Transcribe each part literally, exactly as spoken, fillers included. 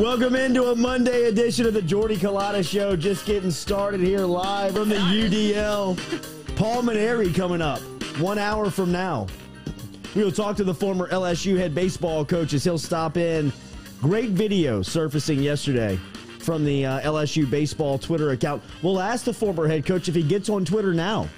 Welcome into a Monday edition of the Jordy Culotta Show. Just getting started here live from the U D L. Paul Mainieri coming up one hour from now. We will talk to the former L S U head baseball coach as he'll stop in. Great video surfacing yesterday from the uh, L S U baseball Twitter account. We'll ask the former head coach if he gets on Twitter now.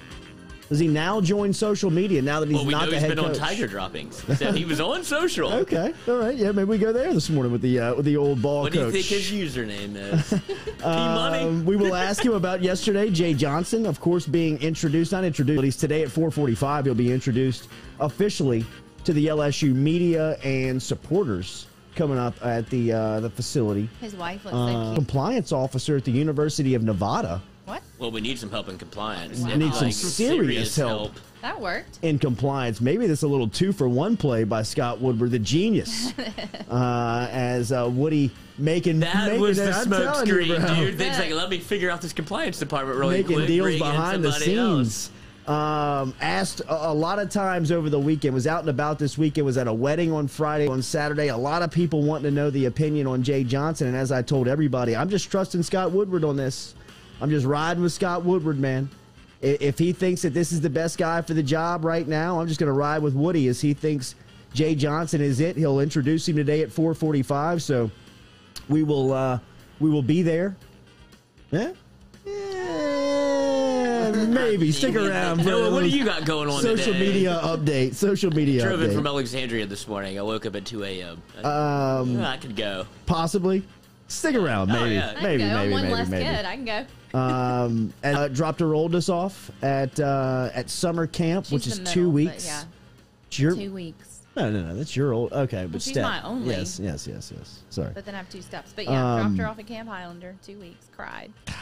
Does he now join social media now that he's well, we not know the he's head coach? He's been on Tiger droppings. So he was on social. Okay, all right, yeah, maybe we go there this morning with the uh, with the old ball what coach. What do you think his username is? P-Money. Um, we will ask him about yesterday. Jay Johnson, of course, being introduced, not introduced, but he's today at four forty-five. He'll be introduced officially to the L S U media and supporters coming up at the uh, the facility. His wife looks like uh, compliance officer at the University of Nevada. What? Well, we need some help in compliance. Wow. We need some like serious, serious help. help. That worked. In compliance. Maybe that's a little two-for-one play by Scott Woodward, the genius, uh, as uh, Woody making... That making was it, the smoke screen, dude. Yeah. They're like, let me figure out this compliance department really making quick. Making deals behind the scenes. Um, asked a, a lot of times over the weekend, was out and about this weekend, was at a wedding on Friday, on Saturday. A lot of people wanting to know the opinion on Jay Johnson, and as I told everybody, I'm just trusting Scott Woodward on this. I'm just riding with Scott Woodward, man. If he thinks that this is the best guy for the job right now, I'm just going to ride with Woody as he thinks Jay Johnson is it. He'll introduce him today at four forty-five, so we will uh, we will be there. Yeah? Yeah, maybe. Stick around. Noah, what do you got going on today? Social media update. Social media update. I drove in from Alexandria this morning. I woke up at two A M Um, I could go. Possibly. Stick around, maybe. Oh, yeah. Maybe, I can go. maybe, One maybe, less maybe. Kid. I can go. Um, and uh, Dropta rolled us off at uh, at summer camp, she's which is middle, two weeks. Yeah. Your, two weeks. No, no, no. That's your old. Okay, well, but she's step. my only. Yes, yes, yes, yes. Sorry. But then I have two steps. But yeah, um, dropped her off at Camp Highlander. Two weeks. Cried. Golly,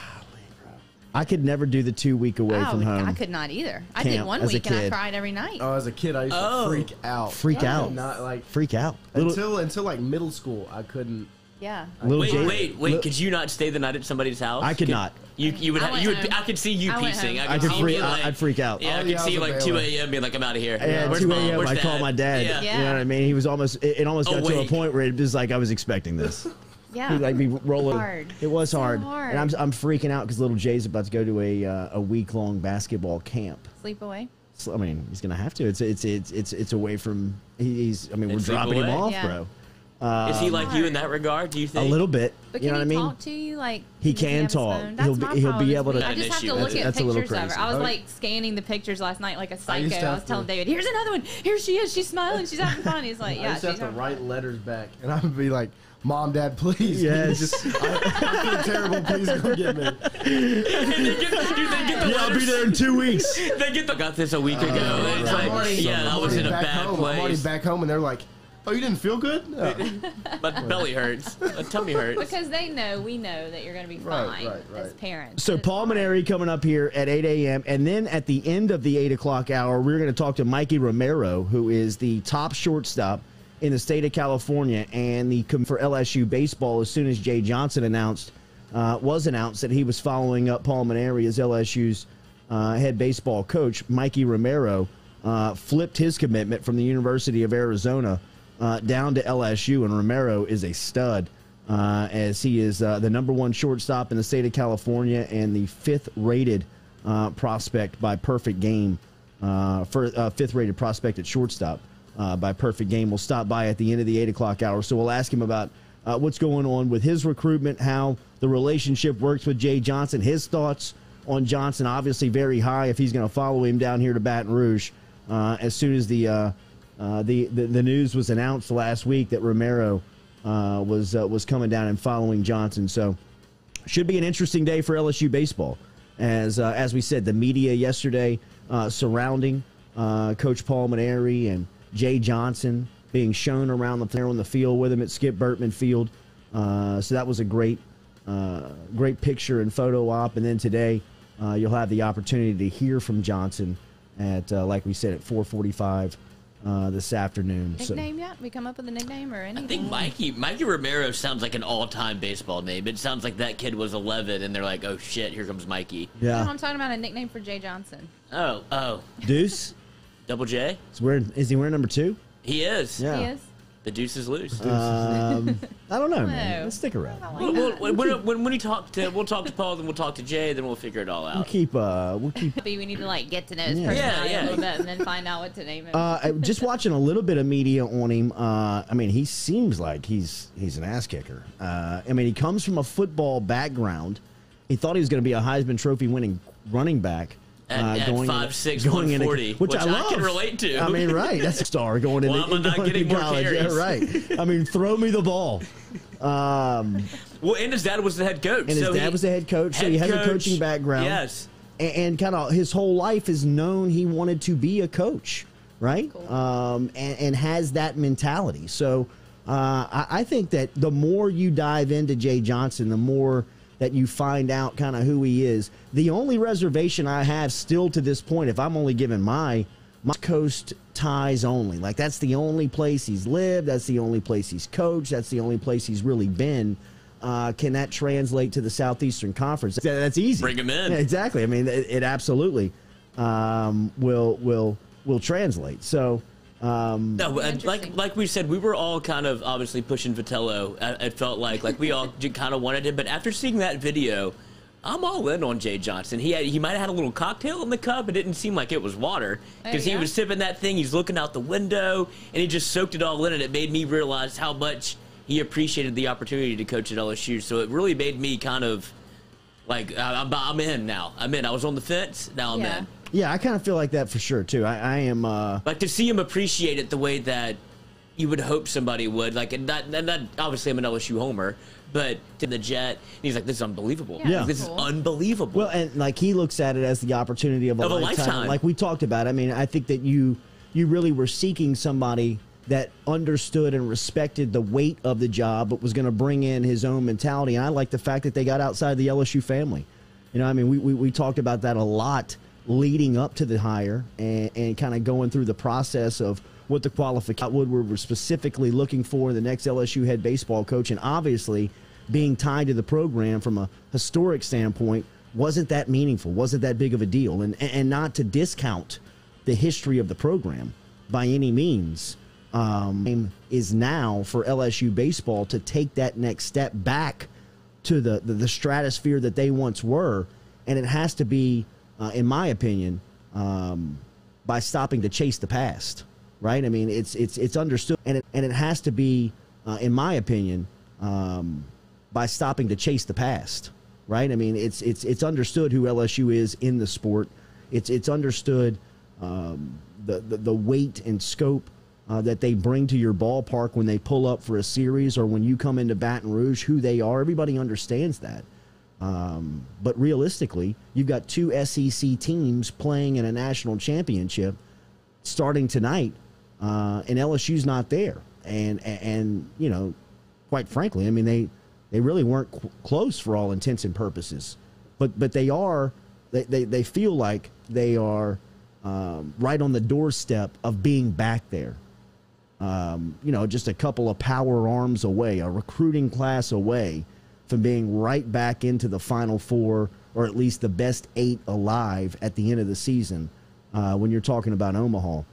bro. I could never do the two week away oh, from home. I could not either. I did one week and I cried every night. Oh, as a kid, I used oh. to freak out. Freak yes. out. Not like freak out until Little, until like middle school. I couldn't. Yeah. Little wait, Jay, wait, wait! Li- could you not stay the night at somebody's house? I could, could not. You, you would. I, have, you would I could see you I piecing. I could, I could freak. Like, I'd freak out. Yeah, I could see you like two A M being like, I'm out of here. Yeah, yeah. two A M I call my dad. Yeah. Yeah. You know what I mean? He was almost. It, it almost got oh, to a point where it was like I was expecting this. Yeah. Like me rolling. Hard. It was so hard. hard. And I'm I'm freaking out because little Jay's about to go to a uh, a week long basketball camp. Sleep away. So, I mean, he's gonna have to. It's it's it's it's it's away from. He's. I mean, we're dropping him off, bro. Um, Is he like you in that regard? Do you think a little bit? But can you know what I mean? Talk to you like he can talk. He'll be, he'll be able to. I just have to look at pictures of her. I was like scanning the pictures last night like a psycho. I, I was telling David, "Here's another one. Here she is. She's smiling. She's having fun." He's like, "Yeah." I used to have to write letters back, and I would be like, "Mom, Dad, please." Yes. Just, I, I feel terrible. Please come get me. And they get the, dude, they get the yeah, I'll be there in two weeks. They get the. Got this a week uh, ago. Right. It's like, already, yeah, I was in a bad place. I'm already back home, and they're like. Oh, you didn't feel good? No. My belly hurts. My tummy hurts. Because they know, we know that you're going to be fine right, right, right. as parents. So Paul Mainieri coming up here at eight A M And then at the end of the eight o'clock hour, we're going to talk to Mikey Romero, who is the top shortstop in the state of California and the for L S U baseball as soon as Jay Johnson announced, uh, was announced that he was following up Paul Mainieri as L S U's uh, head baseball coach. Mikey Romero uh, flipped his commitment from the University of Arizona Uh, down to L S U, and Romero is a stud uh, as he is uh, the number one shortstop in the state of California and the fifth-rated uh, prospect by Perfect Game, uh, for uh, fifth-rated prospect at shortstop uh, by Perfect Game. We'll stop by at the end of the eight o'clock hour, so we'll ask him about uh, what's going on with his recruitment, how the relationship works with Jay Johnson, his thoughts on Johnson, obviously very high if he's going to follow him down here to Baton Rouge uh, as soon as the uh, – Uh, the, the the news was announced last week that Romero uh, was uh, was coming down and following Johnson. So should be an interesting day for L S U baseball. As uh, as we said, the media yesterday uh, surrounding uh, Coach Paul Mainieri and Jay Johnson being shown around the there on the field with him at Skip Bertman Field. Uh, so that was a great uh, great picture and photo op. And then today uh, you'll have the opportunity to hear from Johnson at uh, like we said at four forty-five. Uh, this afternoon. Nickname so. yet? We come up with a nickname or anything? I think Mikey Mikey Romero sounds like an all-time baseball name. It sounds like that kid was eleven, and they're like, oh, shit, here comes Mikey. Yeah. You know, I'm talking about a nickname for Jay Johnson. Oh, oh. Deuce? Double J? It's weird. Is he wearing number two? He is. Yeah. He is. The deuce is loose. Um, I don't know, no. man. Let's stick around. Like we'll, we'll, we'll, we'll, when, when we talk to, we'll talk to Paul, then we'll talk to Jay, then we'll figure it all out. We'll keep. Uh, we'll keep. But we need to like get to know his yeah. personality yeah, yeah. a little bit, and then find out what to name him. Uh, just watching a little bit of media on him. Uh, I mean, he seems like he's he's an ass kicker. Uh, I mean, he comes from a football background. He thought he was going to be a Heisman Trophy winning running back. Uh, at, going at five six, going one forty, in a, which, which I, I can relate to. I mean, right. That's a star going into, well, into, not into college. Yeah, right. I mean, throw me the ball. Um, well, and his dad was the head coach. And his so dad he, was the head coach, head so he had coach, a coaching background. Yes. And, and kind of his whole life is known he wanted to be a coach, right? Cool. Um, and, and has that mentality. So uh, I, I think that the more you dive into Jay Johnson, the more that you find out kind of who he is. The only reservation I have still to this point, if I'm only giving my, my coast ties only, like that's the only place he's lived, that's the only place he's coached, that's the only place he's really been. Uh, can that translate to the Southeastern Conference? That, that's easy. Bring him in. Yeah, exactly. I mean, it, it absolutely um, will will will translate. So. Um, no, like like we said, we were all kind of obviously pushing Vitello. It felt like like we all kind of wanted him, but after seeing that video, I'm all in on Jay Johnson. He had, he might have had a little cocktail in the cup. It didn't seem like it was water because he was sipping that thing. He's looking out the window, and he just soaked it all in, and it made me realize how much he appreciated the opportunity to coach at L S U. So it really made me kind of like I'm, I'm in now. I'm in. I was on the fence. Now I'm yeah. in. Yeah, I kind of feel like that for sure, too. I, I am... Uh, like, to see him appreciate it the way that you would hope somebody would. Like, and that, and that, obviously, I'm an L S U homer, but to the Jet, and he's like, this is unbelievable. Yeah, yeah. This cool. is unbelievable. Well, and, like, he looks at it as the opportunity of a, of a lifetime. lifetime. Like we talked about. I mean, I think that you, you really were seeking somebody that understood and respected the weight of the job but was going to bring in his own mentality. And I like the fact that they got outside the L S U family. You know, I mean, we, we, we talked about that a lot leading up to the hire and, and kind of going through the process of what the qualifications Woodward were specifically looking for in the next L S U head baseball coach. And obviously being tied to the program from a historic standpoint wasn't that meaningful, wasn't that big of a deal. And, and not to discount the history of the program by any means, um, is now for L S U baseball to take that next step back to the, the, the stratosphere that they once were. And it has to be, Uh, in my opinion, um, by stopping to chase the past, right? I mean, it's it's it's understood, and it, and it has to be, uh, in my opinion, um, by stopping to chase the past, right? I mean, it's it's it's understood who L S U is in the sport. It's it's understood um, the, the the weight and scope uh, that they bring to your ballpark when they pull up for a series or when you come into Baton Rouge, who they are. Everybody understands that. Um, but realistically, you've got two S E C teams playing in a national championship starting tonight, uh, and L S U's not there. And, and, and, you know, quite frankly, I mean, they, they really weren't qu close for all intents and purposes. But, but they are, they, they, they feel like they are um, right on the doorstep of being back there. Um, you know, just a couple of power arms away, a recruiting class away from being right back into the Final Four, or at least the best eight alive at the end of the season, uh, when you're talking about Omaha.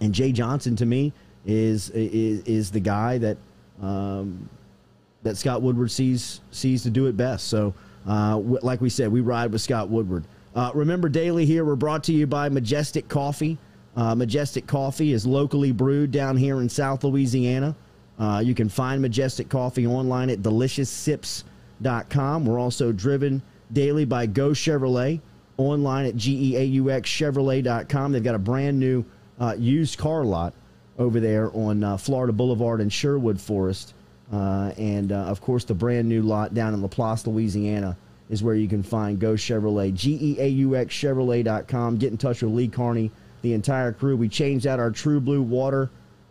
And Jay Johnson, to me, is is, is the guy that um, that Scott Woodward sees sees to do it best. So, uh, like we said, we ride with Scott Woodward. Uh, remember, daily here, we're brought to you by Majestic Coffee. Uh, Majestic Coffee is locally brewed down here in South Louisiana. Uh, you can find Majestic Coffee online at delicious sips dot com. We're also driven daily by Go Chevrolet, online at G E A U X Chevrolet dot com. They've got a brand new uh, used car lot over there on uh, Florida Boulevard in Sherwood Forest. Uh, and, uh, of course, the brand new lot down in Laplace, Louisiana, is where you can find Go Chevrolet, G E A U X Chevrolet dot com. Get in touch with Lee Carney, the entire crew. We changed out our True Blue Water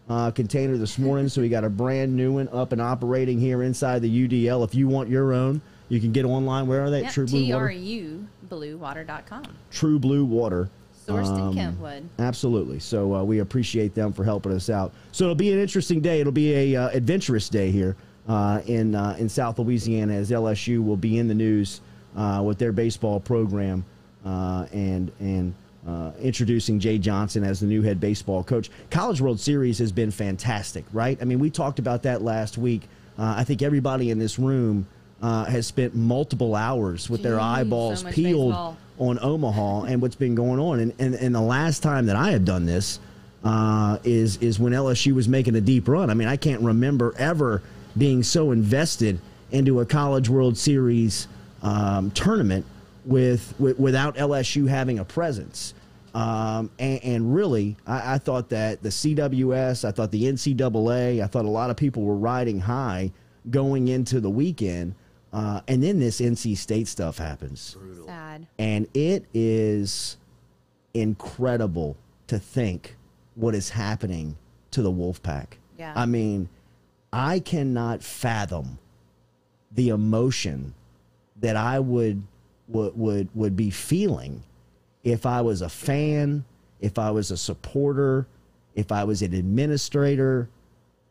Uh, container this morning, so we got a brand new one up and operating here inside the U D L. If you want your own, you can get online. Where are they? Yep, True Blue Water. T R U blue water dot com. True Blue Water. Sourced um, in Kentwood. Absolutely. So uh, we appreciate them for helping us out. So it'll be an interesting day. It'll be a uh, adventurous day here uh, in uh, in South Louisiana, as L S U will be in the news uh, with their baseball program uh, and and uh, introducing Jay Johnson as the new head baseball coach. College World Series has been fantastic, right? I mean, we talked about that last week. Uh, I think everybody in this room uh, has spent multiple hours with Jeez, their eyeballs so peeled baseball. on Omaha and what's been going on. And, and, and the last time that I had done this uh, is, is when L S U was making a deep run. I mean, I can't remember ever being so invested into a College World Series um, tournament with, with without L S U having a presence. Um, and, and really, I, I thought that the C W S, I thought the N C double A, I thought a lot of people were riding high going into the weekend. Uh, and then this N C State stuff happens. Brutal. Sad. And it is incredible to think what is happening to the Wolfpack. Yeah. I mean, I cannot fathom the emotion that I would, would, would, would be feeling if I was a fan, if I was a supporter, if I was an administrator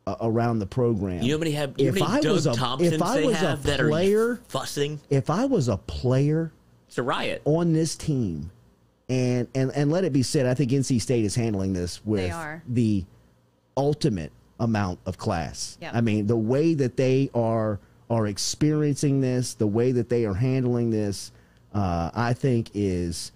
uh, around the program. You know how many have, if I was a player, fussing? If I was a player, it's a riot on this team, and and and let it be said, I think N C State is handling this with the ultimate amount of class. Yep. I mean, the way that they are are experiencing this, the way that they are handling this, uh, I think is.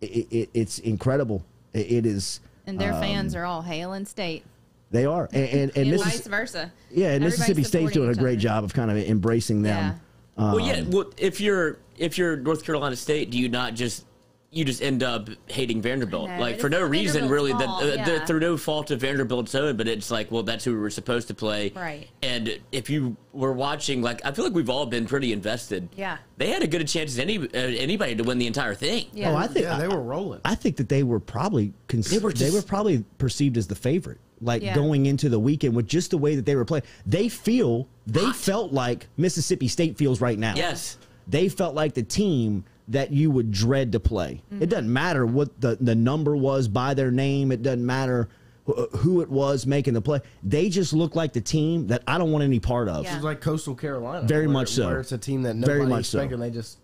It, it, it's incredible. It, it is, and their um, fans are all hailing State. They are, and and, and, and Missis- vice versa. Yeah, and Everybody's Mississippi State's doing a great other. job of kind of embracing them. Yeah. Um, well, yeah. Well, if you're if you're North Carolina State, do you not just you just end up hating Vanderbilt know, like for no reason really? That uh, yeah. the, through no fault of Vanderbilt's own, but it's like, well, that's who we were supposed to play, right? And if you were watching, like I feel like we've all been pretty invested. Yeah. They had as good a chance as any uh, anybody to win the entire thing. Yeah. Oh, I think yeah, they were rolling. I, I think that they were probably cons- they, were just, they were probably perceived as the favorite. Like yeah. going into the weekend with just the way that they were playing, they feel they Hot. felt like Mississippi State feels right now. Yes, they felt like the team that you would dread to play. Mm-hmm. It doesn't matter what the the number was by their name. It doesn't matter who it was making the play. They just look like the team that I don't want any part of. Yeah. It's like Coastal Carolina. Very where, much so. Where it's a team that nobody expected, so. and they just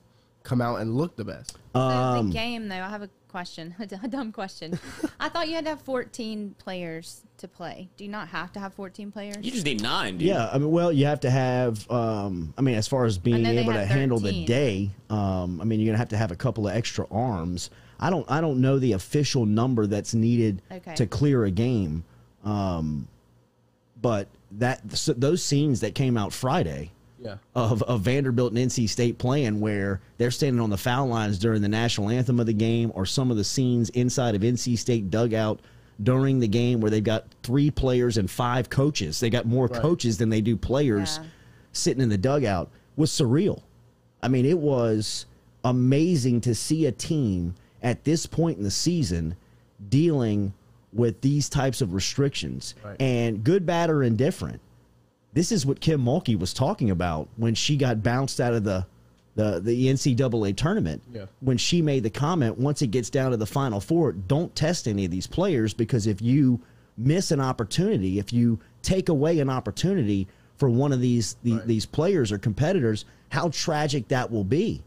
come out and look the best. Um, so the game, though, I have a question, a dumb question. I thought you had to have fourteen players to play. Do you not have to have fourteen players? You just need nine, dude. Yeah, I mean, well, you have to have, um, I mean, as far as being able to handle the day, um, I mean, you're going to have to have a couple of extra arms. I don't I don't know the official number that's needed okay. to clear a game. Um, but that so those scenes that came out Friday yeah. of, of Vanderbilt and N C State playing where they're standing on the foul lines during the national anthem of the game, or some of the scenes inside of N C State dugout during the game where they've got three players and five coaches. They got more right. coaches than they do players yeah. sitting in the dugout was surreal. I mean, it was amazing to see a team at this point in the season dealing with these types of restrictions. Right. And good, bad, or indifferent, this is what Kim Mulkey was talking about when she got bounced out of the, the, the N C double A tournament. Yeah. When she made the comment, once it gets down to the Final Four, don't test any of these players, because if you miss an opportunity, if you take away an opportunity for one of these the, right. these players or competitors, how tragic that will be.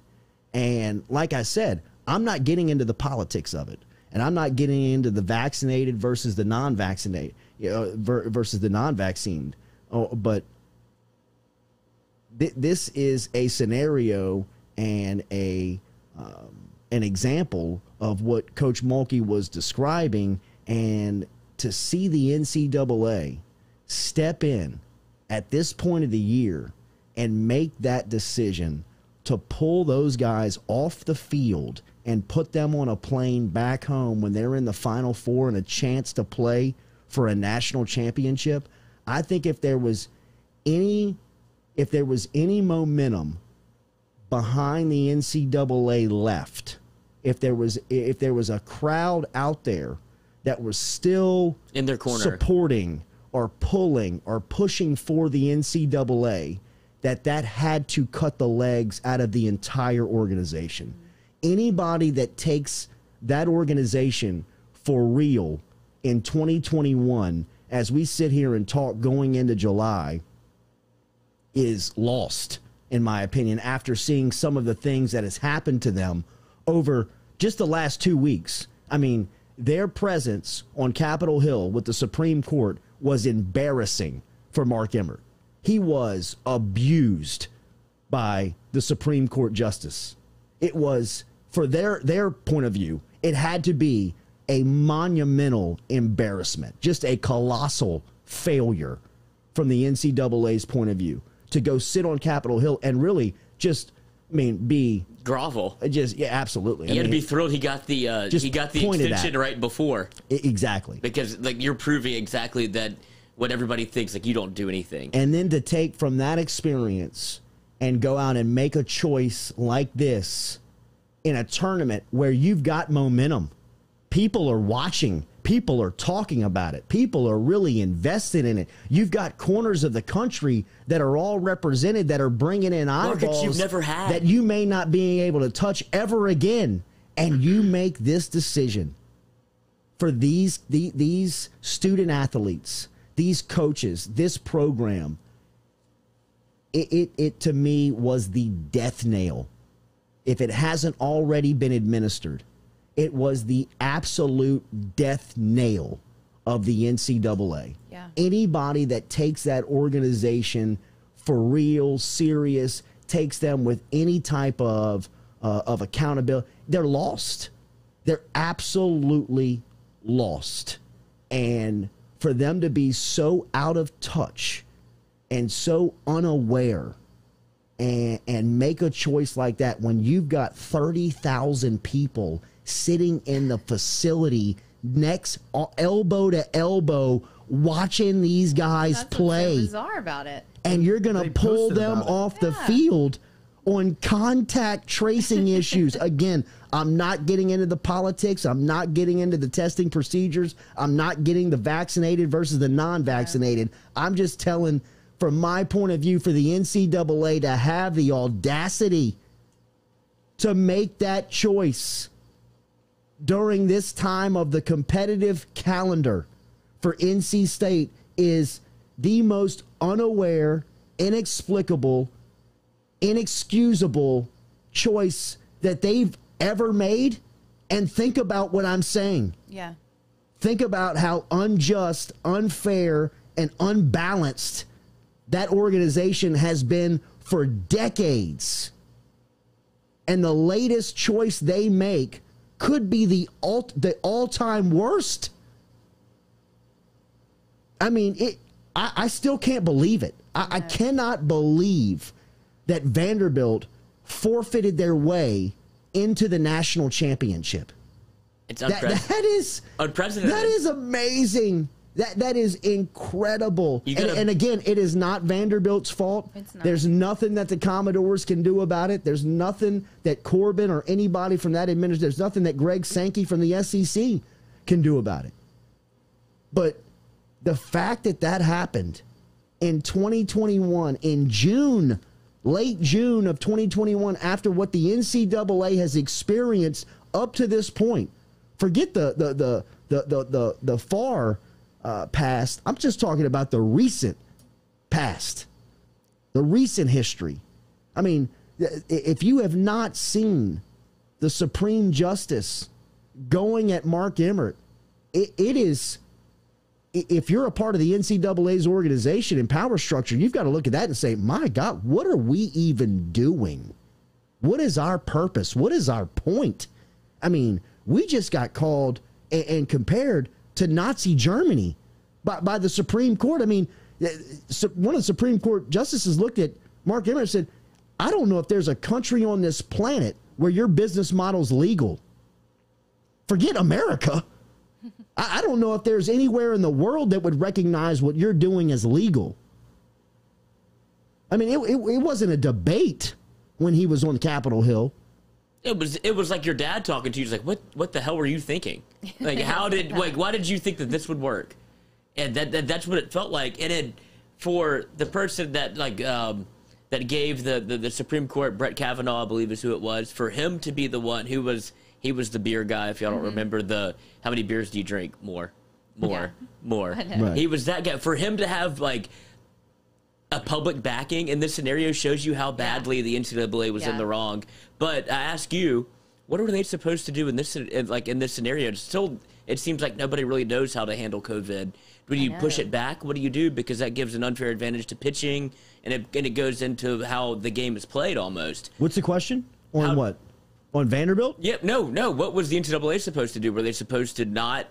And like I said, I'm not getting into the politics of it, and I'm not getting into the vaccinated versus the non-vaccinated, you know, versus the non-vaccinated. Oh, but th- this is a scenario and a um, an example of what Coach Mulkey was describing, and to see the N C double A step in at this point of the year and make that decision to pull those guys off the field and put them on a plane back home when they're in the Final Four and a chance to play for a national championship. I think if there was any, if there was any momentum behind the N C double A left, if there was, if there was a crowd out there that was still in their corner supporting or pulling or pushing for the N C double A, that that had to cut the legs out of the entire organization. Mm-hmm. Anybody that takes that organization for real in twenty twenty-one, as we sit here and talk going into July, is lost, in my opinion, after seeing some of the things that has happened to them over just the last two weeks. I mean, their presence on Capitol Hill with the Supreme Court was embarrassing for Mark Emmert. He was abused by the Supreme Court justice. It was, for their, their point of view, it had to be a monumental embarrassment, just a colossal failure from the N C double A's point of view to go sit on Capitol Hill and really just, I mean, be... grovel. Just, yeah, absolutely. You I had mean, to be thrilled he got the, uh, he got the extension right before. It, exactly. Because like you're proving exactly that what everybody thinks, like you don't do anything. And then to take from that experience and go out and make a choice like this in a tournament where you've got momentum. People are watching. People are talking about it. People are really invested in it. You've got corners of the country that are all represented that are bringing in eyeballs you've never had. That you may not be able to touch ever again. And you make this decision for these, the, these student athletes, these coaches, this program. It, it, it, to me, was the death nail. If it hasn't already been administered, it was the absolute death nail of the N C double A. Yeah. Anybody that takes that organization for real, serious, takes them with any type of, uh, of accountability, they're lost. They're absolutely lost. And for them to be so out of touch and so unaware and, and make a choice like that when you've got thirty thousand people sitting in the facility next elbow to elbow watching these guys That's play what's so bizarre about it. And you're gonna they pull them off yeah. the field on contact tracing issues. Again, I'm not getting into the politics. I'm not getting into the testing procedures. I'm not getting the vaccinated versus the non-vaccinated. Yeah. I'm just telling from my point of view for the N C double A to have the audacity to make that choice during this time of the competitive calendar for N C State is the most unaware, inexplicable, inexcusable choice that they've ever made. And think about what I'm saying. Yeah. Think about how unjust, unfair, and unbalanced that organization has been for decades. And the latest choice they make could be the all the all-time worst. I mean, it. I, I still can't believe it. I, I cannot believe that Vanderbilt forfeited their way into the national championship. It's unprecedented. That, that is unprecedented. That is amazing. That that is incredible. And, and again, it is not Vanderbilt's fault. It's not. There's nothing that the Commodores can do about it. There's nothing that Corbin or anybody from that administration, there's nothing that Greg Sankey from the S E C can do about it. But the fact that that happened in twenty twenty-one, in June, late June of twenty twenty-one, after what the N C double A has experienced up to this point, forget the the the the the the, the far. Uh, past. I'm just talking about the recent past, the recent history. I mean, if you have not seen the Supreme Justice going at Mark Emmert, it, it is, if you're a part of the N C double A's organization and power structure, you've got to look at that and say, my God, what are we even doing? What is our purpose? What is our point? I mean, we just got called and, and compared to Nazi Germany by, by the Supreme Court. I mean, one of the Supreme Court justices looked at Mark Emmert and said, I don't know if there's a country on this planet where your business model's legal. Forget America. I, I don't know if there's anywhere in the world that would recognize what you're doing as legal. I mean, it, it, it wasn't a debate when he was on Capitol Hill. It was it was like your dad talking to you. He's like, what what the hell were you thinking? Like, how did like why did you think that this would work? And that, that that's what it felt like. And then for the person that like um, that gave the, the the Supreme Court, Brett Kavanaugh, I believe is who it was, for him to be the one who was he was the beer guy. If y'all don't mm-hmm. remember the how many beers do you drink? More, more, yeah. more. Right. He was that guy. For him to have like a public backing in this scenario shows you how badly yeah. the N C double A was yeah. in the wrong. But I ask you, what were they supposed to do in this, like in this scenario? It's still, it seems like nobody really knows how to handle COVID. Do you push it back? What do you do? Because that gives an unfair advantage to pitching, and it, and it goes into how the game is played almost. What's the question? On how, what? On Vanderbilt? Yeah, no, no. What was the N C double A supposed to do? Were they supposed to not?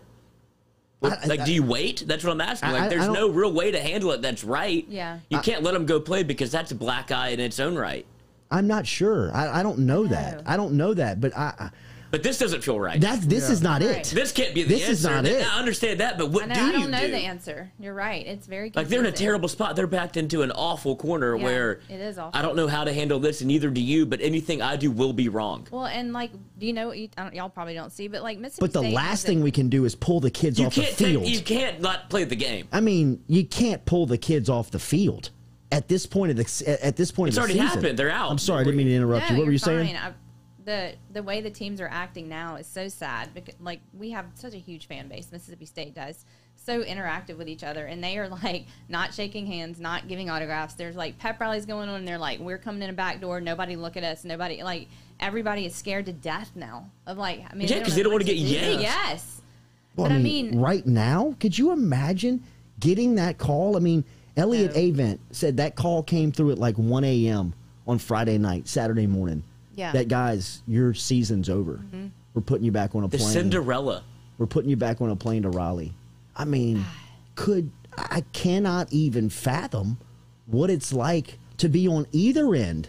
What, I, like, I, do you wait? That's what I'm asking. Like, I, there's I no real way to handle it that's right. Yeah. You I, can't let them go play because that's a black eye in its own right. I'm not sure. I, I don't know I that. Know. I don't know that, but I... I But this doesn't feel right. That, this yeah. is not right. it. This can't be the this answer. This is not it. I understand that, but what know, do you do? I don't know do? the answer. You're right. It's very confusing. Like, they're in a terrible spot. They're backed into an awful corner yeah, where it is awful. I don't know how to handle this, and neither do you, but anything I do will be wrong. Well, and, like, do you know, y'all probably don't see, but, like, Mississippi State... But the State last thing we can do is pull the kids off the field. Take, you can't not play the game. I mean, you can't pull the kids off the field at this point of the, at this point it's of the season. It's already happened. They're out. I'm sorry. I didn't mean to interrupt no, you. What were you fine. saying? I, The the way the teams are acting now is so sad because, like, we have such a huge fan base. Mississippi State does, so interactive with each other, and they are, like, not shaking hands, not giving autographs. There's, like, pep rallies going on, and they're like, we're coming in a back door, nobody look at us, nobody, like, everybody is scared to death now of, like, I mean, yeah, because they don't, they don't want to get yanked. Yes, well, but I mean, I mean, right now, could you imagine getting that call? I mean, Elliot no. Avent said that call came through at like one A M on Friday night, Saturday morning. Yeah. That, guys, your season's over. Mm-hmm. We're putting you back on a the plane. The Cinderella. We're putting you back on a plane to Raleigh. I mean, could I cannot even fathom what it's like to be on either end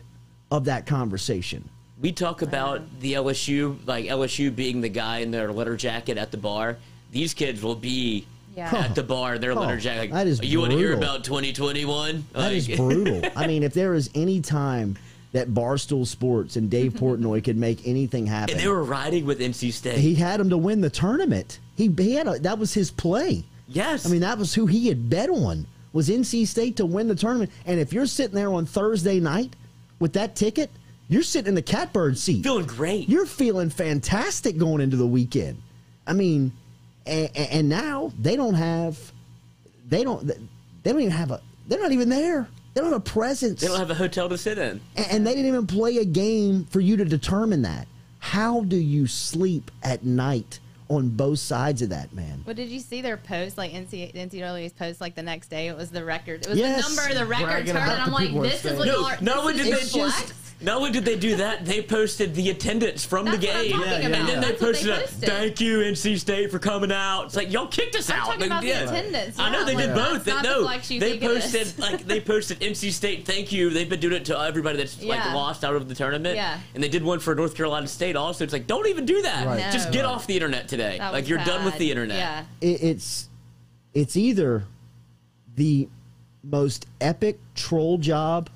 of that conversation. We talk about the L S U, like L S U being the guy in their letter jacket at the bar. These kids will be yeah. huh. at the bar, their huh. letter jacket. Like, that is you brutal. want to hear about twenty twenty-one? That like. is brutal. I mean, if there is any time that Barstool Sports and Dave Portnoy could make anything happen. And they were riding with N C State. He had them to win the tournament. He, he had a, that was his play. Yes. I mean, that was who he had bet on, was N C State to win the tournament. And if you're sitting there on Thursday night with that ticket, you're sitting in the catbird seat. Feeling great. You're feeling fantastic going into the weekend. I mean, and, and now they don't have, they don't, they don't even have a, they're not even there. They don't have a presence. They don't have a hotel to sit in. And, and they didn't even play a game for you to determine that. How do you sleep at night on both sides of that, man? Well, did you see their post, like N C double A's post, like the next day? It was the record. It was yes. the number of the record turned, and I'm like, this is what no, are, not only did they just, not only did they do that, they posted the attendance from That's the game. What I'm yeah, about. And then they posted, they posted, thank you, N C State, for coming out. It's like, y'all kicked us I'm out. Talking like, about yeah. the attendance. Yeah. I know they like, did both. They, no, the they posted, like, they posted N C State, thank you. They've been doing it to everybody that's yeah. like lost out of the tournament. Yeah. And they did one for North Carolina State also. It's like, don't even do that. Right. No, Just get right. off the internet today. That like, you're bad. done with the internet. Yeah. It, it's, it's either the most epic troll job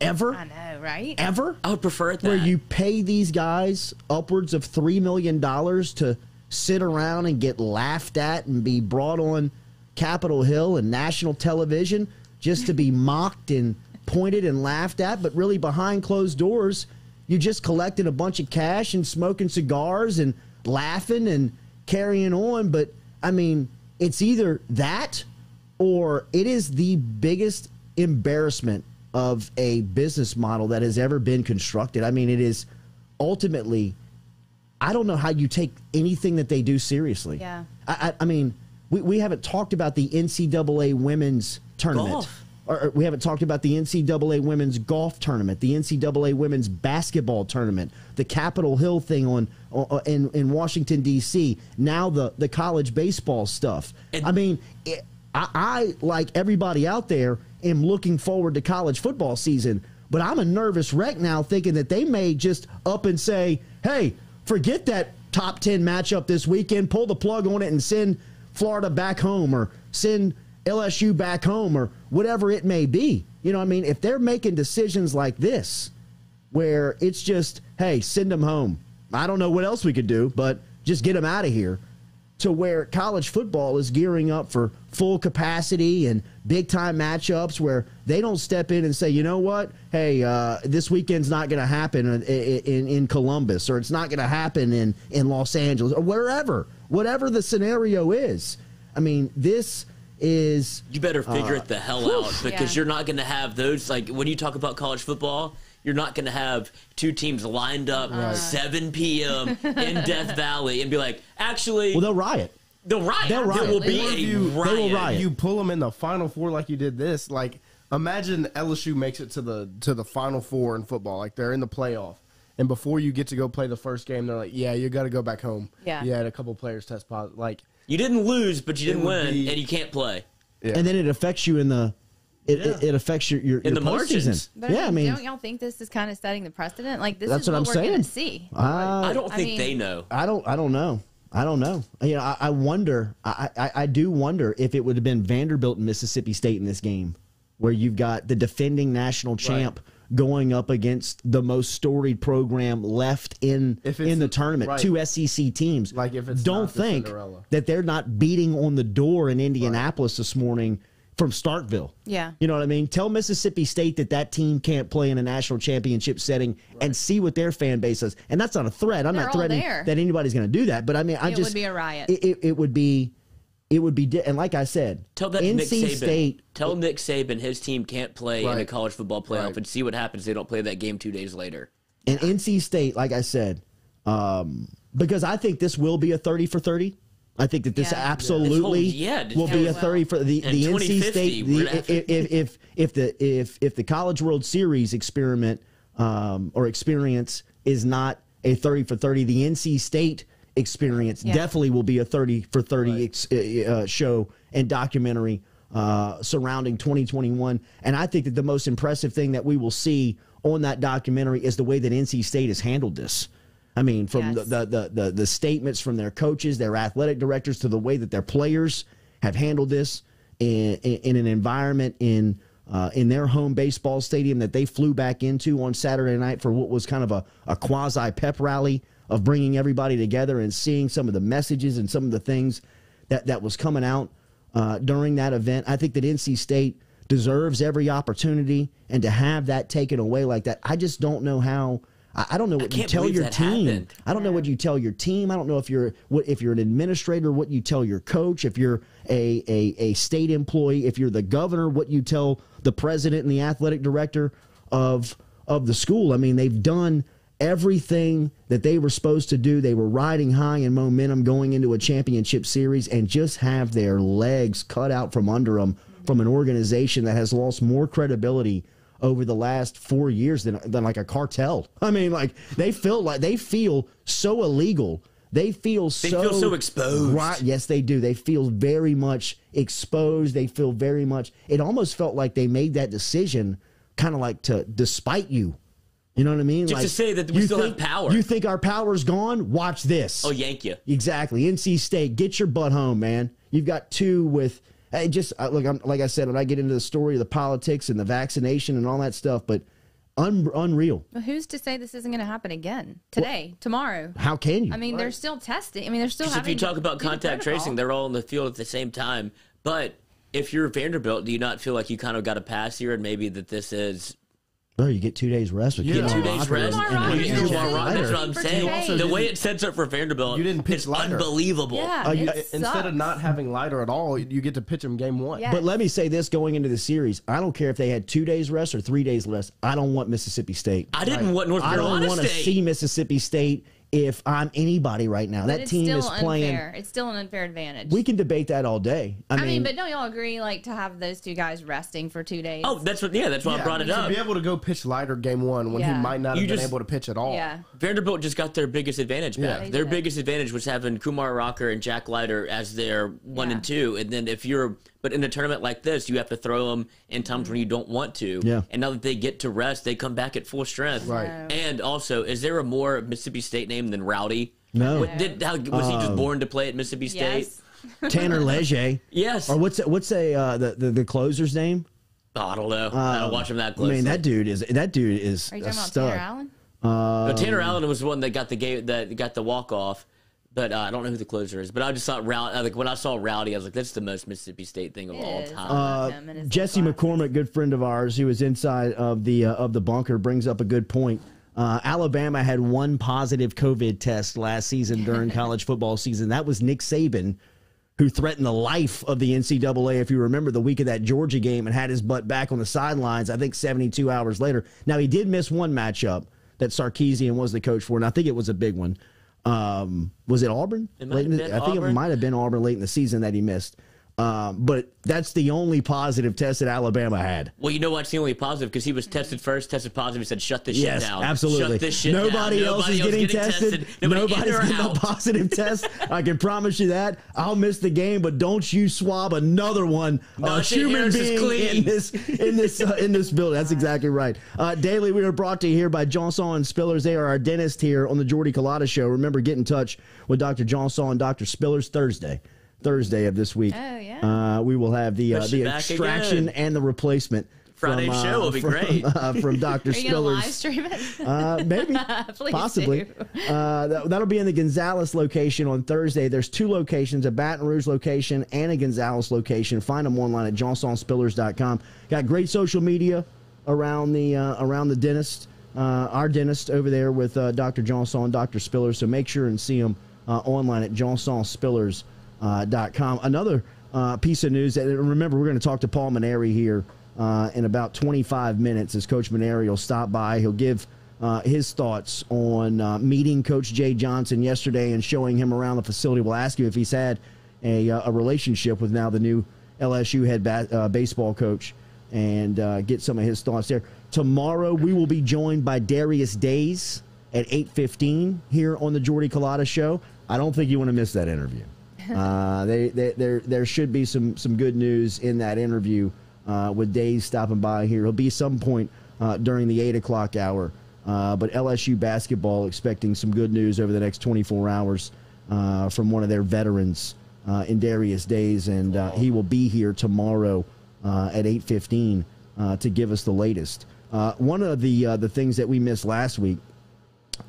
ever. I know, right? Ever. I would prefer it that. Where you pay these guys upwards of three million dollars to sit around and get laughed at and be brought on Capitol Hill and national television just to be mocked and pointed and laughed at, but really behind closed doors, you're just collecting a bunch of cash and smoking cigars and laughing and carrying on. But, I mean, it's either that or it is the biggest embarrassment of a business model that has ever been constructed. I mean, it is ultimately, I don't know how you take anything that they do seriously. Yeah. I, I, I mean, we, we haven't talked about the N C double A women's tournament. Golf. Or, or we haven't talked about the N C double A women's golf tournament, the N C double A women's basketball tournament, the Capitol Hill thing on, on in, in Washington, D C, now the, the college baseball stuff. And I mean, it, I, I, like everybody out there, am looking forward to college football season, but I'm a nervous wreck now thinking that they may just up and say, hey, forget that top ten matchup this weekend, pull the plug on it and send Florida back home or send L S U back home or whatever it may be. You know what I mean? If they're making decisions like this where it's just, hey, send them home. I don't know what else we could do, but just get them out of here. To where college football is gearing up for full capacity and big-time matchups where they don't step in and say, you know what, hey, uh, this weekend's not going to happen in, in, in Columbus, or it's not going to happen in, in Los Angeles, or wherever, whatever the scenario is. I mean, this is... You better figure uh, it the hell out because yeah. you're not going to have those, like, when you talk about college football... you're not going to have two teams lined up right. seven p m in Death Valley and be like, actually. Well, they'll riot. They'll riot. They'll riot. There will be a you, riot. They will riot. You pull them in the Final Four like you did this. Like, imagine L S U makes it to the to the Final Four in football. Like, they're in the playoff. And before you get to go play the first game, they're like, yeah, you got to go back home. Yeah. You had a couple players test positive. Like, you didn't lose, but you didn't win, be, and you can't play. Yeah. And then it affects you in the It, yeah. it, it affects your, your, in your the postseason. But yeah, I mean, don't y'all think this is kind of setting the precedent? Like, this that's is what, what I'm we're saying. Gonna see. Uh, I don't think I mean, they know. I don't. I don't know. I don't know. You know, I, I wonder. I, I, I do wonder if it would have been Vanderbilt and Mississippi State in this game, where you've got the defending national champ right. going up against the most storied program left in in the tournament. Right. Two S E C teams. Like, if it's don't think Cinderella. That they're not beating on the door in Indianapolis right. this morning. From Starkville. Yeah. You know what I mean? Tell Mississippi State that that team can't play in a national championship setting right. and see what their fan base is. And that's not a threat. I'm They're not threatening that anybody's going to do that. But, I mean, I it just. It would be a riot. It, it, it would be. It would be. And like I said, tell that N C Nick Saban, State. Tell Nick Saban his team can't play right. in a college football playoff right. and see what happens. They don't play that game two days later. And N C State, like I said, um, because I think this will be a thirty for thirty. I think that this yeah. absolutely yeah. This whole, yeah, will be a thirty well. For the, the N C State. The, if, if, if, if, the, if, if the College World Series experiment um, or experience is not a thirty for thirty, the N C State experience yeah. definitely will be a thirty for thirty right. ex, uh, show and documentary uh, surrounding twenty twenty-one. And I think that the most impressive thing that we will see on that documentary is the way that N C State has handled this. I mean, from yes. the, the, the, the statements from their coaches, their athletic directors, to the way that their players have handled this in, in, in an environment in uh, in their home baseball stadium that they flew back into on Saturday night for what was kind of a, a quasi-pep rally of bringing everybody together and seeing some of the messages and some of the things that, that was coming out uh, during that event. I think that N C State deserves every opportunity, and to have that taken away like that, I just don't know how... I don't know what you tell your team. Happened. I don't yeah. know what you tell your team. I don't know if you're what if you're an administrator, what you tell your coach, if you're a, a, a state employee, if you're the governor, what you tell the president and the athletic director of of the school. I mean, they've done everything that they were supposed to do. They were riding high in momentum going into a championship series, and just have their legs cut out from under them from an organization that has lost more credibility over the last four years than, than like a cartel. I mean, like, they feel like they feel so illegal. They feel they so... They feel so exposed. Right, yes, they do. They feel very much exposed. They feel very much... It almost felt like they made that decision kind of like to despite you. You know what I mean? Just like, to say that we still think, have power. You think our power's gone? Watch this. Oh, yank you. Exactly. N C State, get your butt home, man. You've got two with... Hey, just look. I'm, like I said, when I get into the story of the politics and the vaccination and all that stuff, but un unreal. Well, who's to say this isn't going to happen again today, well, tomorrow? How can you? I mean, right. they're still testing. I mean, they're still. Because if you talk about contact tracing, they're all in the field at the same time. But if you're Vanderbilt, do you not feel like you kind of got a pass here, and maybe that this is? Oh, you get two days rest. You yeah. get two days rest. And, and, and, and, and, and that's what I'm saying. The way it sets up for Vanderbilt, you didn't pitch Leiter. Unbelievable. Yeah, uh, you, instead of not having Leiter at all, you get to pitch him game one. Yes. But let me say this going into the series. I don't care if they had two days rest or three days rest. I don't want Mississippi State. I didn't right. want North Carolina I don't want to see Mississippi State if I'm anybody right now. But that team is unfair. Playing. It's still an unfair advantage. We can debate that all day. I, I mean, mean, but don't y'all agree, like, to have those two guys resting for two days? Oh, that's what, yeah, that's why yeah, I brought it up. To be able to go pitch Leiter game one when yeah. he might not you have just, been able to pitch at all. Yeah. Vanderbilt just got their biggest advantage back. Yeah, their did. biggest advantage was having Kumar Rocker and Jack Leiter as their one yeah. and two. And then if you're, but in a tournament like this, you have to throw them in times when you don't want to. Yeah. And now that they get to rest, they come back at full strength. Right. No. And also, is there a more Mississippi State name than Rowdy? No. What, did, how, was uh, he just born to play at Mississippi State? Yes. Tanner Leger. Yes. Or what's what's a uh, the, the the closer's name? Oh, I don't know. Uh, I don't watch him that closely. I mean, that dude is that dude is. Are you talking about Tanner Allen? Um, no, Tanner Allen was the one that got the game that got the walk off. But uh, I don't know who the closer is. But I just thought Rowdy. Like, when I saw Rowdy, I was like, "That's the most Mississippi State thing of it all is. time." Uh, Jesse McCormick, good friend of ours, who was inside of the uh, of the bunker, brings up a good point. Uh, Alabama had one positive COVID test last season during college football season. That was Nick Saban, who threatened the life of the N C double A, if you remember, the week of that Georgia game and had his butt back on the sidelines, I think seventy-two hours later. Now, he did miss one matchup that Sarkisian was the coach for, and I think it was a big one. Um, was it Auburn? It I think Auburn. It might have been Auburn late in the season that he missed. Um, but that's the only positive test that Alabama had. Well, you know what's the only positive? Because he was tested first, tested positive, he said, shut this yes, shit down. Yes, absolutely. Shut this shit Nobody down. else Nobody is else getting, getting tested. tested. Nobody Nobody's getting out. a positive test. I can promise you that. I'll miss the game, but don't you swab another one. A no, uh, human being in this, in, this, uh, in this building. That's exactly right. Uh, daily, we are brought to you here by Johnson and Spillers. They are our dentist here on the Jordy Culotta Show. Remember, get in touch with Doctor Johnson and Doctor Spillers Thursday. Thursday of this week. Oh, yeah. Uh, we will have the uh, the extraction again. and the replacement. Friday's from, uh, show will be from, great. Uh, from Doctor Are you Spillers. Live stream it? uh, maybe. Possibly. Uh, that, that'll be in the Gonzales location on Thursday. There's two locations, a Baton Rouge location and a Gonzales location. Find them online at johnson spillers dot com. Got great social media around the, uh, around the dentist, uh, our dentist over there with uh, Doctor Johnson and Doctor Spillers. So make sure and see them uh, online at johnson spillers dot com. Uh, dot com. Another uh, piece of news, that remember, we're going to talk to Paul Mainieri here uh, in about twenty-five minutes as Coach Mainieri will stop by. He'll give uh, his thoughts on uh, meeting Coach Jay Johnson yesterday and showing him around the facility. We'll ask you if he's had a, uh, a relationship with now the new L S U head ba uh, baseball coach and uh, get some of his thoughts there. Tomorrow we will be joined by Darius Days at eight fifteen here on the Jordy Culotta Show. I don't think you want to miss that interview. Uh, they, they, there, there should be some, some good news in that interview uh, with Days stopping by here. It'll be some point uh, during the eight o'clock hour. Uh, but L S U basketball expecting some good news over the next twenty-four hours uh, from one of their veterans uh, in Darius Days. And uh, he will be here tomorrow uh, at eight fifteen uh, to give us the latest. Uh, one of the, uh, the things that we missed last week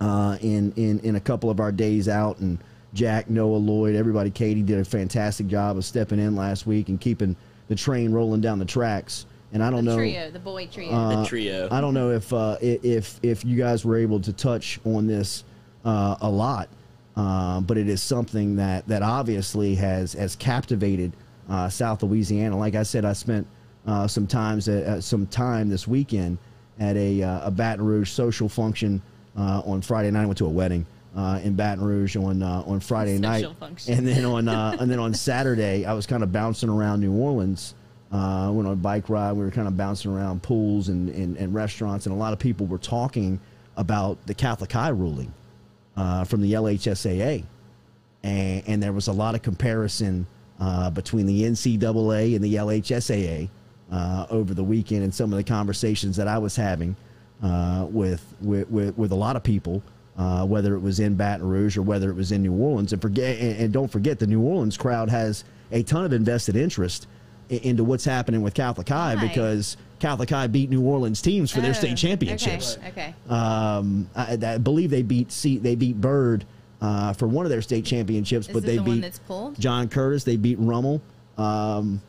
uh, in, in, in a couple of our days out and Jack, Noah, Lloyd, everybody, Katie did a fantastic job of stepping in last week and keeping the train rolling down the tracks. And I don't the know, trio, the boy trio, uh, the trio. I don't know if uh, if if you guys were able to touch on this uh, a lot, uh, but it is something that that obviously has has captivated uh, South Louisiana. Like I said, I spent uh, some times uh, some time this weekend at a uh, a Baton Rouge social function uh, on Friday night. I went to a wedding. Uh, in Baton Rouge on uh, on Friday night, function. and then on uh, and then on Saturday, I was kind of bouncing around New Orleans. Uh, went on a bike ride. We were kind of bouncing around pools and, and and restaurants, and a lot of people were talking about the Catholic High ruling uh, from the L H S A A, and, and there was a lot of comparison uh, between the N C double A and the L H S A A uh, over the weekend, and some of the conversations that I was having uh, with, with with with a lot of people. Uh, whether it was in Baton Rouge or whether it was in New Orleans. And, forget, and, and don't forget, the New Orleans crowd has a ton of invested interest in, into what's happening with Catholic High Hi. because Catholic High beat New Orleans teams for oh, their state championships. Okay. okay. Um, I, I believe they beat C, they beat Byrd uh, for one of their state championships, Is but they the beat one that's pulled? John Curtis. They beat Rummel. Um,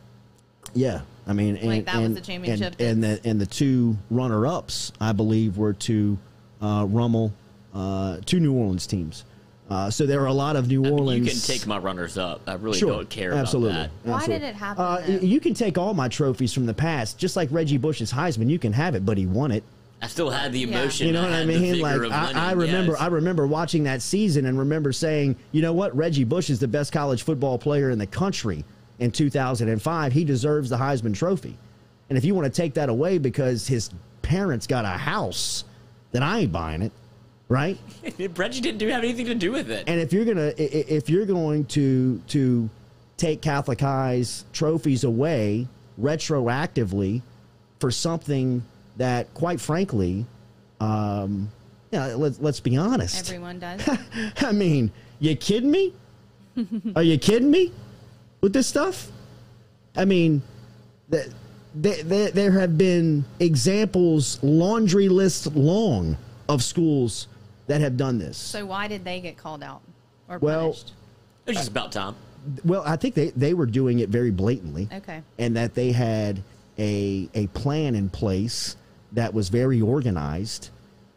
yeah. I mean, and, like that and, was the championship. And, and, the, and the two runner-ups, I believe, were to uh, Rummel. Uh, two New Orleans teams. Uh, so there are a lot of New I mean, Orleans. You can take my runners up. I really sure. don't care absolutely. about that. Why absolutely. did it happen? Uh, you can take all my trophies from the past. Just like Reggie Bush's Heisman, you can have it, but he won it. I still had the emotion. Yeah. You know what I, I mean? Like winning, I, I remember, yes. I remember watching that season and remember saying, you know what? Reggie Bush is the best college football player in the country in two thousand five. He deserves the Heisman Trophy. And if you want to take that away because his parents got a house, then I ain't buying it. Right, Reggie didn't do have anything to do with it. And if you're gonna, if you're going to to take Catholic High's trophies away retroactively for something that, quite frankly, um, yeah, let's let's be honest. Everyone does. I mean, you kidding me? Are you kidding me with this stuff? I mean, that th th there have been examples laundry list long of schools that have done this. So why did they get called out or well, punished? It was just about time. Well, I think they, they were doing it very blatantly. Okay. And that they had a, a plan in place that was very organized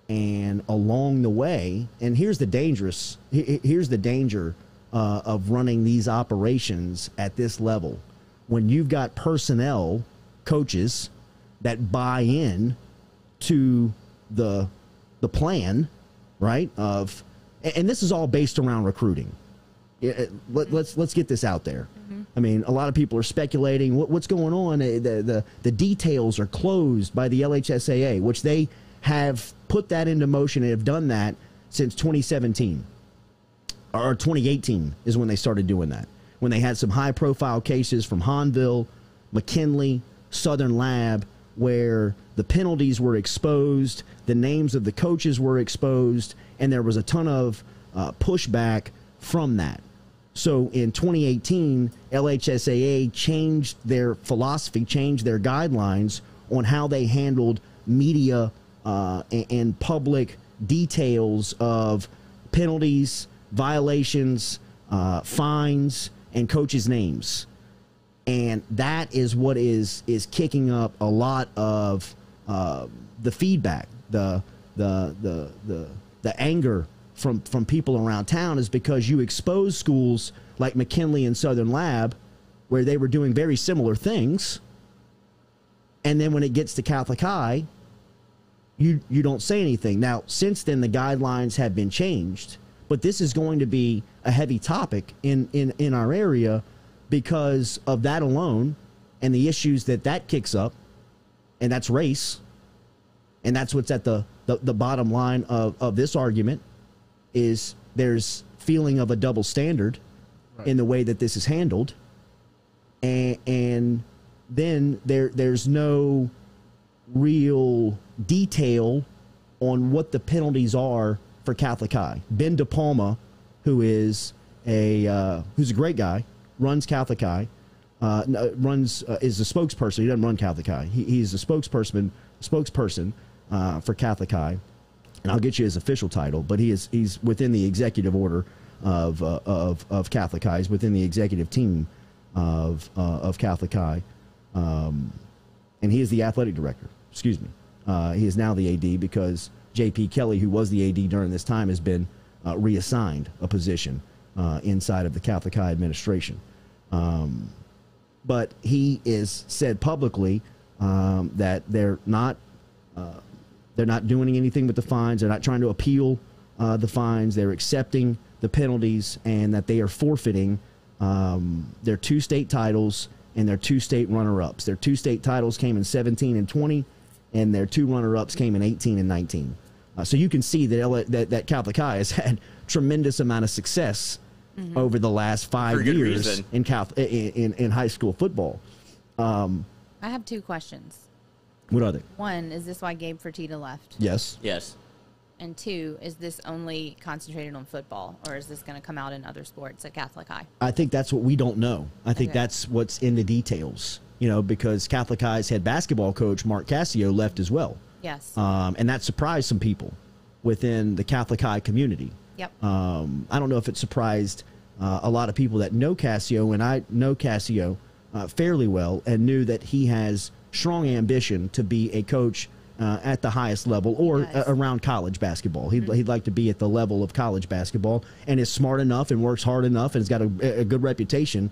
and along the way. And here's the dangerous, here's the danger uh, of running these operations at this level, when you've got personnel, coaches that buy in to the the plan, right? Of and this is all based around recruiting. It, let, let's let's get this out there. Mm-hmm. I mean, a lot of people are speculating what, what's going on. The, the the details are closed by the L H S A A, which they have put that into motion and have done that since twenty seventeen or twenty eighteen is when they started doing that. When they had some high-profile cases from Hanville, McKinley, Southern Lab, where the penalties were exposed, the names of the coaches were exposed, and there was a ton of uh, pushback from that. So in twenty eighteen, L H S A A changed their philosophy, changed their guidelines on how they handled media uh, and, and public details of penalties, violations, uh, fines, and coaches' names. And that is what is is kicking up a lot of uh, the feedback, the the the the the anger from from people around town, is because you expose schools like McKinley and Southern Lab, where they were doing very similar things, and then when it gets to Catholic High, you you don't say anything. Now, since then, the guidelines have been changed, but this is going to be a heavy topic in in in our area, because of that alone and the issues that that kicks up, and that's race, and that's what's at the, the, the bottom line of, of this argument, is there's feeling of a double standard, right, in the way that this is handled, and, and then there there's no real detail on what the penalties are for Catholic High. Ben DePalma, who is a, uh, who's a great guy, runs Catholic High, uh, runs uh, is a spokesperson. He doesn't run Catholic High. He, he's a spokesperson spokesperson uh, for Catholic High, and I'll get you his official title. But he is he's within the executive order of uh, of of Catholic High. He's within the executive team of uh, of Catholic High, um, and he is the athletic director. Excuse me. Uh, he is now the A D, because J P Kelly, who was the A D during this time, has been uh, reassigned a position Uh, inside of the Catholic High administration. Um, but he is said publicly um, that they're not uh, they're not doing anything with the fines. They're not trying to appeal uh, the fines. They're accepting the penalties, and that they are forfeiting um, their two state titles and their two state runner-ups. Their two state titles came in seventeen and twenty, and their two runner-ups came in eighteen and nineteen. Uh, so you can see that, L that that Catholic High has had tremendous amount of success Mm-hmm. over the last five For years in, in in high school football. Um, I have two questions. What are they? One, is this why Gabe Fertitta left? Yes. Yes. And two, is this only concentrated on football, or is this going to come out in other sports at Catholic High? I think that's what we don't know. I think okay. that's what's in the details, you know, because Catholic High's head basketball coach, Mark Cassio, left as well. Yes. Um, and that surprised some people within the Catholic High community. Yep. Um, I don't know if it surprised uh, a lot of people that know Cassio, and I know Cassio uh, fairly well, and knew that he has strong ambition to be a coach uh, at the highest level, or yes. uh, around college basketball. He'd, mm-hmm. he'd like to be at the level of college basketball, and is smart enough and works hard enough and has got a, a good reputation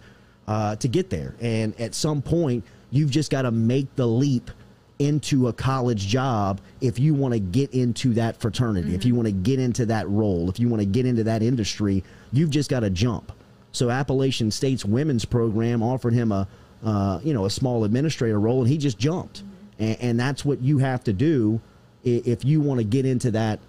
uh, to get there. And at some point, you've just got to make the leap into a college job if you want to get into that fraternity, mm-hmm. if you want to get into that role, if you want to get into that industry, you've just got to jump. So Appalachian State's women's program offered him a, uh, you know, a small administrator role, and he just jumped. Mm-hmm. and, and that's what you have to do if you want to get into that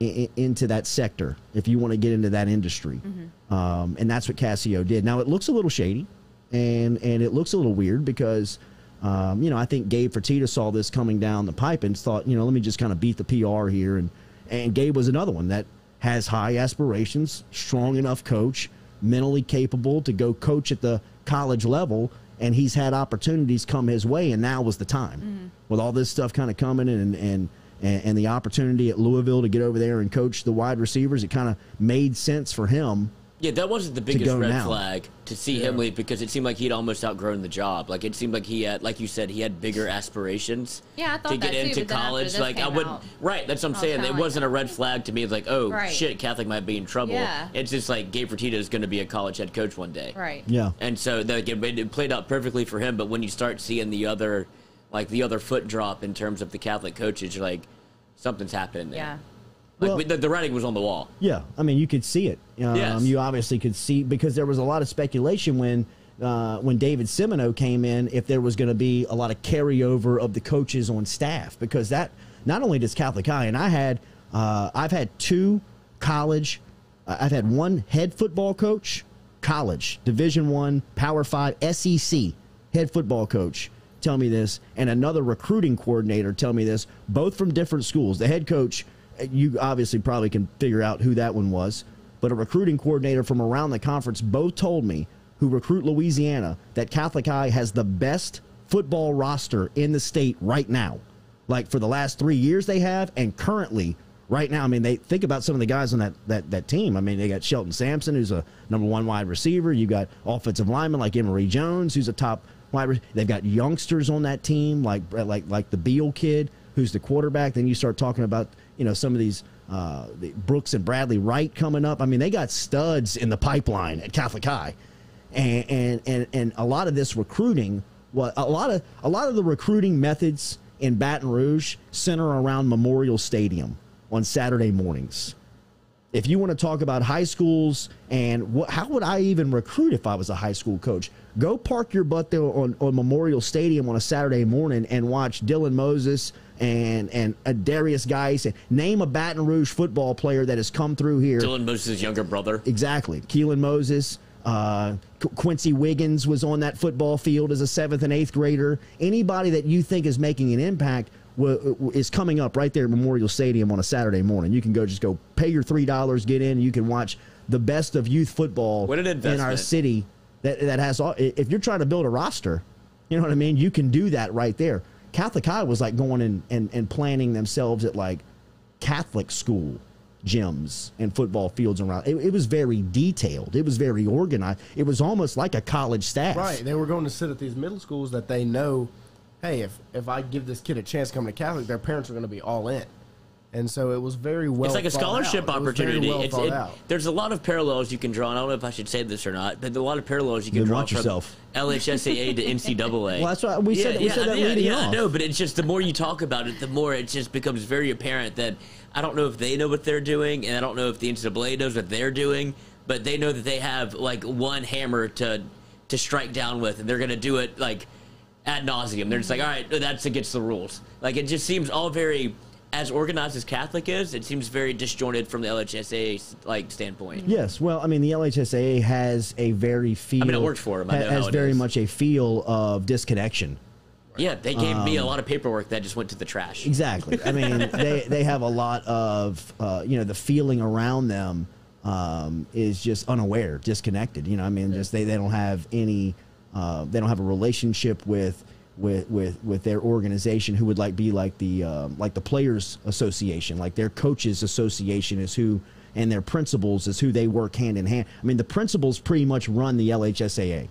into that sector, if you want to get into that industry. Mm-hmm. um, and that's what Cassio did. Now, it looks a little shady, and, and it looks a little weird, because Um, you know, I think Gabe Fertitta saw this coming down the pipe and thought, you know, let me just kind of beat the P R here. And, and Gabe was another one that has high aspirations, strong enough coach, mentally capable to go coach at the college level. And he's had opportunities come his way, and now was the time. Mm-hmm. With all this stuff kind of coming in, and, and, and the opportunity at Louisville to get over there and coach the wide receivers, it kind of made sense for him Yeah, that wasn't the biggest red now. flag to see yeah. him leave, because it seemed like he'd almost outgrown the job. Like, it seemed like he had, like you said, he had bigger aspirations yeah, I thought to get that into too, college. Like, I wouldn't, out. right, that's what I'm saying. It wasn't like, a red flag to me. It's like, oh, right. shit, Catholic might be in trouble. Yeah. It's just like Gabe Fertitta is going to be a college head coach one day. Right. Yeah. And so that, it played out perfectly for him, but when you start seeing the other, like, the other foot drop in terms of the Catholic coaches, you're like, something's happening there. Yeah. Like, well, the, the writing was on the wall. Yeah, I mean, you could see it. Um, yes. You obviously could see, because there was a lot of speculation when uh, when David Semino came in if there was going to be a lot of carryover of the coaches on staff, because that not only does Catholic High, and I had uh, I've had two college, uh, I've had one head football coach, college Division One, Power Five, S E C head football coach tell me this, and another recruiting coordinator tell me this, both from different schools. The head coach, you obviously probably can figure out who that one was, but a recruiting coordinator from around the conference both told me, who recruit Louisiana, that Catholic High has the best football roster in the state right now. Like, for the last three years they have, and currently right now, I mean, they think about some of the guys on that, that, that team. I mean, they got Shelton Sampson, who's a number one wide receiver. You got offensive linemen like Emory Jones, who's a top wide receiver. They've got youngsters on that team, like, like, like the Beal kid, who's the quarterback. Then you start talking about, you know, some of these uh, the Brooks and Bradley Wright coming up. I mean, they got studs in the pipeline at Catholic High, and and and, and a lot of this recruiting, well, a lot of a lot of the recruiting methods in Baton Rouge center around Memorial Stadium on Saturday mornings. If you want to talk about high schools and what, how would I even recruit if I was a high school coach? Go park your butt there on, on Memorial Stadium on a Saturday morning and watch Dylan Moses and and a Darius Days. Name a Baton Rouge football player that has come through here. Dylan Moses' younger brother. Exactly. Keelan Moses. Uh, Quincy Wiggins was on that football field as a seventh and eighth grader. Anybody that you think is making an impact is coming up right there at Memorial Stadium on a Saturday morning. You can go, just go pay your three dollars, get in, and you can watch the best of youth football what an investment. in our city. That, that has all, if you're trying to build a roster, you know what I mean? You can do that right there. Catholic High was like going and, and, and planning themselves at like Catholic school gyms and football fields around. It, it was very detailed. It was very organized. It was almost like a college staff. Right. They were going to sit at these middle schools that they know, hey, if, if I give this kid a chance coming to Catholic, their parents are going to be all in. And so it was very well It's like a scholarship out. opportunity. It well it's, it, there's a lot of parallels you can draw, and I don't know if I should say this or not, but a lot of parallels you can then draw from yourself. L H S A A to N C double A. Well, that's what we yeah, said. We yeah, said that yeah, leading yeah, off. I know, but it's just the more you talk about it, the more it just becomes very apparent that I don't know if they know what they're doing, and I don't know if the N C double A knows what they're doing, but they know that they have, like, one hammer to, to strike down with, and they're going to do it, like, ad nauseum. They're just like, all right, that's against the rules. Like, it just seems all very... As organized as Catholic is, it seems very disjointed from the L H S A A like standpoint. Yes, well, I mean, the L H S A A has a very feel. I mean, it worked for them. I know has very is. much a feel of disconnection. Yeah, they gave um, me a lot of paperwork that just went to the trash. Exactly. I mean, they they have a lot of uh, you know, the feeling around them um, is just unaware, disconnected. You know, I mean, yeah. just they they don't have any, uh, they don't have a relationship with. With, with with their organization, who would like be like the um, like the players association, like their coaches association is who, and their principals is who they work hand in hand. I mean, the principals pretty much run the L H S A A,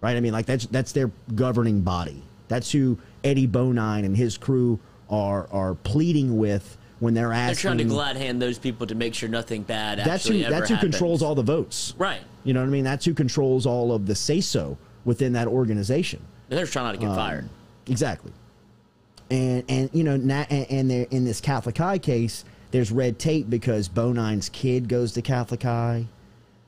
right? I mean, like that's that's their governing body. That's who Eddie Bonine and his crew are are pleading with when they're asking. They're trying to glad hand those people to make sure nothing bad actually that's who, ever That's who happens. controls all the votes, right? You know what I mean? That's who controls all of the say-so within that organization. They're trying not to get um, fired. Exactly. And, and you know, na and, and in this Catholic High case, there's red tape because Bonine's kid goes to Catholic High.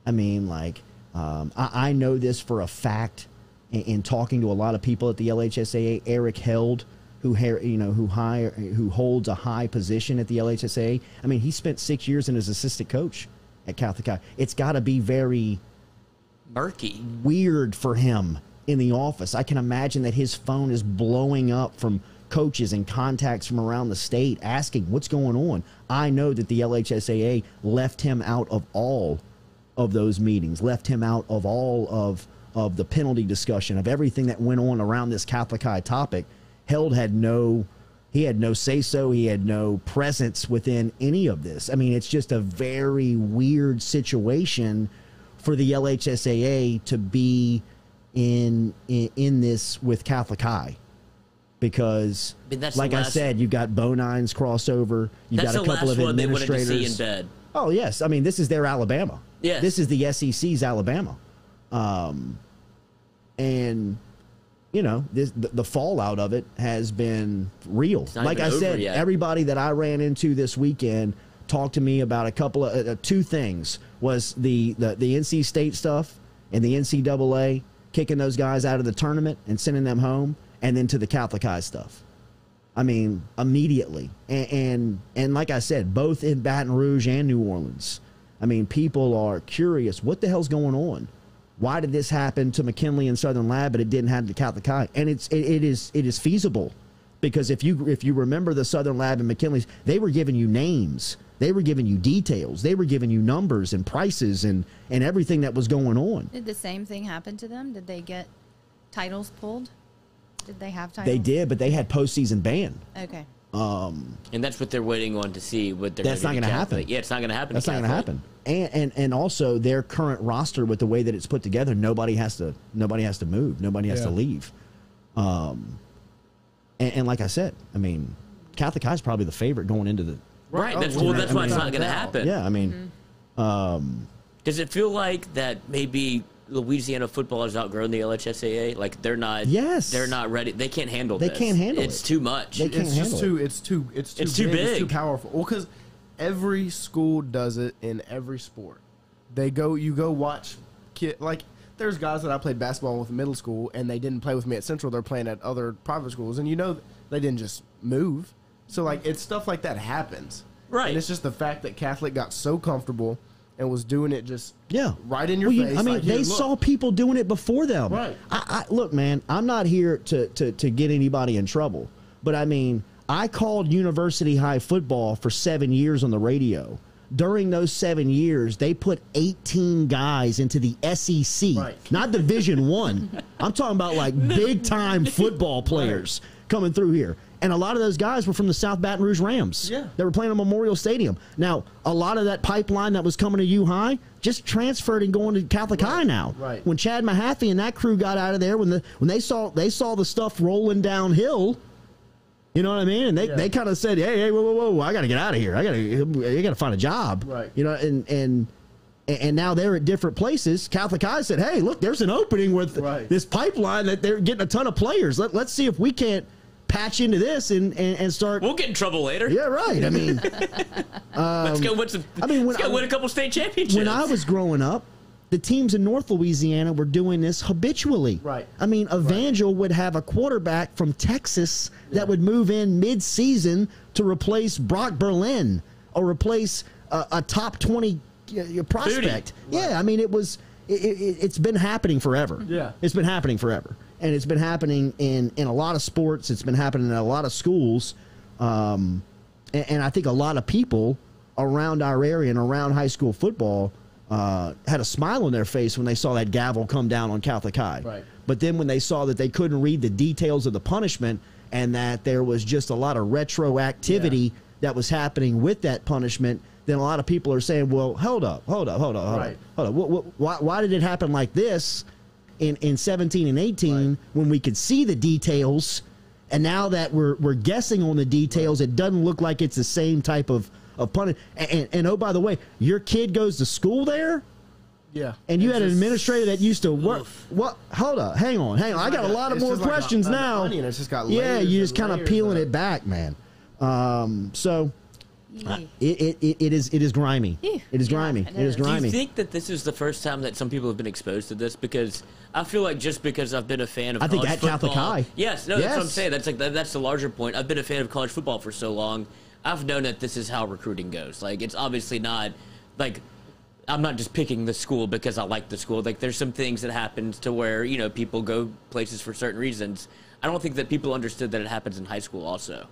I mean, like, um, I, I know this for a fact in, in talking to a lot of people at the L H S A A. Eric Held, who, you know, who, high, who holds a high position at the L H S A A, I mean, he spent six years in his assistant coach at Catholic High. It's got to be very... murky. Weird for him. In the office, I can imagine that his phone is blowing up from coaches and contacts from around the state asking what's going on. I know that the L H S A A left him out of all of those meetings, left him out of all of, of the penalty discussion, of everything that went on around this Catholic High topic. Held had no, he had no say-so, he had no presence within any of this. I mean, it's just a very weird situation for the L H S A A to be in in, in this with Catholic High. Because, I mean, that's like last, I said, you've got Bo Nine's crossover. You've got a couple of administrators. That's the last one they wanted to see in bed. Oh, yes. I mean, this is their Alabama. Yes. This is the S E C's Alabama. Um, and, you know, this, the, the fallout of it has been real. Like I said, yet. everybody that I ran into this weekend talked to me about a couple of uh, two things. Was the, the, the N C State stuff and the N C double A kicking those guys out of the tournament and sending them home. And then to the Catholic High stuff. I mean, immediately. And, and and like I said, both in Baton Rouge and New Orleans, I mean, people are curious. What the hell's going on? Why did this happen to McKinley and Southern Lab, but it didn't happen to Catholic High? And it's it, it is it is feasible, because if you if you remember the Southern Lab and McKinley's, they were giving you names, they were giving you details, they were giving you numbers and prices and and everything that was going on. Did the same thing happen to them? Did they get titles pulled? Did they have time? They did, but they had postseason ban. Okay. Um, and that's what they're waiting on to see. What they're that's not going to happen. Yeah, it's not going to happen. That's not going to happen. And, and and also their current roster, with the way that it's put together, nobody has to nobody has to move. Nobody has yeah. to leave. Um, and, and like I said, I mean, Catholic High is probably the favorite going into the right. Oh, that's well, that's I why mean, it's not going to happen. Yeah, I mean, mm-hmm. um, does it feel like that maybe Louisiana football has outgrown the L H S A A? Like they're not, yes, they're not ready. They can't handle. They this. can't handle. It's it. too much. They can't it's handle. Just too, it. It's too. It's too. It's big, too big. It's too powerful. Well, because every school does it in every sport. They go. You go watch. Kid, like there's guys that I played basketball with in middle school, and they didn't play with me at Central. They're playing at other private schools, and you know they didn't just move. So like it's stuff like that happens. Right. And it's just the fact that Catholic got so comfortable and was doing it just yeah. right in your well, you, face. I mean, like, they saw people doing it before them. Right. I, I, look, man, I'm not here to, to, to get anybody in trouble. But, I mean, I called University High football for seven years on the radio. During those seven years, they put eighteen guys into the S E C, right. not Division One. I'm talking about, like, big-time football players right. coming through here. And a lot of those guys were from the South Baton Rouge Rams. Yeah. They were playing at Memorial Stadium. Now, a lot of that pipeline that was coming to U High just transferred and going to Catholic right. High now. Right. When Chad Mahaffey and that crew got out of there, when the when they saw they saw the stuff rolling downhill, you know what I mean? And they, yeah. they kind of said, "Hey, hey, whoa, whoa, whoa! I got to get out of here. I got to, I got to find a job." Right. You know, and and. And now they're at different places. Catholic High said, "Hey, look, there's an opening with right. this pipeline that they're getting a ton of players. Let, let's see if we can't patch into this and, and, and start." We'll get in trouble later. Yeah, right. I mean, um, let's go win some. I mean, let's go I, win a couple state championships. When I was growing up, the teams in North Louisiana were doing this habitually. Right. I mean, Evangel right. would have a quarterback from Texas yeah. that would move in mid-season to replace Brock Berlin or replace a, a top twenty. Your prospect, right. yeah. I mean, it was. It, it, it's been happening forever. Yeah, it's been happening forever, and it's been happening in in a lot of sports. It's been happening in a lot of schools, um, and, and I think a lot of people around our area and around high school football uh, had a smile on their face when they saw that gavel come down on Catholic High. Right. But then when they saw that they couldn't read the details of the punishment and that there was just a lot of retroactivity yeah. that was happening with that punishment. Then a lot of people are saying, well, hold up, hold up, hold up, hold right. up. Hold up. What, what, why, why did it happen like this in, in seventeen and eighteen right. when we could see the details? And now that we're, we're guessing on the details, right. it doesn't look like it's the same type of, of punishment. And, and, and, oh, by the way, your kid goes to school there? Yeah. And you it's had an administrator that used to work. Oof. What? Hold up. Hang on. Hang on. It's I got like a lot of more questions like a, now. And it's just got yeah, you're just kind of peeling though. it back, man. Um, so... Uh, it, it, it is it is grimy. Yeah. It is grimy. Yeah, it, is. it is grimy. Do you think that this is the first time that some people have been exposed to this? Because I feel like just because I've been a fan of I college think at football, Catholic High. Yes, no, yes. that's what I'm saying. That's like that, that's the larger point. I've been a fan of college football for so long. I've known that this is how recruiting goes. Like it's obviously not like I'm not just picking the school because I like the school. Like there's some things that happens to where you know people go places for certain reasons. I don't think that people understood that it happens in high school also.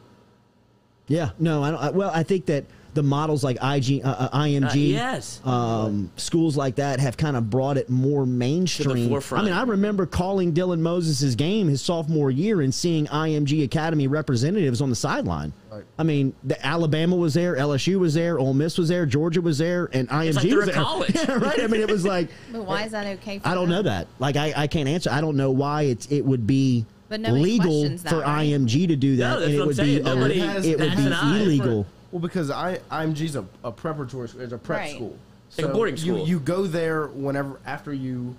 Yeah, no, I don't. I, well, I think that the models like I G, uh, I M G, uh, yes. um, schools like that have kind of brought it more mainstream. To the forefront. I mean, I remember calling Dylan Moses' game his sophomore year and seeing I M G Academy representatives on the sideline. Right. I mean, the Alabama was there, L S U was there, Ole Miss was there, Georgia was there, and I M G like was there. College. Yeah, right? I mean, it was like. But why is that okay for I don't them? know that. Like, I, I can't answer. I don't know why it's, it would be. But legal that, for right? I M G to do that, no, and it would saying. be, Nobody, it, it would be illegal. Well, because I, I M G's a, a preparatory school, it's a prep right. school. So like a boarding school. You, you go there whenever, after you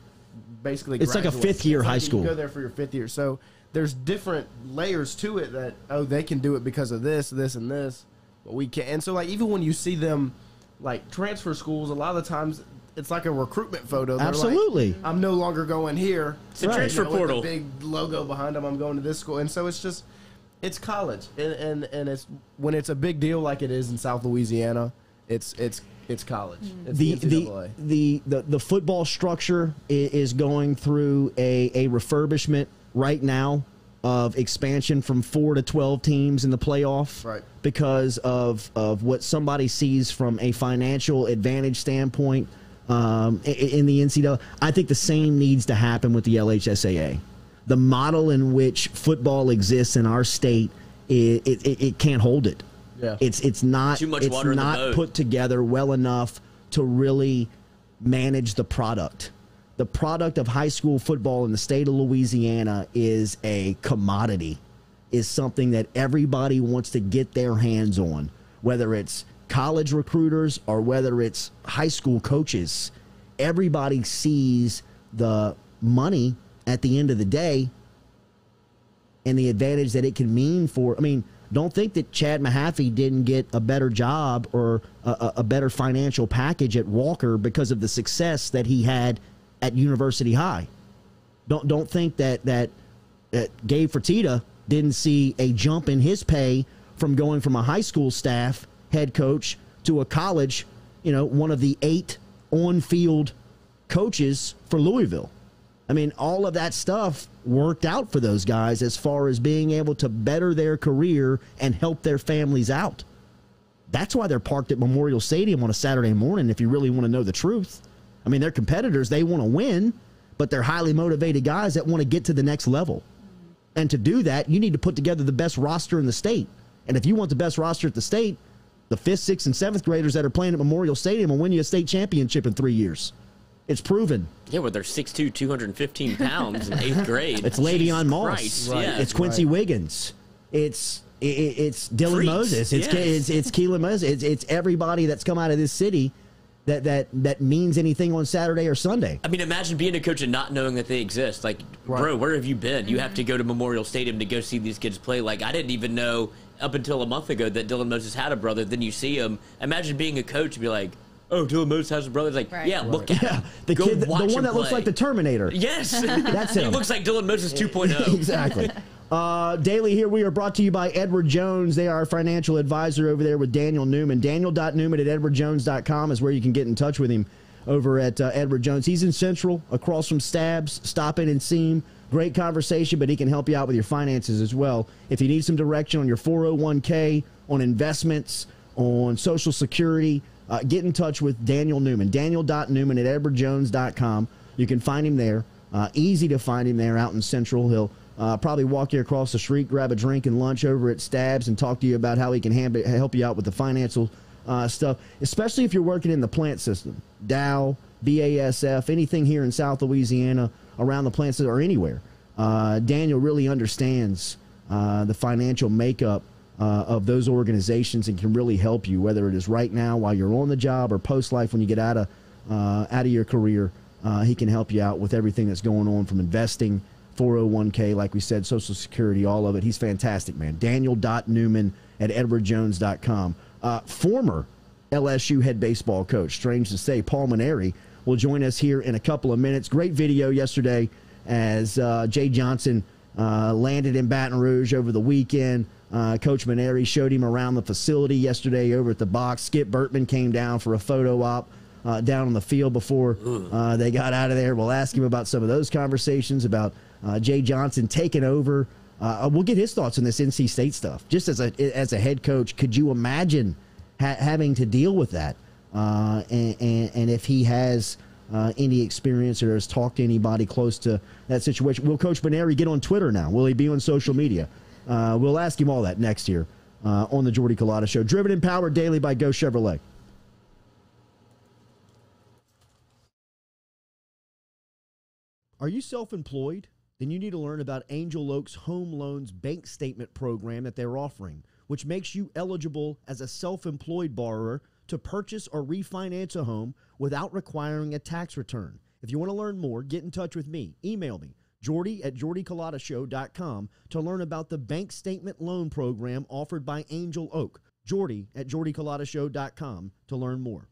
basically It's graduate. like a fifth year it's high like school. You go there for your fifth year. So there's different layers to it that, oh, they can do it because of this, this, and this, but we can't. And so, like, even when you see them, like, transfer schools, a lot of the times it's like a recruitment photo. They're Absolutely. Like, I'm no longer going here. It's right. a transfer you know, portal. With the big logo behind them, I'm going to this school. And so it's just, it's college. And, and, and it's when it's a big deal like it is in South Louisiana, it's it's it's college. It's the, the, the, the, the football structure is going through a, a refurbishment right now of expansion from four to twelve teams in the playoff right. because of, of what somebody sees from a financial advantage standpoint. Um, in the N C double A, I think the same needs to happen with the L H S A A. The model in which football exists in our state, it, it, it can't hold it. Yeah. It's it's not Too much it's water not in the boat. put together well enough to really manage the product. The product of high school football in the state of Louisiana is a commodity, is something that everybody wants to get their hands on, whether it's college recruiters or whether it's high school coaches. Everybody sees the money at the end of the day and the advantage that it can mean for. I mean, don't think that Chad Mahaffey didn't get a better job or a, a better financial package at Walker because of the success that he had at University High. Don't don't think that that, that Gabe Fertitta didn't see a jump in his pay from going from a high school staff head coach to a college, you know, one of the eight on-field coaches for Louisville. I mean, all of that stuff worked out for those guys as far as being able to better their career and help their families out. That's why they're parked at Memorial Stadium on a Saturday morning, if you really want to know the truth. I mean, they're competitors. They want to win, but they're highly motivated guys that want to get to the next level. And to do that, you need to put together the best roster in the state. And if you want the best roster at the state, the fifth, sixth, and seventh graders that are playing at Memorial Stadium will win you a state championship in three years. It's proven. Yeah, well, they're six two, two fifteen pounds in eighth grade. It's Le'Veon Moss. Right. Yeah. It's Quincy right. Wiggins. It's it, it's Dylan Freaks. Moses. It's, yes. it's it's Keelan Moses. It's it's everybody that's come out of this city that that that means anything on Saturday or Sunday. I mean, imagine being a coach and not knowing that they exist. Like, right. bro, where have you been? You have to go to Memorial Stadium to go see these kids play. Like, I didn't even know up until a month ago that Dylan Moses had a brother. Then you see him. Imagine being a coach and be like, oh, Dylan Moses has a brother. It's like, right. yeah, right. look at yeah. him. The, Go kid, the one that play. looks like the Terminator. Yes. That's him. He looks like Dylan Moses two point oh. Exactly. Uh, Daily here, we are brought to you by Edward Jones. They are a financial advisor over there with Daniel Newman. Daniel dot Newman at edward jones dot com is where you can get in touch with him over at uh, Edward Jones. He's in Central, across from Stabs. Stop in and see him. Great conversation, but he can help you out with your finances as well. If you need some direction on your four oh one K, on investments, on Social Security, uh, get in touch with Daniel Newman. Daniel dot Newman at edward jones dot com. You can find him there. Uh, easy to find him there out in Central. He'll uh, probably walk you across the street, grab a drink and lunch over at Stabs, and talk to you about how he can hand, help you out with the financial uh, stuff, especially if you're working in the plant system. Dow, B A S F, anything here in South Louisiana, around the plants or anywhere. Uh, Daniel really understands uh, the financial makeup uh, of those organizations and can really help you, whether it is right now while you're on the job or post-life when you get out of, uh, out of your career. Uh, he can help you out with everything that's going on from investing, four oh one K, like we said, Social Security, all of it. He's fantastic, man. Daniel dot Newman at edward jones dot com. Uh, former L S U head baseball coach, strange to say, Paul Mainieri, will join us here in a couple of minutes. Great video yesterday as uh, Jay Johnson uh, landed in Baton Rouge over the weekend. Uh, Coach Mainieri showed him around the facility yesterday over at the box. Skip Bertman came down for a photo op uh, down on the field before uh, they got out of there. We'll ask him about some of those conversations, about uh, Jay Johnson taking over. Uh, we'll get his thoughts on this N C State stuff. Just as a, as a head coach, could you imagine ha having to deal with that. Uh, and, and, and if he has uh, any experience or has talked to anybody close to that situation, will Coach Mainieri get on Twitter now? Will he be on social media? Uh, we'll ask him all that next year uh, on the Jordy Culotta Show. Driven and powered daily by Go Chevrolet. Are you self-employed? Then you need to learn about Angel Oak's Home Loans Bank Statement program that they're offering, which makes you eligible as a self-employed borrower to purchase or refinance a home without requiring a tax return. If you want to learn more, get in touch with me. Email me, Jordy at Jordy Culotta Show dot com, to learn about the bank statement loan program offered by Angel Oak. Jordy at Jordy Culotta Show dot com to learn more.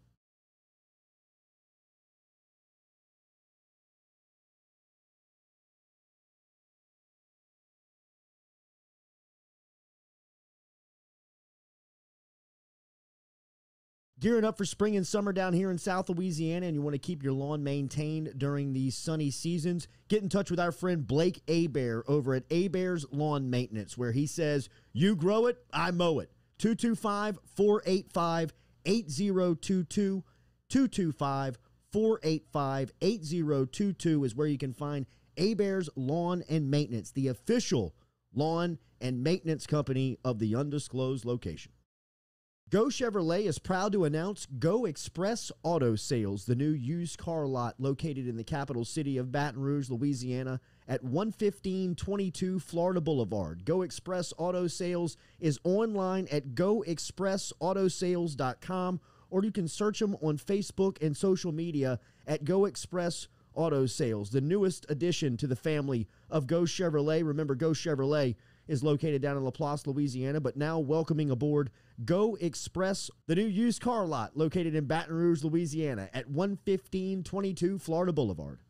Gearing up for spring and summer down here in South Louisiana, and you want to keep your lawn maintained during these sunny seasons, get in touch with our friend Blake Abear over at Abear's Lawn Maintenance, where he says, you grow it, I mow it. two two five, four eight five, eight zero two two. two two five, four eight five, eight zero two two is where you can find Abear's Lawn and Maintenance, the official lawn and maintenance company of the undisclosed location. Go Chevrolet is proud to announce Go Express Auto Sales, the new used car lot located in the capital city of Baton Rouge, Louisiana, at one fifteen twenty-two Florida Boulevard. Go Express Auto Sales is online at go express auto sales dot com, or you can search them on Facebook and social media at Go Express Auto Sales, the newest addition to the family of Go Chevrolet. Remember, Go Chevrolet is located down in Laplace, Louisiana, but now welcoming aboard Go Express, the new used car lot located in Baton Rouge, Louisiana at one fifteen twenty-two Florida Boulevard.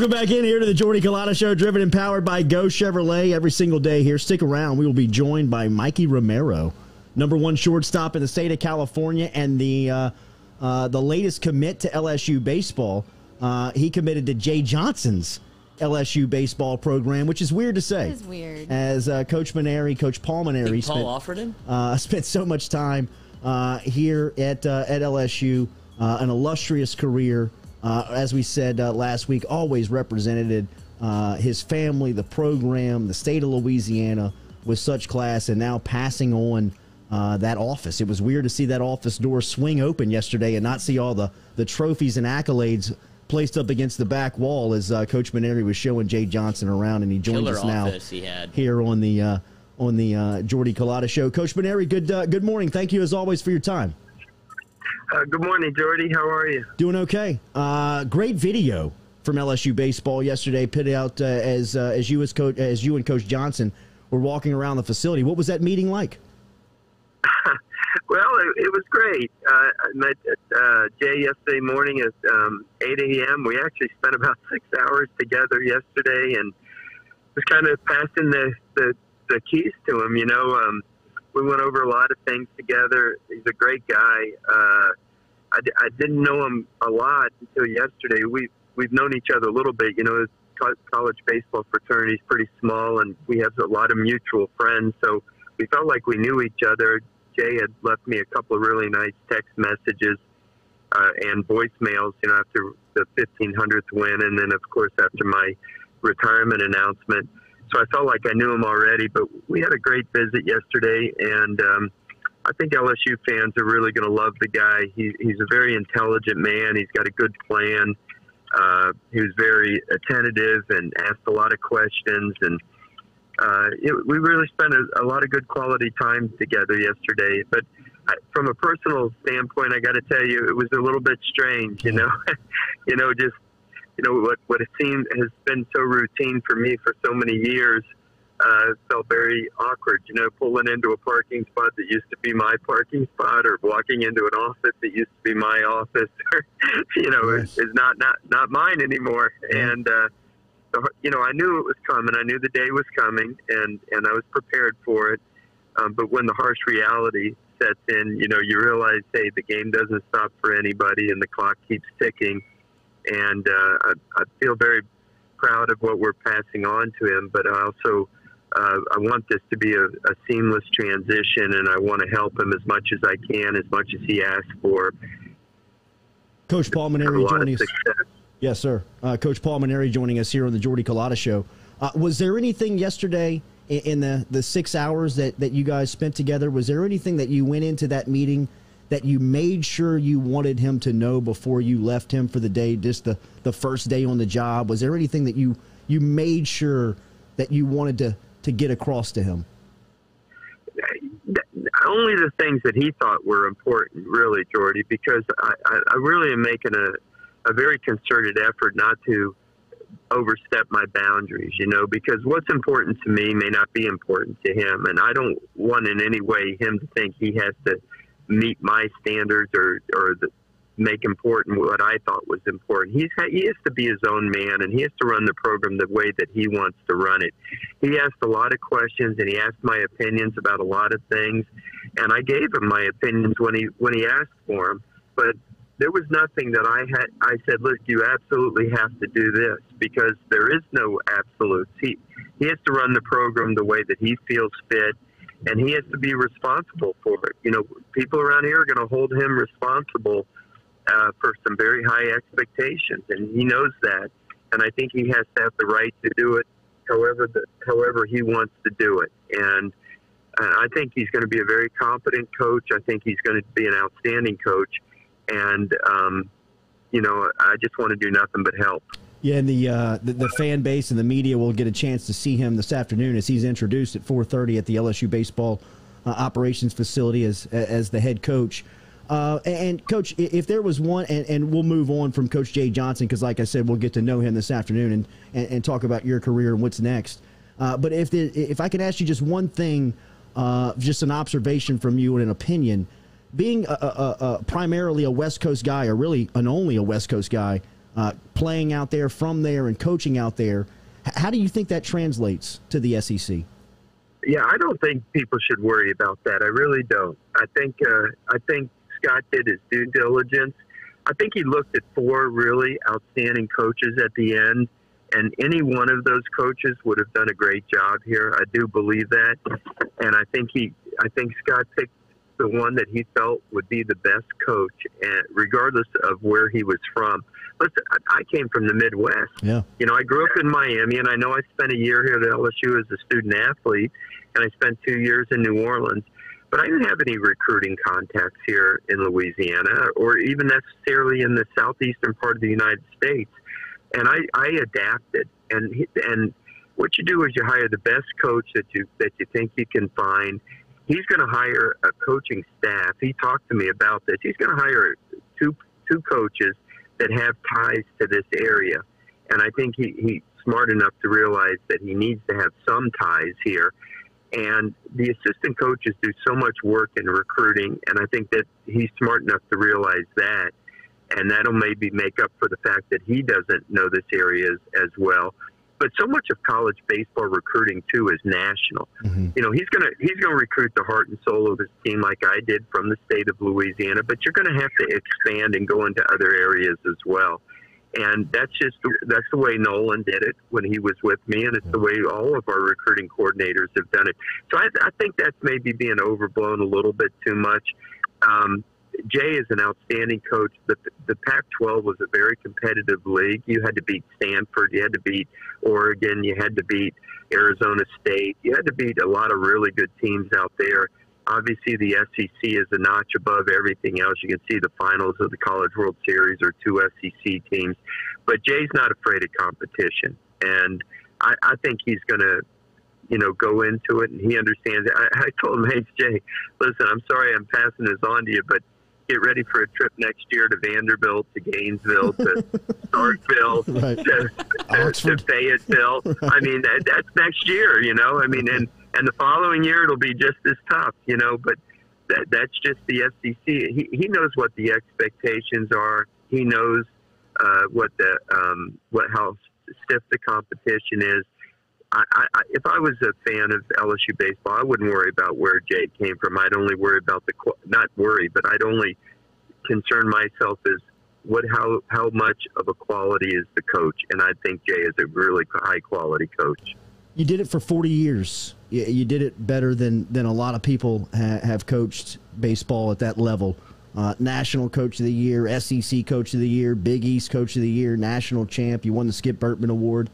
Welcome back in here to the Jordy Culotta Show, driven and powered by Go Chevrolet every single day here. Stick around. We will be joined by Mikey Romero, number one shortstop in the state of California and the, uh, uh, the latest commit to L S U baseball. Uh, he committed to Jay Johnson's L S U baseball program, which is weird to say. It is weird. As uh, Coach Mainieri, Coach Paul Mainieri, Paul spent, offered him? Uh, spent so much time uh, here at, uh, at L S U, uh, an illustrious career. Uh, as we said uh, last week, always represented uh, his family, the program, the state of Louisiana with such class, and now passing on uh, that office. It was weird to see that office door swing open yesterday and not see all the, the trophies and accolades placed up against the back wall as uh, Coach Mainieri was showing Jay Johnson around, and he joins Killer us now he had. here on the, uh, on the uh, Jordy Culotta Show. Coach Mainieri, good, uh, good morning. Thank you, as always, for your time. Uh, good morning, Jordy. How are you? Doing okay. Uh, great video from L S U baseball yesterday. Pitted out uh, as uh, as you as coach as you and Coach Johnson were walking around the facility. What was that meeting like? Well, it, it was great. Uh, I met uh, Jay yesterday morning at um, eight A M We actually spent about six hours together yesterday, and was kind of passing the the, the keys to him. You know. Um, We went over a lot of things together. He's a great guy. Uh, I, d I didn't know him a lot until yesterday. We've, we've known each other a little bit. You know, his co college baseball fraternity is pretty small, and we have a lot of mutual friends. So we felt like we knew each other. Jay had left me a couple of really nice text messages uh, and voicemails, you know, after the fifteen hundredth win, and then, of course, after my retirement announcement. So I felt like I knew him already, but we had a great visit yesterday, and um, I think L S U fans are really going to love the guy. He, he's a very intelligent man. He's got a good plan. Uh, he was very attentive and asked a lot of questions, and uh, it, we really spent a, a lot of good quality time together yesterday. But I, from a personal standpoint, I got to tell you, it was a little bit strange, you know, you know, just you know what what it seemed has been so routine for me for so many years. Uh, felt very awkward, you know, pulling into a parking spot that used to be my parking spot, or walking into an office that used to be my office, or, you know, yes. is, is not, not, not mine anymore. Yeah. And, uh, so, you know, I knew it was coming. I knew the day was coming, and, and I was prepared for it. Um, but when the harsh reality sets in, you know, you realize, hey, the game doesn't stop for anybody, and the clock keeps ticking. And uh, I, I feel very proud of what we're passing on to him, but I also Uh, I want this to be a, a seamless transition, and I want to help him as much as I can, as much as he asks for. Coach Paul Mainieri joining us. Yes, sir. Uh, Coach Paul Mainieri joining us here on the Jordy Culotta Show. Uh, was there anything yesterday in, in the, the six hours that, that you guys spent together, was there anything that you went into that meeting that you made sure you wanted him to know before you left him for the day, just the, the first day on the job? Was there anything that you, you made sure that you wanted to to get across to him? Only the things that he thought were important, really, Jordy, because I, I really am making a, a very concerted effort not to overstep my boundaries, you know, because what's important to me may not be important to him, and I don't want in any way him to think he has to meet my standards or, or the, make important what I thought was important. He's, he has to be his own man, and he has to run the program the way that he wants to run it. He asked a lot of questions, and he asked my opinions about a lot of things, and I gave him my opinions when he when he asked for them. But there was nothing that I had. I said, look, you absolutely have to do this, because there is no absolutes. He, he has to run the program the way that he feels fit, and he has to be responsible for it. You know, people around here are going to hold him responsible Uh, for some very high expectations, and he knows that, and I think he has to have the right to do it however the, however he wants to do it. And uh, I think he's going to be a very competent coach. I think he's going to be an outstanding coach, and um, you know, I just want to do nothing but help. Yeah, and the, uh, the the fan base and the media will get a chance to see him this afternoon as he's introduced at four thirty at the L S U baseball uh, operations facility as as the head coach. Uh, and, Coach, if there was one, and, and we'll move on from Coach Jay Johnson, because, like I said, we'll get to know him this afternoon and, and, and talk about your career and what's next. Uh, but if the, if I could ask you just one thing, uh, just an observation from you and an opinion, being a, a, a primarily a West Coast guy, or really an only a West Coast guy, uh, playing out there, from there, and coaching out there, how do you think that translates to the S E C? Yeah, I don't think people should worry about that. I really don't. I think uh, I think. Scott did his due diligence. I think he looked at four really outstanding coaches at the end, and any one of those coaches would have done a great job here. I do believe that, and I think he, I think Scott picked the one that he felt would be the best coach, and regardless of where he was from. Listen, I came from the Midwest. Yeah. You know, I grew up in Miami, and I know I spent a year here at L S U as a student athlete, and I spent two years in New Orleans. But I didn't have any recruiting contacts here in Louisiana, or even necessarily in the southeastern part of the United States. And I, I adapted. And and what you do is you hire the best coach that you that you think you can find. He's going to hire a coaching staff. He talked to me about this. He's going to hire two two coaches that have ties to this area. And I think he, he's smart enough to realize that he needs to have some ties here. And the assistant coaches do so much work in recruiting, and I think that he's smart enough to realize that. And that'll maybe make up for the fact that he doesn't know this area as, as well. But so much of college baseball recruiting, too, is national. Mm-hmm. You know, he's going to he's gonna recruit the heart and soul of his team like I did from the state of Louisiana, but you're going to have to expand and go into other areas as well. And that's just that's the way Nolan did it when he was with me, and it's the way all of our recruiting coordinators have done it. So I, I think that's maybe being overblown a little bit too much. Um, Jay is an outstanding coach. The, the Pac twelve was a very competitive league. You had to beat Stanford. You had to beat Oregon. You had to beat Arizona State. You had to beat a lot of really good teams out there. Obviously, the S E C is a notch above everything else. You can see the finals of the College World Series are two S E C teams. But Jay's not afraid of competition, and I, I think he's going to, you know, go into it, and he understands it. I, I told him, hey, Jay, listen, I'm sorry I'm passing this on to you, but get ready for a trip next year to Vanderbilt, to Gainesville, to Starkville, right. to, to, to Fayetteville. Right. I mean, that, that's next year, you know. I mean, and, and the following year it'll be just as tough, you know. But that, that's just the S E C. He, he knows what the expectations are. He knows uh, what the um, what how stiff the competition is. I, I, if I was a fan of L S U baseball, I wouldn't worry about where Jay came from. I'd only worry about the – not worry, but I'd only concern myself as what how, how much of a quality is the coach, and I think Jay is a really high-quality coach. You did it for forty years. You, you did it better than, than a lot of people ha have coached baseball at that level. Uh, National Coach of the Year, S E C Coach of the Year, Big East Coach of the Year, National Champ. You won the Skip Bertman Award.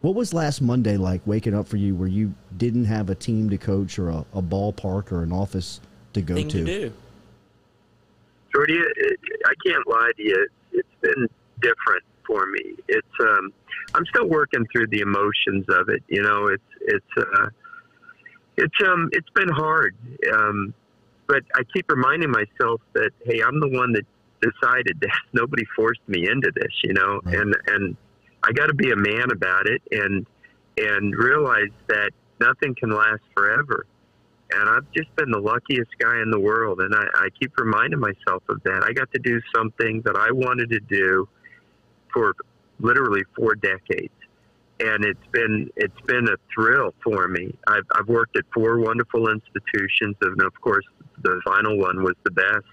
What was last Monday like waking up for you where you didn't have a team to coach or a, a ballpark or an office to go Thing to? to do. Jordy, I can't lie to you. It's been different for me. It's um, I'm still working through the emotions of it. You know, it's it's uh, it's um it's been hard. Um, but I keep reminding myself that hey, I'm the one that decided this. Nobody forced me into this. You know, right. and and. I got to be a man about it and and realize that nothing can last forever. And I've just been the luckiest guy in the world, and I, I keep reminding myself of that. I got to do something that I wanted to do for literally four decades, and it's been it's been a thrill for me. I've, I've worked at four wonderful institutions, and of course, the final one was the best,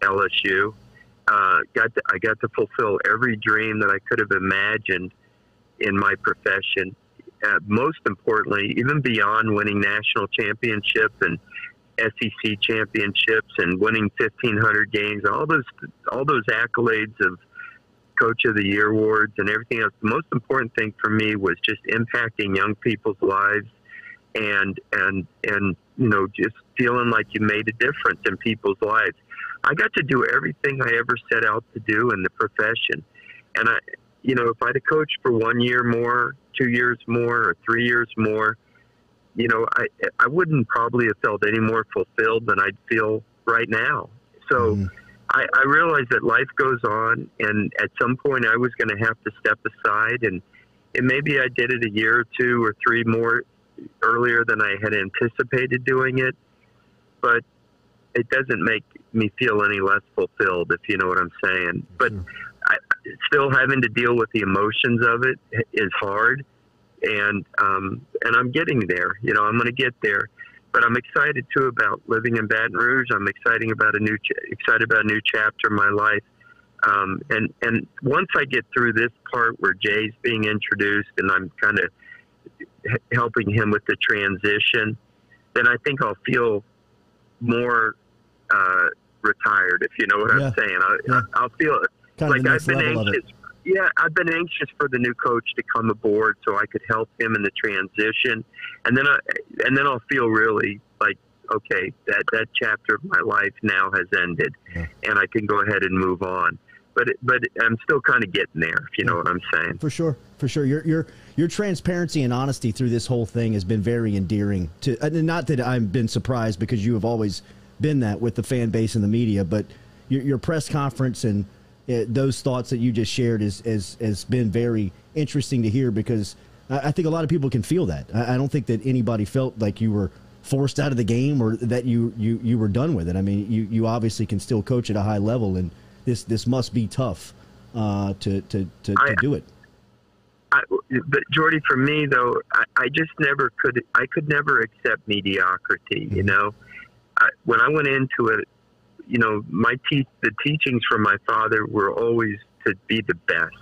L S U. Uh, got to, I got to fulfill every dream that I could have imagined in my profession. Uh, most importantly, even beyond winning national championships and S E C championships and winning fifteen hundred games, all those all those accolades of Coach of the Year awards and everything else. The most important thing for me was just impacting young people's lives and and and you know just feeling like you made a difference in people's lives. I got to do everything I ever set out to do in the profession. And, I, you know, if I'd have coached for one year more, two years more, or three years more, you know, I, I wouldn't probably have felt any more fulfilled than I'd feel right now. So mm. I, I realized that life goes on, and at some point I was going to have to step aside. And, and maybe I did it a year or two or three more earlier than I had anticipated doing it. But it doesn't make me feel any less fulfilled, if you know what I'm saying. But I, still having to deal with the emotions of it is hard, and um, and I'm getting there. You know, I'm going to get there. But I'm excited too about living in Baton Rouge. I'm excited about a new ch excited about a new chapter in my life. Um, and and once I get through this part where Jay's being introduced and I'm kind of helping him with the transition, then I think I'll feel more uh, retired, if you know what yeah. I'm saying. I, yeah. I, I'll feel it. Kind like I've been anxious. Yeah, I've been anxious for the new coach to come aboard so I could help him in the transition, and then I and then I'll feel really like okay, that that chapter of my life now has ended, yeah. and I can go ahead and move on. But it, but I'm still kind of getting there, if you yeah. know what I'm saying. For sure, for sure. Your your your transparency and honesty through this whole thing has been very endearing. To and not that I've been surprised because you have always been that with the fan base and the media, but your, your press conference and uh, those thoughts that you just shared is has has been very interesting to hear because I, I think a lot of people can feel that. I, I don't think that anybody felt like you were forced out of the game or that you you you were done with it. I mean, you you obviously can still coach at a high level and. This this must be tough uh, to to to, I, to do it. I, but Jordy, for me though, I, I just never could. I could never accept mediocrity. Mm-hmm. You know, I, when I went into it, you know, my te the teachings from my father were always to be the best,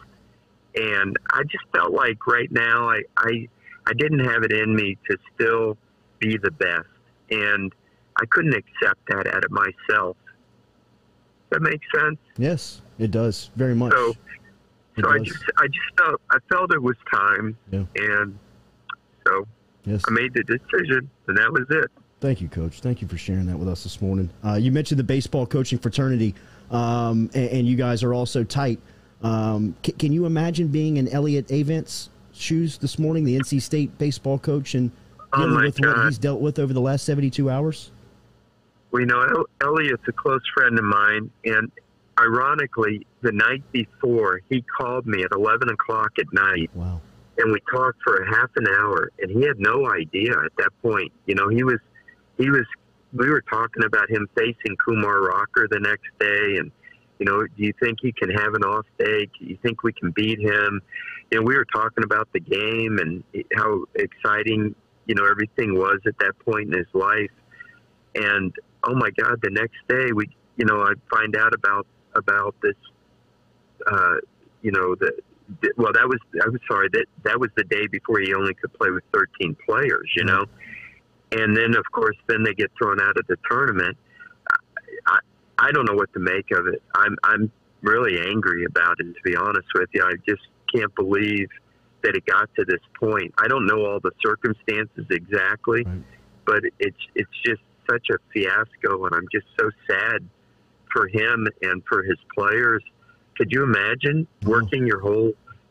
and I just felt like right now I I, I didn't have it in me to still be the best, and I couldn't accept that out of myself. That makes sense. Yes, it does very much. So, so I just, I just felt, I felt it was time, yeah. and so yes. I made the decision, and that was it. Thank you, Coach. Thank you for sharing that with us this morning. Uh, you mentioned the baseball coaching fraternity, um, and, and you guys are also tight. Um, can, can you imagine being in Elliot Avent's shoes this morning, the N C State baseball coach, and dealing oh with God. what he's dealt with over the last seventy-two hours? Well, you know, Elliot's a close friend of mine, and ironically, the night before, he called me at eleven o'clock at night. Wow. And we talked for a half an hour, and he had no idea at that point. You know, he was, he was, we were talking about him facing Kumar Rocker the next day, and, you know, do you think he can have an off day? Do you think we can beat him? And we were talking about the game and how exciting, you know, everything was at that point in his life. And, oh, my God, the next day, we, you know, I find out about, about this, uh, you know, the, well, that was, I'm sorry, that, that was the day before he only could play with thirteen players, you know? And then, of course, then they get thrown out of the tournament. I, I, I don't know what to make of it. I'm, I'm really angry about it, to be honest with you. I just can't believe that it got to this point. I don't know all the circumstances exactly, right. but it's, it's just such a fiasco, and I'm just so sad for him and for his players. Could you imagine working your whole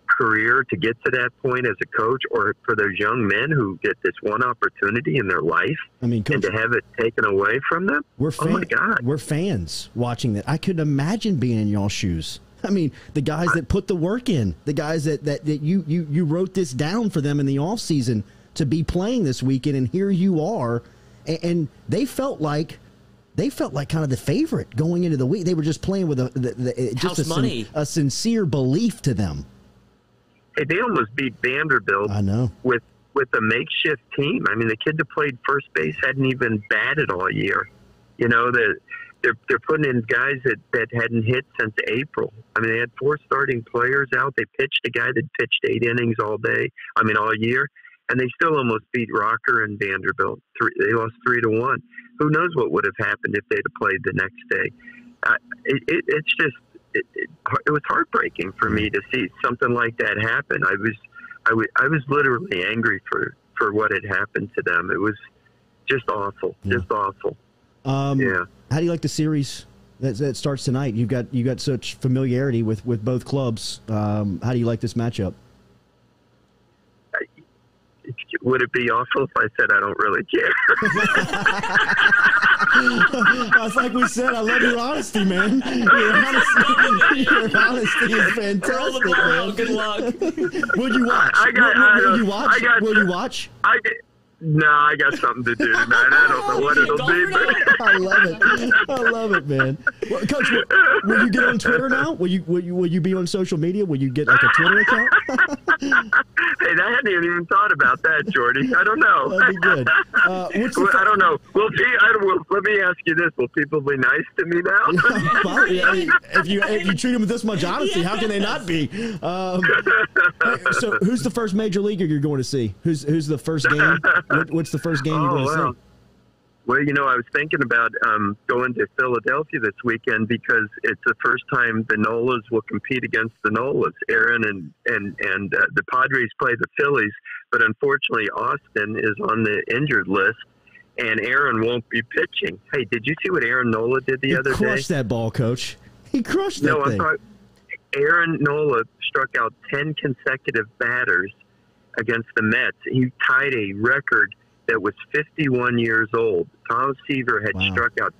career to get to that point as a coach, or for those young men who get this one opportunity in their life, I mean, Coach, and to have it taken away from them? We're fan- oh, my God. We're fans watching that. I could imagine being in y'all's shoes. I mean, the guys that put the work in, the guys that, that, that you, you, you wrote this down for them in the offseason to be playing this weekend, and here you are, and, and they felt like, They felt like kind of the favorite going into the week. They were just playing with a, the, the, just a, sin, a sincere belief to them. Hey, they almost beat Vanderbilt I know. with with a makeshift team. I mean, the kid that played first base hadn't even batted all year. You know, the, they're, they're putting in guys that, that hadn't hit since April. I mean, they had four starting players out. They pitched a guy that pitched eight innings all day, I mean, all year. And they still almost beat Rocker and Vanderbilt. Three, they lost three to one. Who knows what would have happened if they'd have played the next day? Uh, it, it, it's just it, it, it was heartbreaking for me to see something like that happen. I was, I was, I was literally angry for, for what had happened to them. It was just awful, yeah. just awful. Um, yeah. How do you like the series that, that starts tonight? You've got you got such familiarity with with both clubs. Um, how do you like this matchup? Would it be awful if I said I don't really care? That's like we said. I love your honesty, man. Your honesty, your honesty is fantastic, man. Good luck. Would you watch? I got. Will, I will you watch? I got, will you watch? I did. No, I got something to do, man. I don't know what it'll be. But... I love it. I love it, man. Well, Coach, will, will you get on Twitter now? Will you? Will you? Will you be on social media? Will you get like a Twitter account? Hey, I hadn't even thought about that, Jordy. I don't know. That'd be good. Uh, what's well, I don't know. Will be, I will, let me ask you this. Will people be nice to me now? if, you, if you treat them with this much honesty, how can they not be? Um, so who's the first major leaguer you're going to see? Who's who's the first game? What, what's the first game oh, you're going to wow. see? Well, you know, I was thinking about um, going to Philadelphia this weekend because it's the first time the Nolas will compete against the Nolas. Aaron and and, and uh, the Padres play the Phillies, but unfortunately Austin is on the injured list, and Aaron won't be pitching. Hey, did you see what Aaron Nola did the he other day? He crushed that ball, Coach. He crushed that no, thing. No, I thought Aaron Nola struck out ten consecutive batters against the Mets. He tied a record that was fifty-one years old. Tom Seaver had wow. struck out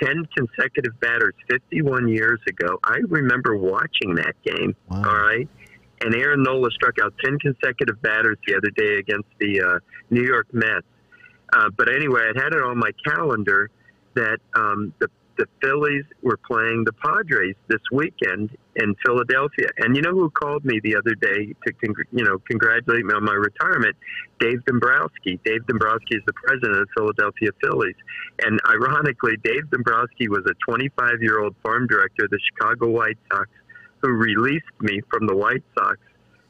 ten consecutive batters fifty-one years ago. I remember watching that game, wow. all right? And Aaron Nola struck out ten consecutive batters the other day against the uh, New York Mets. Uh, but anyway, I had it on my calendar that um, the, the Phillies were playing the Padres this weekend in Philadelphia. And you know who called me the other day to congr- you know congratulate me on my retirement? Dave Dombrowski. Dave Dombrowski is the president of the Philadelphia Phillies. And ironically, Dave Dombrowski was a twenty-five-year-old farm director of the Chicago White Sox who released me from the White Sox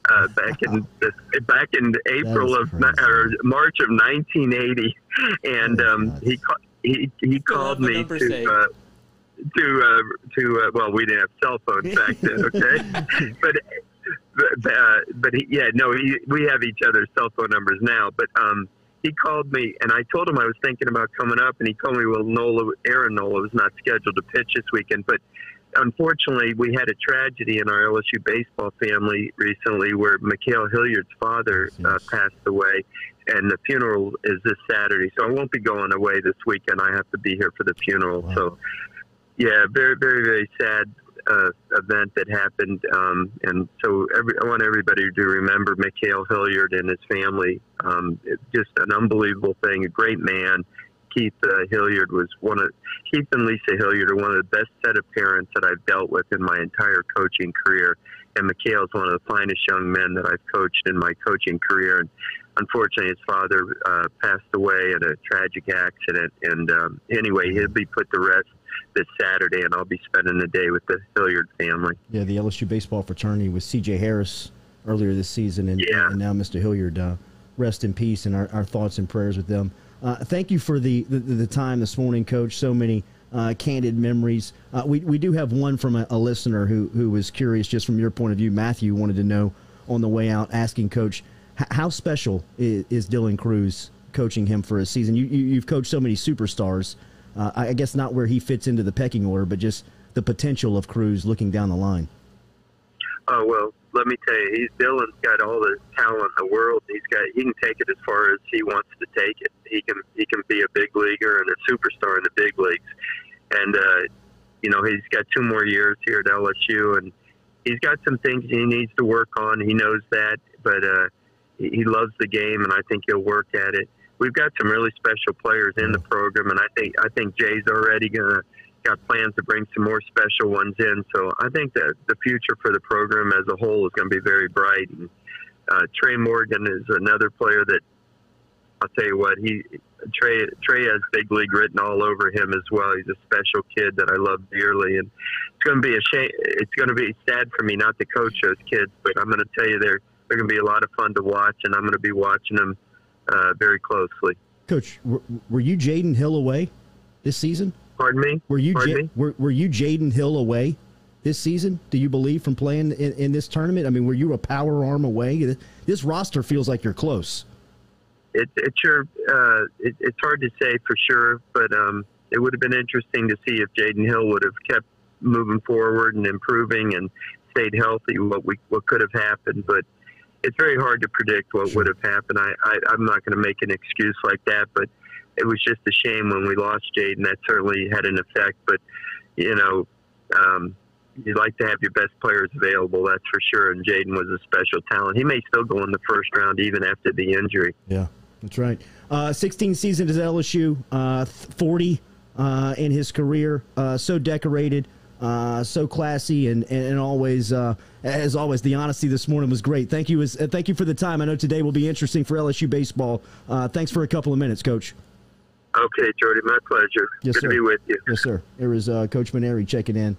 uh, back in the, back in April of or March of nineteen eighty. And um, he ca- he he called me to. Uh, To uh, to uh, well, we didn't have cell phones back then, okay? but but, uh, but he, yeah, no, he, we have each other's cell phone numbers now. But um, he called me, and I told him I was thinking about coming up, and he told me, well, Nola, Aaron Nola was not scheduled to pitch this weekend. But unfortunately, we had a tragedy in our L S U baseball family recently where Mikhail Hilliard's father uh, passed away, and the funeral is this Saturday. So I won't be going away this weekend. I have to be here for the funeral. Wow. So, yeah, very, very, very sad uh, event that happened. Um, and so every, I want everybody to remember Mikhail Hilliard and his family. Um, it's just an unbelievable thing, a great man. Keith uh, Hilliard was one of Keith and Lisa Hilliard are one of the best set of parents that I've dealt with in my entire coaching career, and Mikhail is one of the finest young men that I've coached in my coaching career. And unfortunately, his father uh, passed away in a tragic accident. And um, anyway, he'll be put to rest this Saturday, and I'll be spending the day with the Hilliard family. Yeah, the L S U baseball fraternity with C J Harris earlier this season, and, yeah. and now Mister Hilliard. Uh, rest in peace, and our, our thoughts and prayers with them. Uh, thank you for the, the, the time this morning, Coach. So many uh, candid memories. Uh, we, we do have one from a, a listener who, who was curious, just from your point of view. Matthew wanted to know on the way out, asking Coach, how special is, is Dylan Cruz coaching him for a season? You, you, you've coached so many superstars. Uh, I guess not where he fits into the pecking order, but just the potential of Cruz looking down the line. Oh, well, let me tell you, he's Dylan's got all the talent in the world. He's got he can take it as far as he wants to take it. He can he can be a big leaguer and a superstar in the big leagues. And uh, you know, he's got two more years here at L S U, and he's got some things he needs to work on. He knows that, but uh, he loves the game, and I think he'll work at it. We've got some really special players in the program, and I think I think Jay's already gonna. Got plans to bring some more special ones in, so I think that the future for the program as a whole is going to be very bright. And uh, Trey Morgan is another player that I'll tell you what he Trey Trey has big league written all over him as well. He's a special kid that I love dearly, and it's going to be a shame. It's going to be sad for me not to coach those kids, but I'm going to tell you they're they're going to be a lot of fun to watch, and I'm going to be watching them uh, very closely. Coach, were, were you Jaden Hill away this season? Pardon me? Were you Pardon me? Were, were you Jaden Hill away this season, do you believe, from playing in, in this tournament? I mean, were you a power arm away? This roster feels like you're close. It, it's, your, uh, it, it's hard to say for sure, but um, it would have been interesting to see if Jaden Hill would have kept moving forward and improving and stayed healthy, what, we, what could have happened. But it's very hard to predict what sure. would have happened. I, I, I'm not going to make an excuse like that, but it was just a shame when we lost Jaden. That certainly had an effect. But, you know, um, you'd like to have your best players available, that's for sure. And Jaden was a special talent. He may still go in the first round even after the injury. Yeah, that's right. Uh, sixteen seasons at L S U, uh, forty uh, in his career. Uh, so decorated, uh, so classy, and, and always, uh, as always, the honesty this morning was great. Thank you, as, uh, thank you for the time. I know today will be interesting for L S U baseball. Uh, thanks for a couple of minutes, Coach. Okay, Jordy, my pleasure. Yes, Good sir. to be with you. Yes, sir. There was uh, Coach Mainieri checking in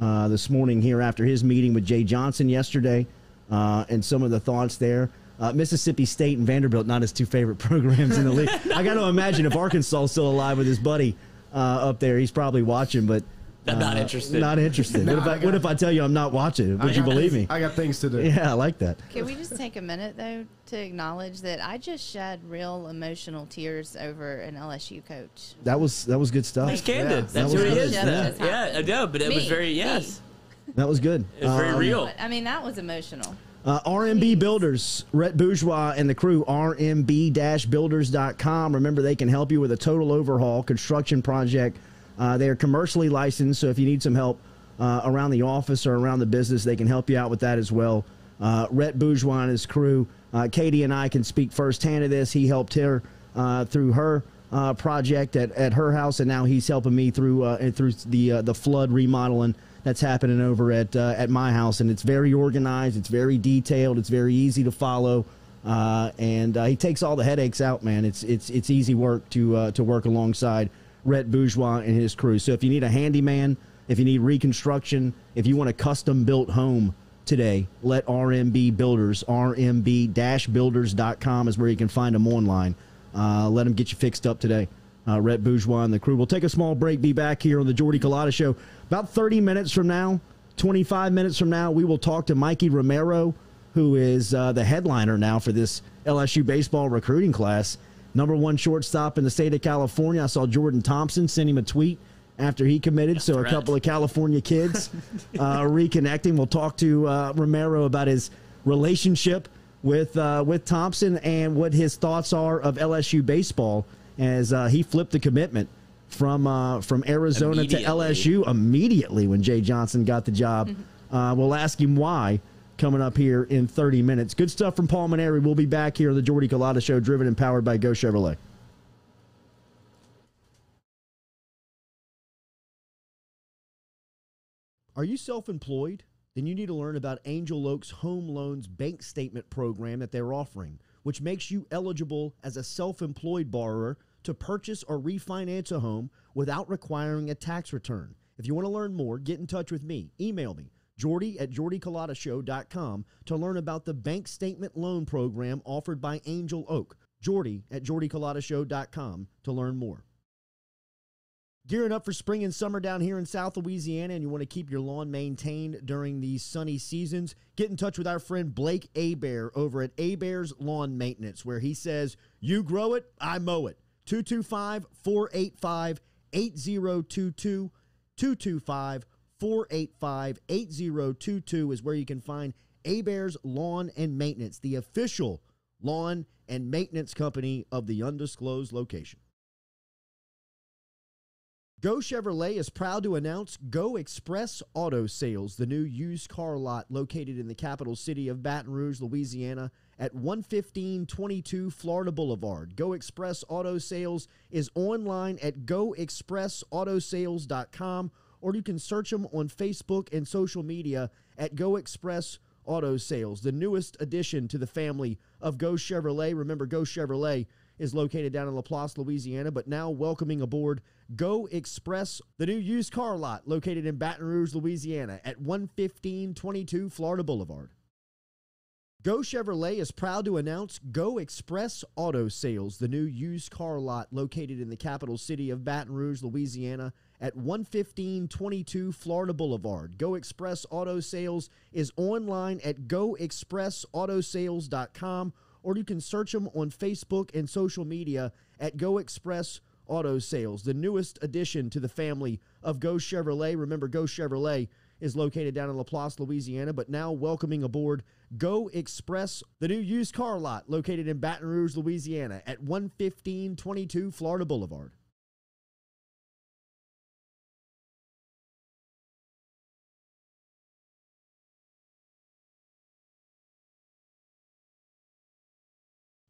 uh, this morning here after his meeting with Jay Johnson yesterday, uh, and some of the thoughts there. Uh, Mississippi State and Vanderbilt, not his two favorite programs in the league. I got to imagine if Arkansas is still alive with his buddy uh, up there, he's probably watching, but uh, I'm not interested. Not interested. No, what, if I, I got, what if I tell you I'm not watching? Would I you got, believe me? I got things to do. Yeah, I like that. Can we just take a minute, though, to acknowledge that I just shed real emotional tears over an L S U coach. That was that was good stuff. That's candid. Yeah. That's who he is. Yeah, yeah, I know, but it me, was very yes. Me. That was good. It was very um, real. I mean, that was emotional. Uh, R M B Jeez. Builders, Rhett Bourgeois and the crew. R M B dash builders dot com. Remember, they can help you with a total overhaul construction project. Uh, they are commercially licensed, so if you need some help uh, around the office or around the business, they can help you out with that as well. Uh, Rhett Bourgeois and his crew. Uh, Katie and I can speak firsthand of this. He helped her uh, through her uh, project at, at her house, and now he's helping me through uh, and through the uh, the flood remodeling that's happening over at uh, at my house. And it's very organized, it's very detailed, it's very easy to follow, uh, and uh, he takes all the headaches out, man. It's it's it's easy work to uh, to work alongside Rhett Bourgeois and his crew. So if you need a handyman, if you need reconstruction, if you want a custom built home today, let R M B Builders, R M B dash builders dot com is where you can find them online. Uh, let them get you fixed up today. Uh, Rhett Bourgeois and the crew. We'll take a small break, be back here on the Jordy Culotta Show. About thirty minutes from now, twenty-five minutes from now, we will talk to Mikey Romero, who is uh, the headliner now for this L S U baseball recruiting class. number one shortstop in the state of California. I saw Jordan Thompson send him a tweet after he committed. That's so correct. A couple of California kids uh, reconnecting. We'll talk to uh, Romero about his relationship with uh, with Thompson and what his thoughts are of L S U baseball as uh, he flipped the commitment from uh, from Arizona to L S U immediately when Jay Johnson got the job. Mm-hmm. Uh, we'll ask him why coming up here in thirty minutes. Good stuff from Paul Mainieri. We'll be back here on the Jordy Culotta Show, driven and powered by Go Chevrolet. Are you self-employed? Then you need to learn about Angel Oak's Home Loans Bank Statement program that they're offering, which makes you eligible as a self-employed borrower to purchase or refinance a home without requiring a tax return. If you want to learn more, get in touch with me. Email me, Jordy at jordy culotta show dot com, to learn about the bank statement loan program offered by Angel Oak. Jordy at jordy culotta show dot com to learn more. Gearing up for spring and summer down here in South Louisiana, and you want to keep your lawn maintained during these sunny seasons, get in touch with our friend Blake Abear over at Abear's Lawn Maintenance, where he says, you grow it, I mow it. two two five, four eight five, eight zero two two. two two five, four eight five, eight zero two two is where you can find Abear's Lawn and Maintenance, the official lawn and maintenance company of the undisclosed location. Go Chevrolet is proud to announce Go Express Auto Sales, the new used car lot located in the capital city of Baton Rouge, Louisiana, at one fifteen twenty-two Florida Boulevard. Go Express Auto Sales is online at go express auto sales dot com, or you can search them on Facebook and social media at Go Express Auto Sales, the newest addition to the family of Go Chevrolet. Remember, Go Chevrolet is located down in Laplace, Louisiana, but now welcoming aboard Go Express, the new used car lot located in Baton Rouge, Louisiana at one fifteen twenty-two Florida Boulevard. Go Chevrolet is proud to announce Go Express Auto Sales, the new used car lot located in the capital city of Baton Rouge, Louisiana at one fifteen twenty-two Florida Boulevard. Go Express Auto Sales is online at go express auto sales dot com, or you can search them on Facebook and social media at Go Express Auto Sales, the newest addition to the family of Go Chevrolet. Remember, Go Chevrolet is located down in Laplace, Louisiana, but now welcoming aboard Go Express, the new used car lot located in Baton Rouge, Louisiana at one fifteen twenty-two Florida Boulevard.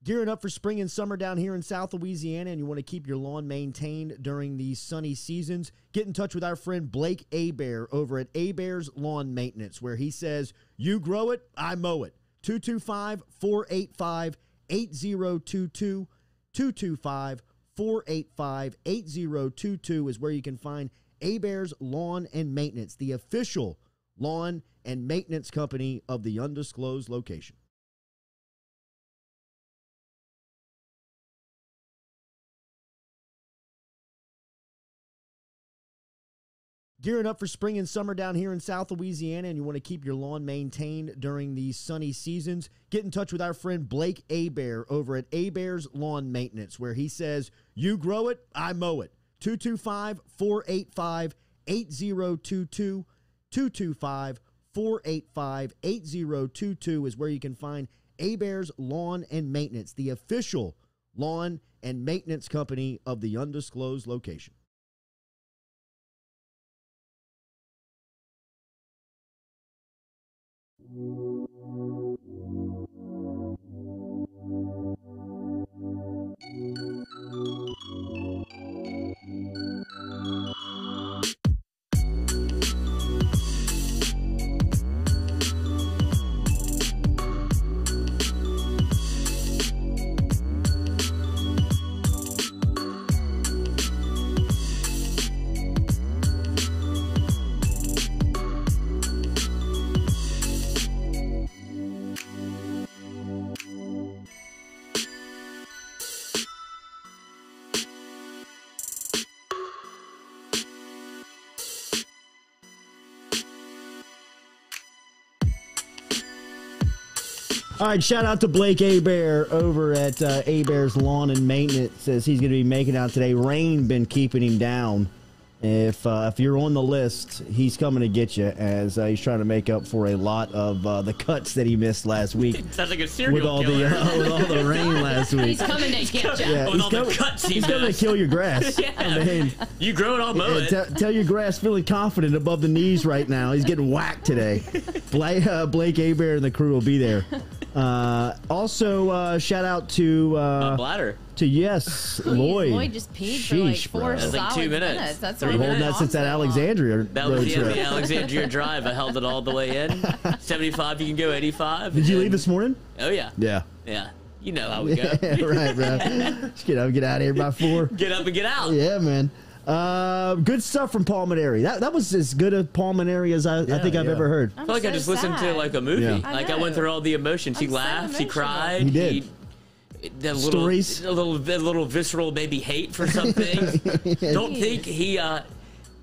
Gearing up for spring and summer down here in South Louisiana, and you want to keep your lawn maintained during these sunny seasons, get in touch with our friend Blake Abear over at Abear's Lawn Maintenance, where he says, you grow it, I mow it. two two five, four eight five, eight zero two two. two two five, four eight five, eight zero two two is where you can find Abear's Lawn and Maintenance, the official lawn and maintenance company of the undisclosed location. Gearing up for spring and summer down here in South Louisiana, and you want to keep your lawn maintained during these sunny seasons, get in touch with our friend Blake Abear over at Abear's Lawn Maintenance, where he says, you grow it, I mow it. two two five, four eight five, eight zero two two. two two five, four eight five, eight zero two two is where you can find Abear's Lawn and Maintenance, the official lawn and maintenance company of the undisclosed location. All right, shout out to Blake Abear over at uh, Abear's Lawn and Maintenance. Says he's going to be making out today. Rain been keeping him down. If uh, if you're on the list, he's coming to get you, as uh, he's trying to make up for a lot of uh, the cuts that he missed last week. Sounds like a serial with all killer. The, uh, with all the rain last week. He's coming to get you. Yeah, with all com- the cuts he He's missed. Coming to kill your grass. Yeah. I mean, you grow it all mow it. T- tell your grass feeling confident above the knees right now. He's getting whacked today. Blake, uh, Blake Abear and the crew will be there. Uh, also, uh, shout out to... Uh, uh, Bladder. To yes, Lloyd. Lloyd just peed Sheesh, for like four bro. solid like two minutes. minutes. That's We're holding that since that Alexandria That was the end of the Alexandria Drive. I held it all the way in. seventy-five, you can go eighty-five. Did you leave this morning? Oh, yeah. Yeah. Yeah. You know how we go. Yeah, right, bro. Just get up and get out of here by four. Get up and get out. Yeah, man. Uh, good stuff from Paul Mainieri. That that was as good a Paul Mainieri as I, yeah, I think yeah. I've ever heard. I'm I feel like so I just sad. listened to like a movie. Yeah. I like I went through all the emotions. He I'm laughed. So he cried. He did. He, The little, Stories. A little, a little visceral, maybe hate for something. yeah. Don't think he. Uh,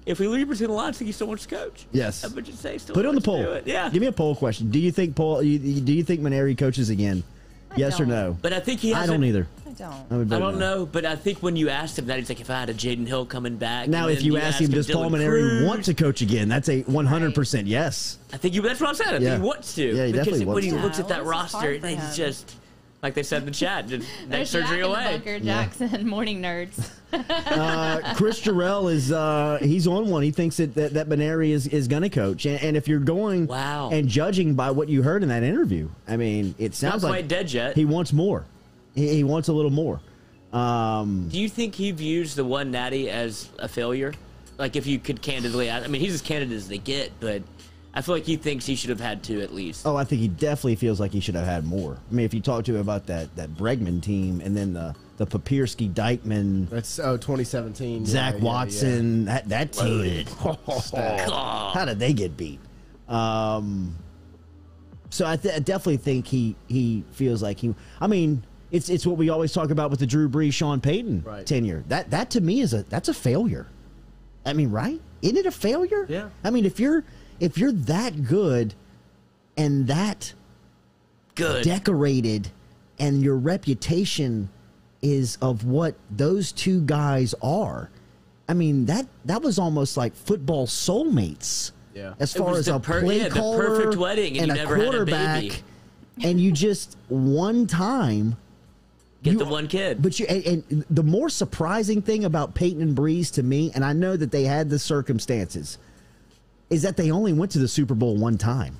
if we leave between the lines, I think he still wants to coach. Yes, I would just say still. Put it on the poll. Do yeah. Give me a poll question. Do you think Paul? Do you think Mainieri coaches again? I yes don't. or no? But I think he. Hasn't, I don't either. I don't. I, I don't know. But I think when you asked him that, he's like, if I had a Jaden Hill coming back. Now, if you, you ask him, him, does Paul Mainieri want to coach again? That's a one hundred percent yes. I think you. That's what I said. I yeah. think he wants to. Yeah, he definitely wants to. Because when he looks yeah, at that roster, it's just. Like they said in the chat, next There's surgery Jack away. Bunker, Jackson, yeah. Morning nerds. uh, Chris Jarrell is uh, he's on one. He thinks that that, that Mainieri is, is going to coach. And, and if you're going wow. and judging by what you heard in that interview, I mean, it sounds Not like quite dead yet. He wants more. He, he wants a little more. Um, Do you think he views the one natty as a failure? Like if you could candidly, I mean, he's as candid as they get, but. I feel like he thinks he should have had two at least. Oh, I think he definitely feels like he should have had more. I mean, if you talk to him about that that Bregman team and then the, the Papierski-Dykeman. That's oh, twenty seventeen. Zach yeah, Watson, yeah, yeah. that, that team. Oh, how did they get beat? Um, so I, th- I definitely think he, he feels like he – I mean, it's it's what we always talk about with the Drew Brees, Sean Payton right. tenure. That that to me is a – that's a failure. I mean, right? Isn't it a failure? Yeah. I mean, if you're – If you're that good and that good decorated and your reputation is of what those two guys are, I mean, that, that was almost like football soulmates. Yeah. As far as a per- play yeah, caller the perfect wedding and, and you a never quarterback. Had a baby. And you just one time. Get you, the one kid. But you and, and the more surprising thing about Peyton and Breeze to me, and I know that they had the circumstances, is that they only went to the Super Bowl one time.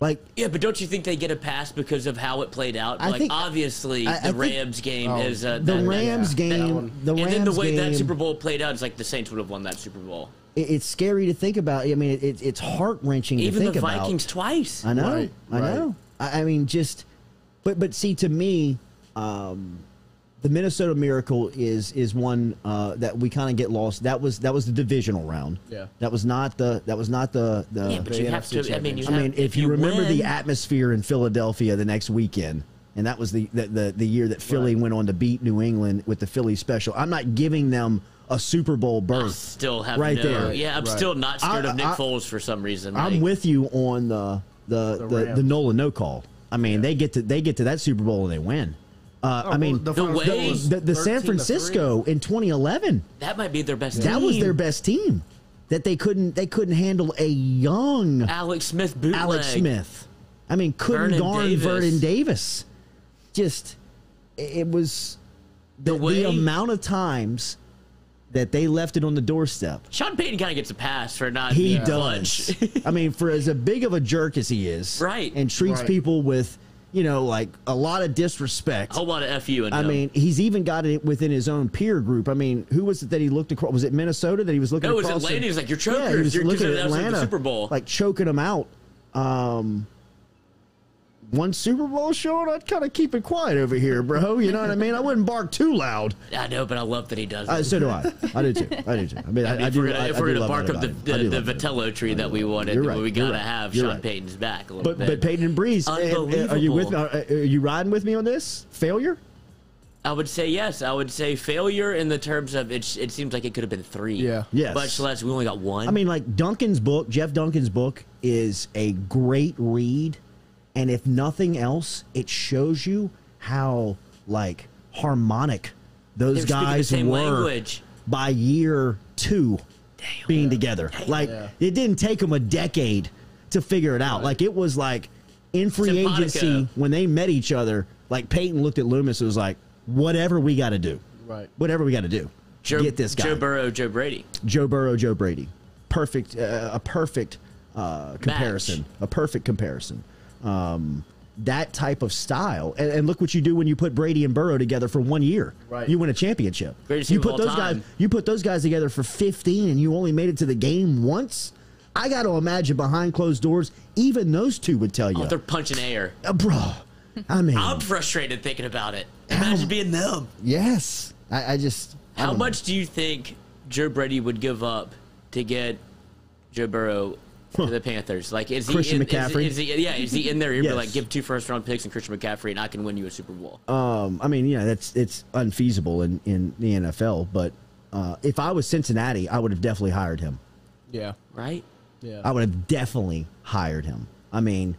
Like, yeah, but don't you think they get a pass because of how it played out? I like, think, obviously, I, I the Rams think, game oh, is... Uh, the that, Rams that, game... That, the Rams and then the way game, that Super Bowl played out, it's like the Saints would have won that Super Bowl. It, it's scary to think about. I mean, it, it, it's heart-wrenching Even to think about. Even the Vikings about. twice. I know. Right, I right. know. I, I mean, just... But, but see, to me, um, the Minnesota Miracle is is one uh, that we kind of get lost. That was that was the divisional round. Yeah. That was not the that was not the, the yeah, but you have to, I mean, you I have, mean if, if you, you remember win. the atmosphere in Philadelphia the next weekend, and that was the the, the, the year that Philly right. went on to beat New England with the Philly special. I'm not giving them a Super Bowl berth. I still have right no, there. Yeah, I'm right. still not scared I, of Nick I, Foles for some reason. I'm like, with you on the the the, the, the Nola no call. I mean, yeah. they get to they get to that Super Bowl and they win. Uh, oh, I mean, the, the, the San Francisco in twenty eleven. That might be their best team. That was their best team. That they couldn't they couldn't handle a young Alex Smith bootleg. Alex Smith. I mean, couldn't guard Vernon Davis. Just, it was the, the, way, the amount of times that they left it on the doorstep. Sean Payton kind of gets a pass for not he does. I mean, for as a big of a jerk as he is. Right. And treats right. people with... You know, like a lot of disrespect. A whole lot of F you. I him. mean, he's even got it within his own peer group. I mean, who was it that he looked across? Was it Minnesota that he was looking no, across? No, it was Atlanta. And, he was like, you're chokers. Yeah, he was you're looking at Atlanta, the Super Bowl. Like choking them out. Um, one Super Bowl, Sean, I'd kind of keep it quiet over here, bro. You know what I mean? I wouldn't bark too loud. I know, but I love that he does it. Uh, so do I. I do too. I do too. I mean, I, mean, I, I do love that. If we're going to bark up the, the, the Vitello tree that we wanted, right. we got to right. have You're Sean right. Payton's back a little but, bit. But Payton and Breeze, are you with? Are, are you riding with me on this? Failure? I would say yes. I would say failure in the terms of it, it seems like it could have been three. Yeah. Yes. Much less we only got one. I mean, like Duncan's book, Jeff Duncan's book is a great read. And if nothing else, it shows you how like harmonic those guys were language. by year two Damn. being yeah. together. Damn. Like yeah. it didn't take them a decade to figure it out. Right. Like it was like in free Symphonica. agency when they met each other. Like Peyton looked at Loomis and was like, "Whatever we got to do, right? Whatever we got to do, Joe, get this guy." Joe Burrow, Joe Brady. Joe Burrow, Joe Brady. Perfect, uh, a perfect uh, comparison. Match. A perfect comparison. Um, that type of style, and, and look what you do when you put Brady and Burrow together for one year. Right. You win a championship. Greatest you put of all those time. guys. You put those guys together for fifteen, and you only made it to the game once. I got to imagine behind closed doors, even those two would tell you oh, they're punching air, uh, bro. I mean, I'm frustrated thinking about it. Imagine how, being them. Yes. I, I just. I how much know. do you think Joe Brady would give up to get Joe Burrow huh. to the Panthers? Like, is Christian he in, McCaffrey? Is, is he, yeah, is he in there? You're yes. like, give two first round picks and Christian McCaffrey, and I can win you a Super Bowl. Um, I mean, yeah, that's it's unfeasible in, in the N F L. But uh, if I was Cincinnati, I would have definitely hired him. Yeah. Right? Yeah. I would have definitely hired him. I mean,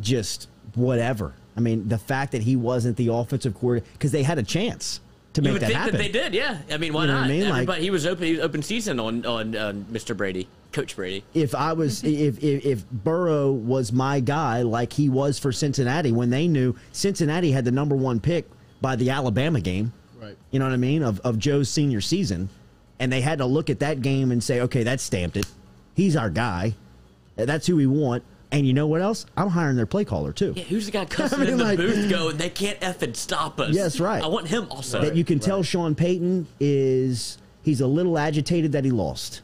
just whatever. I mean, the fact that he wasn't the offensive coordinator, because they had a chance to make that happen. You would think that they did, yeah. I mean, why not? I mean? Like, but he was open, he was open season on on uh, Mister Brady, Coach Brady. If I was, if, if if Burrow was my guy, like he was for Cincinnati, when they knew Cincinnati had the number one pick by the Alabama game, right? You know what I mean? Of of Joe's senior season, and they had to look at that game and say, okay, that stamped it. He's our guy. That's who we want. And you know what else? I'm hiring their play caller, too. Yeah, who's the guy cussing I mean, in the like, booth going, they can't effing stop us? Yes, right. I want him also. Right, that you can right. tell Sean Payton is, he's a little agitated that he lost.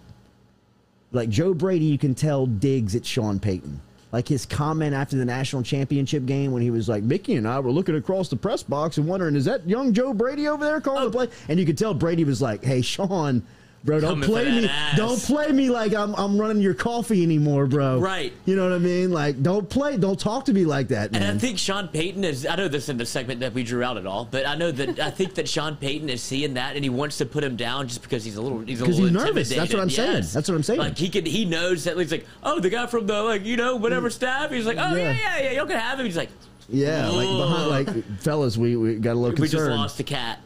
Like Joe Brady, you can tell digs at Sean Payton. Like his comment after the national championship game when he was like, Mickey and I were looking across the press box and wondering, is that young Joe Brady over there calling oh. the play? And you could tell Brady was like, hey, Sean... Bro, don't Coming play me. Ass. Don't play me like I'm I'm running your coffee anymore, bro. Right. You know what I mean? Like, don't play. Don't talk to me like that, man. And I think Sean Payton is. I know this in the segment that we drew out at all, but I know that I think that Sean Payton is seeing that, and he wants to put him down just because he's a little. He's a little nervous. That's what I'm yes. saying. That's what I'm saying. Like he could. He knows that. He's like, oh, the guy from the like you know whatever staff. He's like, oh yeah, yeah, yeah. Y'all can have him. He's like, yeah, whoa. like behind, like fellas, we we got a little concerned. We just lost the cat.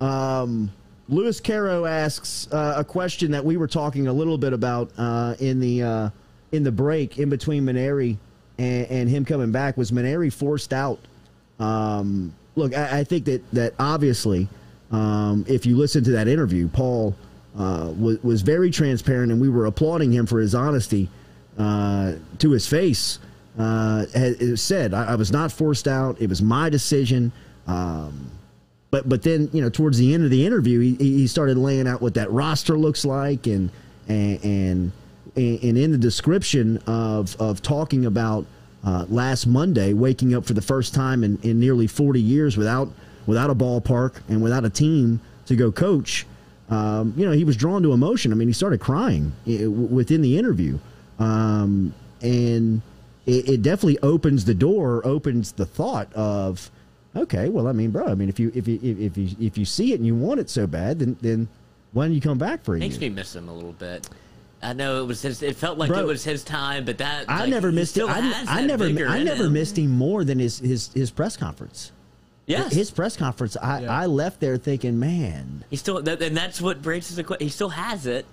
Um. Louis Caro asks uh, a question that we were talking a little bit about uh, in the uh, in the break in between Mainieri and, and him coming back. Was Mainieri forced out? Um, look, I, I think that that obviously, um, if you listen to that interview, Paul uh, was was very transparent, and we were applauding him for his honesty uh, to his face. Uh, it said, I, I was not forced out. It was my decision. Um, But but then, you know, towards the end of the interview, he, he started laying out what that roster looks like and and and, and in the description of, of talking about uh, last Monday, waking up for the first time in, in nearly forty years without without a ballpark and without a team to go coach. Um, you know, he was drawn to emotion. I mean, he started crying within the interview. Um, and it, it definitely opens the door, opens the thought of, okay, well, I mean, bro, I mean, if you if you if you if you see it and you want it so bad, then then why don't you come back for it? Makes me miss him a little bit. I know it was his, it felt like bro, it was his time, but that I like, never missed it. I, I never I never him. missed him more than his his his press conference. Yes, his press conference. I yeah. I left there thinking, man, he still and that's what breaks his equation. He still has it.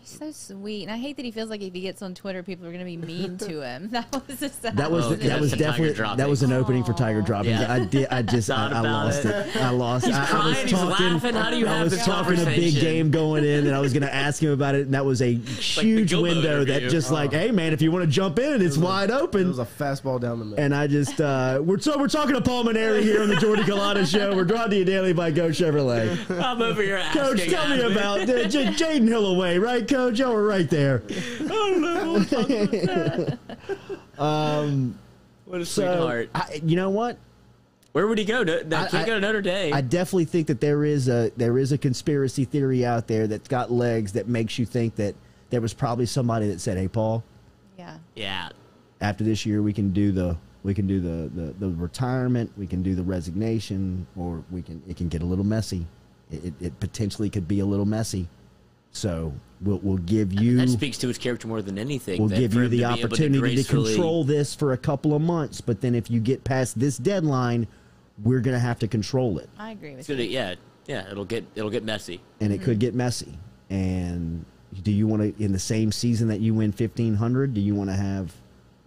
He's so sweet, and I hate that he feels like if he gets on Twitter, people are going to be mean to him. That was a that was oh, that was definitely that was an opening Aww. for Tiger dropping. Yeah. I did, I just I, I lost it. it. I lost. He's I, crying. I was he's talking, laughing. How do you I have this conversation? I was talking a big game going in, and I was going to ask him about it, and that was a huge like window interview. that just uh, like, hey man, if you want to jump in, it's it wide a, open. It was a fastball down the middle. And I just uh, we're so we're talking to Paul Mainieri here on the Jordy Culotta Show. We're brought to you daily by Go Chevrolet. I'm over here, Coach. Tell me about Jaden Hillaway, right? Coach, y'all were right there. I don't know what that. Um, what a sweetheart. So, I, you know what? Where would he go? No, no, I, can't I, go to Notre Dame. I definitely think that there is a there is a conspiracy theory out there that's got legs that makes you think that there was probably somebody that said, "Hey, Paul, yeah, yeah, after this year we can do the we can do the the, the retirement, we can do the resignation, or we can it can get a little messy. It, it, it potentially could be a little messy." So we'll, we'll give you... I mean, that speaks to his character more than anything. We'll give you the opportunity to, to control this for a couple of months, but then if you get past this deadline, we're going to have to control it. I agree with you. Yeah, yeah, it'll get, it'll get messy. And it could get messy. And do you want to, in the same season that you win fifteen hundred, do you want to have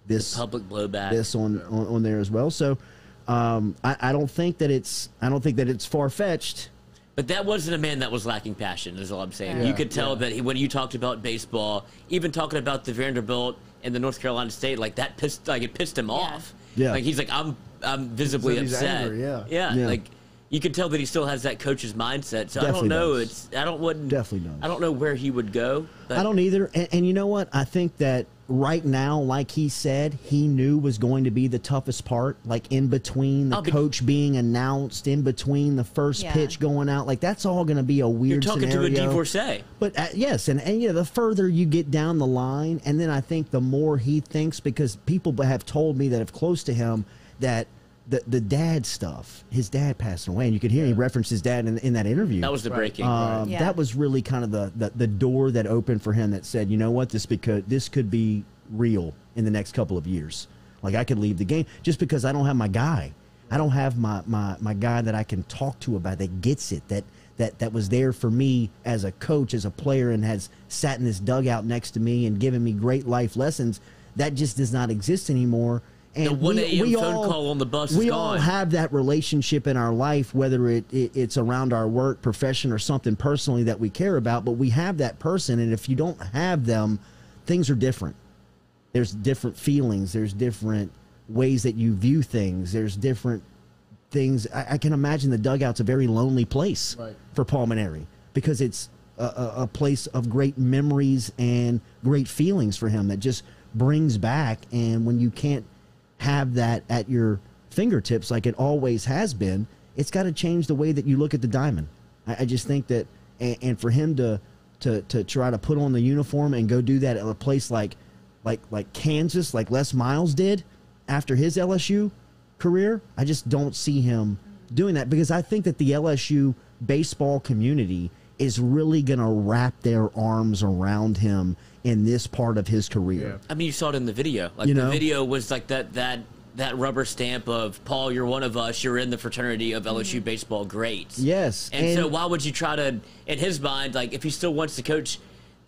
this... The public blowback. This on, on, on there as well. So um, I, I don't think that it's, I don't think that it's far-fetched. But that wasn't a man that was lacking passion, is all I'm saying. Yeah, you could tell yeah. that he, when you talked about baseball, even talking about the Vanderbilt and the North Carolina State, like that pissed, like it pissed him yeah. off. Yeah. Like he's like, I'm, I'm visibly so upset. Angry, yeah. yeah. Yeah. Like you could tell that he still has that coach's mindset. So Definitely I don't know. Does. It's I don't wouldn't. Definitely knows. I don't know where he would go. I don't either. And, and you know what? I think that right now, like he said, he knew was going to be the toughest part, like in between the be coach being announced, in between the first yeah. pitch going out. Like, that's all going to be a weird scenario. You're talking scenario. to a divorcee. But, uh, yes, and, and you know, the further you get down the line, and then I think the more he thinks, because people have told me that have close to him that the, the dad stuff, his dad passing away, and you could hear yeah. he referenced his dad in, in that interview. That was the breaking. Um, yeah. That was really kind of the, the, the door that opened for him that said, you know what, this, because, this could be real in the next couple of years. Like, I could leave the game just because I don't have my guy. I don't have my, my, my guy that I can talk to about that gets it, that, that, that was there for me as a coach, as a player, and has sat in this dugout next to me and given me great life lessons. That just does not exist anymore. And the one A M phone all, call on the bus is we gone. all have that relationship in our life, whether it, it it's around our work, profession, or something personally that we care about, but we have that person, and if you don't have them, things are different. There's different feelings. There's different ways that you view things. There's different things. I, I can imagine the dugout's a very lonely place right. for Paul Mainieri, because it's a, a, a place of great memories and great feelings for him that just brings back, and when you can't have that at your fingertips like it always has been, it's got to change the way that you look at the diamond. I, I just think that, and, and for him to, to to try to put on the uniform and go do that at a place like like like Kansas, like Les Miles did after his L S U career, I just don't see him doing that, because I think that the L S U baseball community is really going to wrap their arms around him in this part of his career. Yeah. I mean, you saw it in the video. Like, you know? The video was like that that that rubber stamp of, Paul, you're one of us, you're in the fraternity of L S U baseball greats. Yes. And, and so why would you try to, in his mind, like, if he still wants to coach,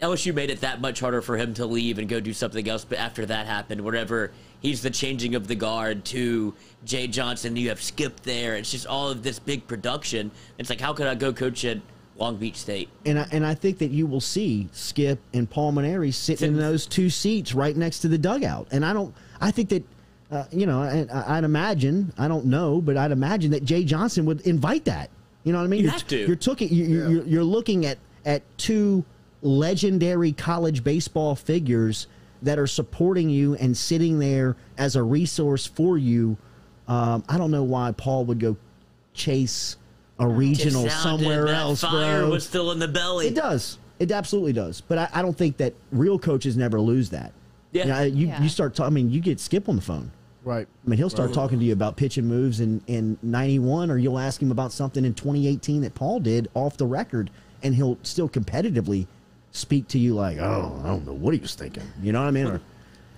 L S U made it that much harder for him to leave and go do something else. But after that happened, whatever, he's the changing of the guard to Jay Johnson, you have Skip there. It's just all of this big production. It's like, how could I go coach at Long Beach State? And I, and I think that you will see Skip and Paul Mainieri sitting in those two seats right next to the dugout. And I don't, I think that, uh, you know, and I'd imagine, I don't know, but I'd imagine that Jay Johnson would invite that. You know what I mean? You have to. You're, you're, you're, you're, you're looking at, at two legendary college baseball figures that are supporting you and sitting there as a resource for you. Um, I don't know why Paul would go chase a regional somewhere else, bro. Fire was still in the belly. It does. It absolutely does. But I, I don't think that real coaches never lose that. Yeah. You know, you, yeah. you start talking. I mean, you get Skip on the phone. Right. I mean, he'll start right. talking to you about pitching moves in in ninety-one, or you'll ask him about something in twenty eighteen that Paul did off the record, and he'll still competitively speak to you like, "Oh, I don't know what he was thinking." You know what I mean? Or,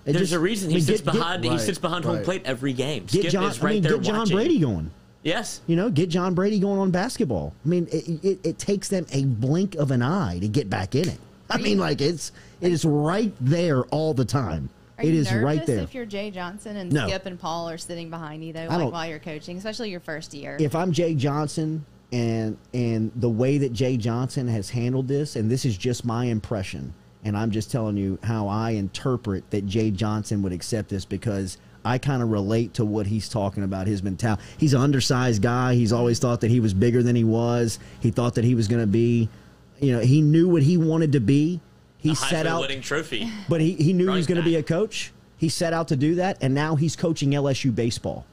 There's just, a reason he I mean, sits get, behind. Get, he right, sits behind home right. plate every game. Skip get John, is right I mean, there get John watching. Brady going. Yes. You know, get John Brady going on basketball. I mean, it, it, it takes them a blink of an eye to get back in it. I mean, like, it's it is right there all the time. Are it you is right there. If you're Jay Johnson and no. Skip and Paul are sitting behind you, though, like while you're coaching, especially your first year. If I'm Jay Johnson and and the way that Jay Johnson has handled this, and this is just my impression, and I'm just telling you how I interpret that Jay Johnson would accept this, because I kind of relate to what he's talking about, his mentality. He's an undersized guy. He's always thought that he was bigger than he was. He thought that he was going to be, you know, he knew what he wanted to be. He set out a winning trophy. But he, he knew he was going to be a coach. He set out to do that, and now he's coaching L S U baseball.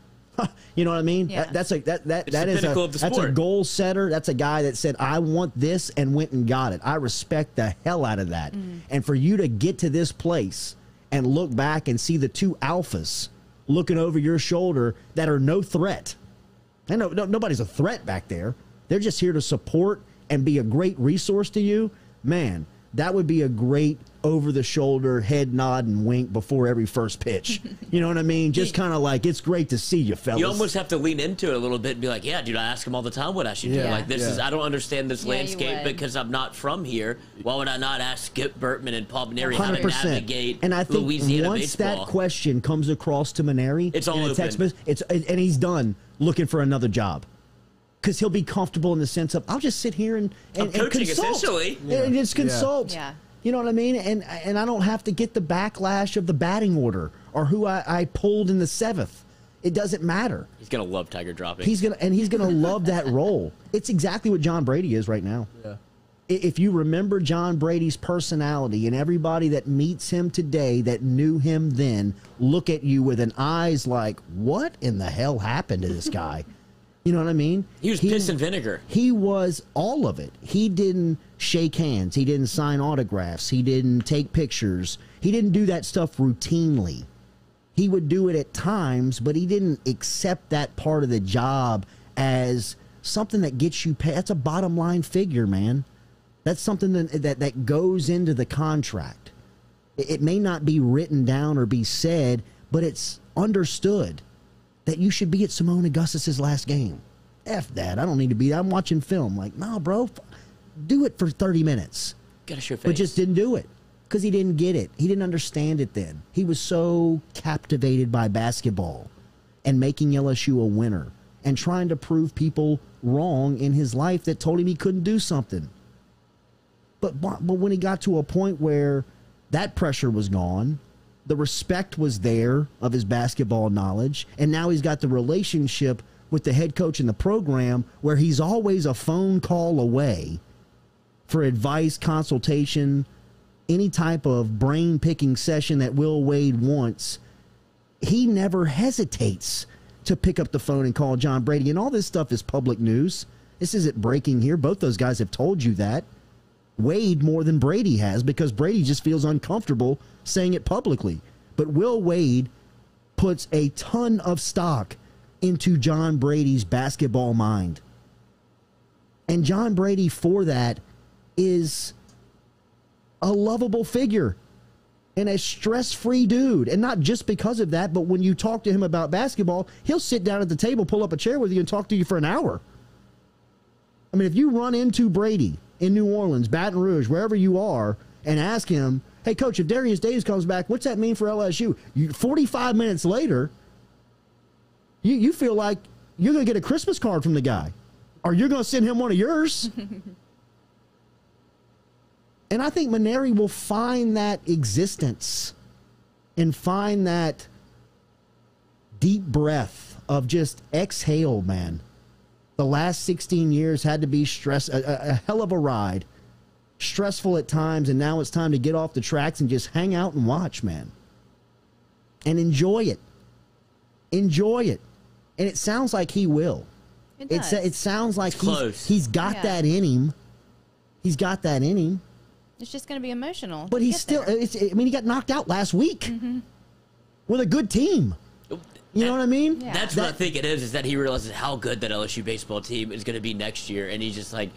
You know what I mean? Yeah. That, that's a, that, that, that is a, that's a goal setter. That's a guy that said, I want this, and went and got it. I respect the hell out of that. Mm. And for you to get to this place and look back and see the two alphas looking over your shoulder that are no threat. I know no, nobody's a threat back there. They're just here to support and be a great resource to you. Man, that would be a great over-the-shoulder head nod and wink before every first pitch. You know what I mean? Just kind of like, it's great to see you, fellas. You almost have to lean into it a little bit and be like, yeah, dude, I ask him all the time what I should yeah. do. Like, this yeah. is, I don't understand this yeah, landscape because I'm not from here. Why would I not ask Skip Bertman and Paul Mainieri how to navigate and I think Louisiana once baseball? That question comes across to Mainieri, it's all in a text message, it's, and he's done looking for another job. Because he'll be comfortable in the sense of, I'll just sit here and, and, I'm and coaching, consult. Essentially. Yeah. And just consult. Yeah. yeah. You know what I mean? And and I don't have to get the backlash of the batting order or who I, I pulled in the seventh. It doesn't matter. He's gonna love Tiger dropping. He's gonna and he's gonna love that role. It's exactly what John Brady is right now. Yeah. If you remember John Brady's personality and everybody that meets him today that knew him then look at you with an eyes like, what in the hell happened to this guy? You know what I mean? He was he, piss and vinegar. He was all of it. He didn't shake hands. He didn't sign autographs. He didn't take pictures. He didn't do that stuff routinely. He would do it at times, but he didn't accept that part of the job as something that gets you paid. That's a bottom line figure, man. That's something that, that, that goes into the contract. It, it may not be written down or be said, but it's understood that you should be at Simone Augustus's last game. F that. I don't need to be. I'm watching film. Like, no, bro, do it for thirty minutes. Gotta show face. But just didn't do it because he didn't get it. He didn't understand it then. He was so captivated by basketball and making L S U a winner and trying to prove people wrong in his life that told him he couldn't do something. But, but when he got to a point where that pressure was gone, the respect was there of his basketball knowledge, and now he's got the relationship with the head coach in the program where he's always a phone call away for advice, consultation, any type of brain-picking session that Will Wade wants. He never hesitates to pick up the phone and call John Brady, and all this stuff is public news. This isn't breaking here. Both those guys have told you that. Wade more than Brady has because Brady just feels uncomfortable saying it publicly. But Will Wade puts a ton of stock into John Brady's basketball mind. And John Brady, for that, is a lovable figure and a stress-free dude. And not just because of that, but when you talk to him about basketball, he'll sit down at the table, pull up a chair with you, and talk to you for an hour. I mean, if you run into Brady in New Orleans, Baton Rouge, wherever you are, and ask him, hey, coach, if Darius Days comes back, what's that mean for L S U? You, forty-five minutes later, you, you feel like you're going to get a Christmas card from the guy, or you're going to send him one of yours. And I think Mainieri will find that existence and find that deep breath of just exhale, man. The last sixteen years had to be stress, a, a hell of a ride. Stressful at times, and now it's time to get off the tracks and just hang out and watch, man. And enjoy it. Enjoy it. And it sounds like he will. It does. It, it sounds like he's, he's got yeah. that in him. He's got that in him. It's just going to be emotional. But he's still, it's, I mean, he got knocked out last week mm-hmm. with a good team. You know what I mean? Yeah. That's what that, I think it is, is that he realizes how good that L S U baseball team is going to be next year. And he's just like,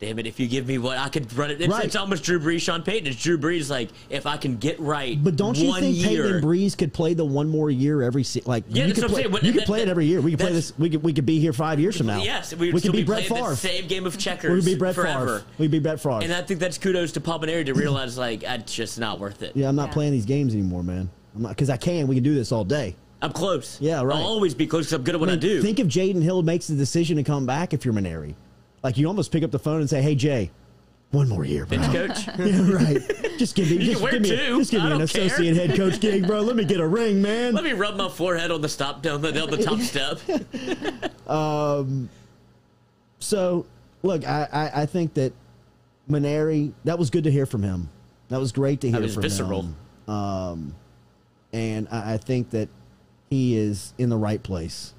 damn it, if you give me what I could run it. It's, right. it's almost Drew Brees, Sean Payton. It's Drew Brees, like, if I can get right But don't you think year, Peyton and Brees could play the one more year every season? Like, yeah, you could play, when, you that, could play that, it every year. We could, play this, we, could, we could be here five years from now. Yes, we, we could be, be Brett Favre. The same game of checkers we could be Brett forever. Favre. We'd be Brett Favre. And I think that's kudos to Paul Mainieri to realize, like, it's just not worth it. Yeah, I'm not yeah. playing these games anymore, man. I'm not Because I can. We can do this all day. I'm close. Yeah, right. I'll always be close because I'm good at what I, mean, I do. Think if Jaden Hill makes the decision to come back if you're Mainieri. Like, you almost pick up the phone and say, hey, Jay, one more year, bro. Head coach? Yeah, right. Just give me, just give me, a, just give me an associate care. head coach gig, bro. Let me get a ring, man. Let me rub my forehead on the, stop down the, down the top step. um, so, look, I, I, I think that Mainieri, that was good to hear from him. That was great to hear from visceral. him. Um, and I, I think that he is in the right place.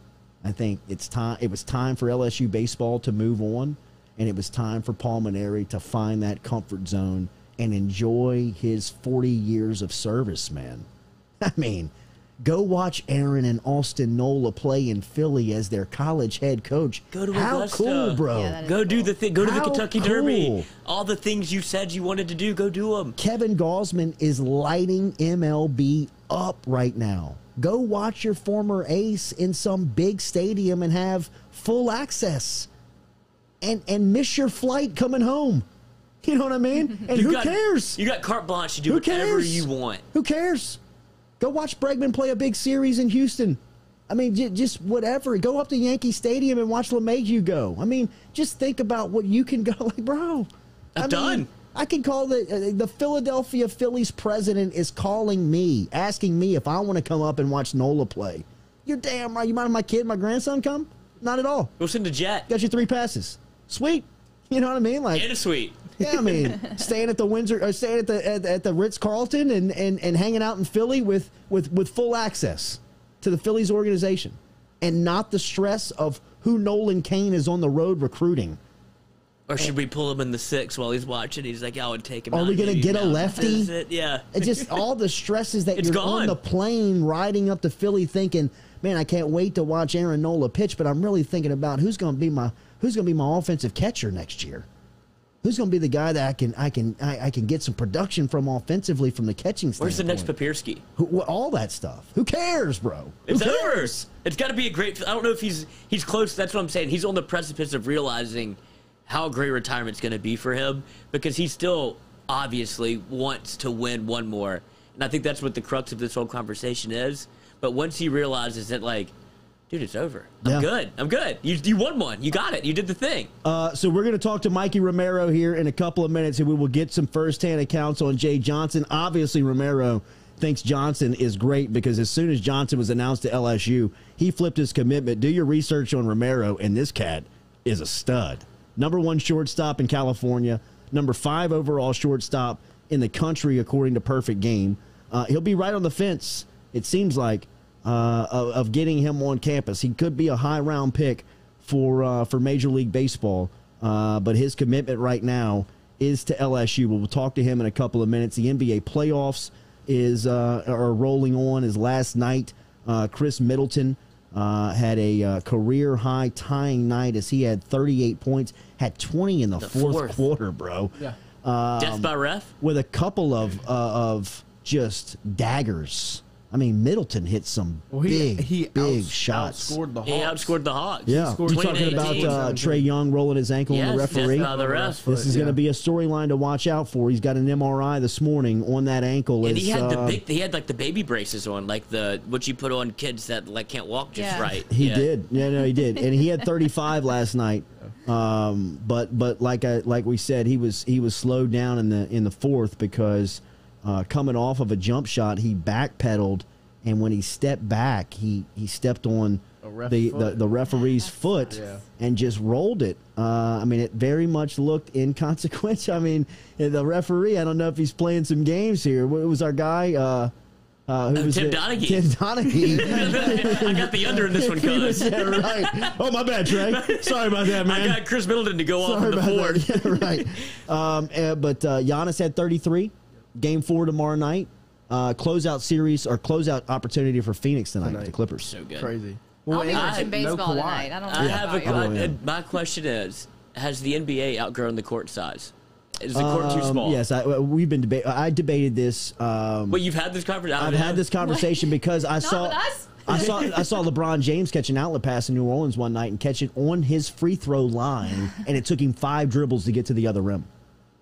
I think it's time. It was time for L S U baseball to move on, and it was time for Paul Mainieri to find that comfort zone and enjoy his forty years of service, man. I mean, Go watch Aaron and Austin Nola play in Philly as their college head coach. Go to How Augusta. Cool, bro. Yeah, go cool. do the thing. Go to How the Kentucky cool. Derby. All the things you said you wanted to do, go do them. Kevin Gausman is lighting M L B up right now. Go watch your former ace in some big stadium and have full access. And, and miss your flight coming home. You know what I mean? And you who got, cares? You got carte blanche to do who whatever cares? You want. Who cares? Go watch Bregman play a big series in Houston. I mean, j just whatever. Go up to Yankee Stadium and watch LeMahieu go. I mean, just think about what you can go. Like, bro. I'm I mean, done. I can call the, uh, the Philadelphia Phillies president is calling me, asking me if I want to come up and watch Nola play. You're damn right. You mind if my kid, my grandson come? Not at all. Go send a jet. Got you three passes. Sweet. You know what I mean? Like, and a suite. Yeah, I mean, staying at the Windsor, or staying at the at, at the Ritz Carlton, and, and and hanging out in Philly with with with full access to the Phillies organization, and not the stress of who Nolan Cain is on the road recruiting. Or should we pull him in the six while he's watching? He's like, I would take him. Are out we gonna get now. A lefty? Is it? Yeah. It's just all the stresses that it's you're gone. On the plane riding up to Philly, thinking, man, I can't wait to watch Aaron Nola pitch, but I'm really thinking about who's gonna be my who's gonna be my offensive catcher next year. Who's going to be the guy that I can I can I, I can get some production from offensively from the catching standpoint? Where's the next Papierski? Who, all that stuff. Who cares, bro? Who it's cares? Over. It's got to be a great. I don't know if he's he's close. That's what I'm saying. He's on the precipice of realizing how great retirement's going to be for him, because he still obviously wants to win one more, and I think that's what the crux of this whole conversation is. But once he realizes that, like, dude, it's over. I'm yeah. good. I'm good. You, you won one. You got it. You did the thing. Uh, so we're going to talk to Mikey Romero here in a couple of minutes, and we will get some firsthand accounts on Jay Johnson. Obviously, Romero thinks Johnson is great because as soon as Johnson was announced to L S U, he flipped his commitment. Do your research on Romero, and this cat is a stud. Number one shortstop in California. Number five overall shortstop in the country, according to Perfect Game. Uh, he'll be right on the fence, it seems like. Uh, of, of getting him on campus. He could be a high-round pick for, uh, for Major League Baseball, uh, but his commitment right now is to L S U. We'll talk to him in a couple of minutes. The N B A playoffs is, uh, are rolling on. As last night, uh, Chris Middleton uh, had a uh, career-high tying night as he had thirty-eight points, had twenty in the, the fourth, fourth quarter, bro. Yeah. Um, Death by ref? With a couple of, uh, of just daggers. I mean, Middleton hit some well, he, big, he big outs, shots. Outscored the Hawks. He outscored the Hawks. Yeah, we're talking about uh, Trae Young rolling his ankle yes, on the referee. Yes, the ref. This is yeah. going to be a storyline to watch out for. He's got an M R I this morning on that ankle. And it's, he had uh, the big, he had like the baby braces on, like the what you put on kids that like can't walk just yeah. right. He yeah. did. Yeah, no, he did. And he had thirty-five last night. Um, but but like I like we said, he was he was slowed down in the in the fourth because. Uh, coming off of a jump shot, he backpedaled, and when he stepped back, he, he stepped on the, the, the referee's foot yeah. and just rolled it. Uh, I mean, it very much looked inconsequential. I mean, the referee, I don't know if he's playing some games here. It was our guy... Uh, Uh, who oh, was Tim Donaghy. Tim Donaghy. I got the under in this one, cuz. Yeah, right. Oh, my bad, Trey. Sorry about that, man. I got Chris Middleton to go Sorry off on the board. Yeah, right. Um, and, but uh, Giannis had thirty-three. Game four tomorrow night. Uh, closeout series or closeout opportunity for Phoenix tonight, tonight. With the Clippers. So good. Crazy. Well, I'll be watching baseball no tonight. I don't know. I have a, oh, yeah. My question is, has the N B A outgrown the court size? Is the court um, too small? Yes, I, we've been deba I debated this. Um, well, you've had this conversation. I've had this conversation what? because I Not saw I saw I saw LeBron James catch an outlet pass in New Orleans one night and catch it on his free throw line, and it took him five dribbles to get to the other rim.